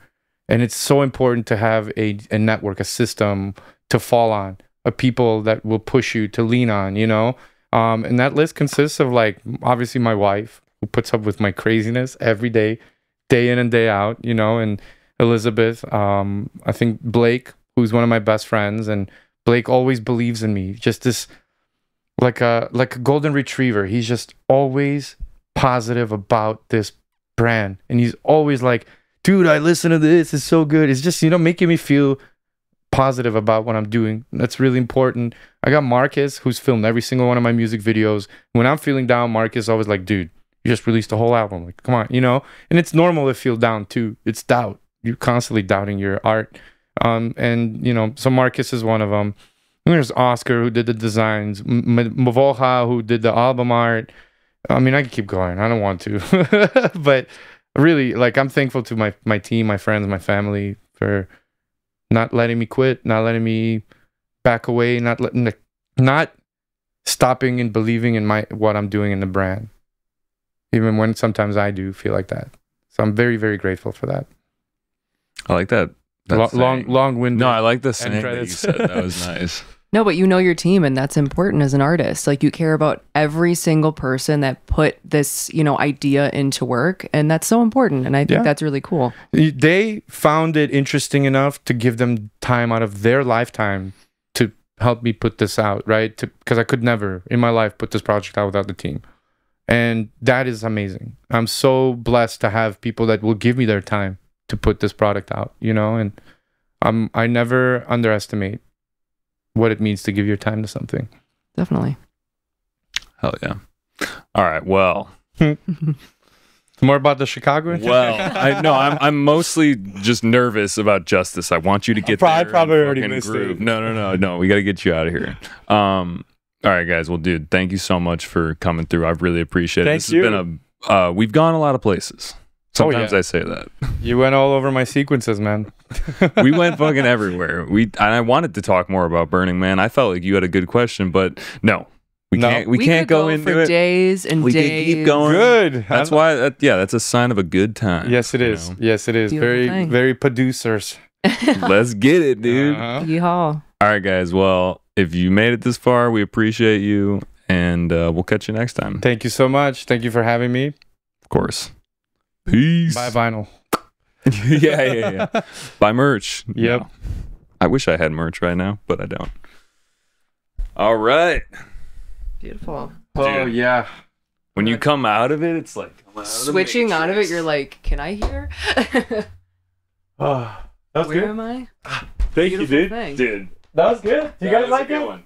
And it's so important to have a, a network, a system to fall on, a people that will push you to lean on, you know? Um, and that list consists of, like, obviously my wife, who puts up with my craziness every day, day in and day out, you know, and Elizabeth, um, I think Blake, who's one of my best friends, and Blake always believes in me. Just this, like a like a golden retriever. He's just always positive about this brand, and he's always like, "Dude, I listen to this. It's so good." It's just, you know, making me feel positive about what I'm doing. That's really important. I got Marcus, who's filmed every single one of my music videos. When I'm feeling down, Marcus always like, dude, you just released a whole album. Like, come on, you know? And it's normal to feel down too. It's doubt. You're constantly doubting your art. Um, and, you know, so Marcus is one of them. And there's Oscar, who did the designs. Mavoha, who did the album art. I mean, I could keep going. I don't want to. But really, like, I'm thankful to my, my team, my friends, my family for not letting me quit, not letting me back away, not letting the, not stopping and believing in my what I'm doing in the brand. Even when sometimes I do feel like that. So I'm very, very grateful for that. I like that. Lo long, long winded. No, I like the saying that you said. That was nice. No, but you know your team, and that's important as an artist. Like, you care about every single person that put this, you know, idea into work, and that's so important. And I think yeah. that's really cool. They found it interesting enough to give them time out of their lifetime to help me put this out, right? Because I could never in my life put this project out without the team. And that is amazing. I'm so blessed to have people that will give me their time to put this product out, you know? And um, I never underestimate what it means to give your time to something. Definitely. Hell yeah. All right, well. More about the Chicago? Well, I, no, I'm, I'm mostly just nervous about Justice. I want you to get probably, there. I probably already missed groove. it. No, no, no, no. We got to get you out of here. Um, all right, guys. Well, dude, thank you so much for coming through. I really appreciate it. Thank this you. Has been a, uh, we've gone a lot of places. Sometimes oh, yeah. I say that. You went all over my sequences, man. We went fucking everywhere. We and I wanted to talk more about Burning Man. I felt like you had a good question, but no, we no. can't. We, we can't could go, go into for it. Days and we days. Keep going. Good. That's I, why. That, yeah, that's a sign of a good time. Yes, it is. Know? Yes, it is. Beautiful very, thing. very producers. Let's get it, dude. Uh-huh. Yeehaw! All right, guys. Well, if you made it this far, we appreciate you, and uh, we'll catch you next time. Thank you so much. Thank you for having me. Of course. Peace. Buy vinyl. yeah, yeah, yeah. Buy merch. Yep. No. I wish I had merch right now, but I don't. All right. Beautiful. Dude. Oh, yeah. When you come out of it, it's like... Out Switching out of it, you're like, can I hear? oh, that was Where good. Where am I? Thank Beautiful you, dude. Thing. Dude. That was good. Do you that guys like it? One.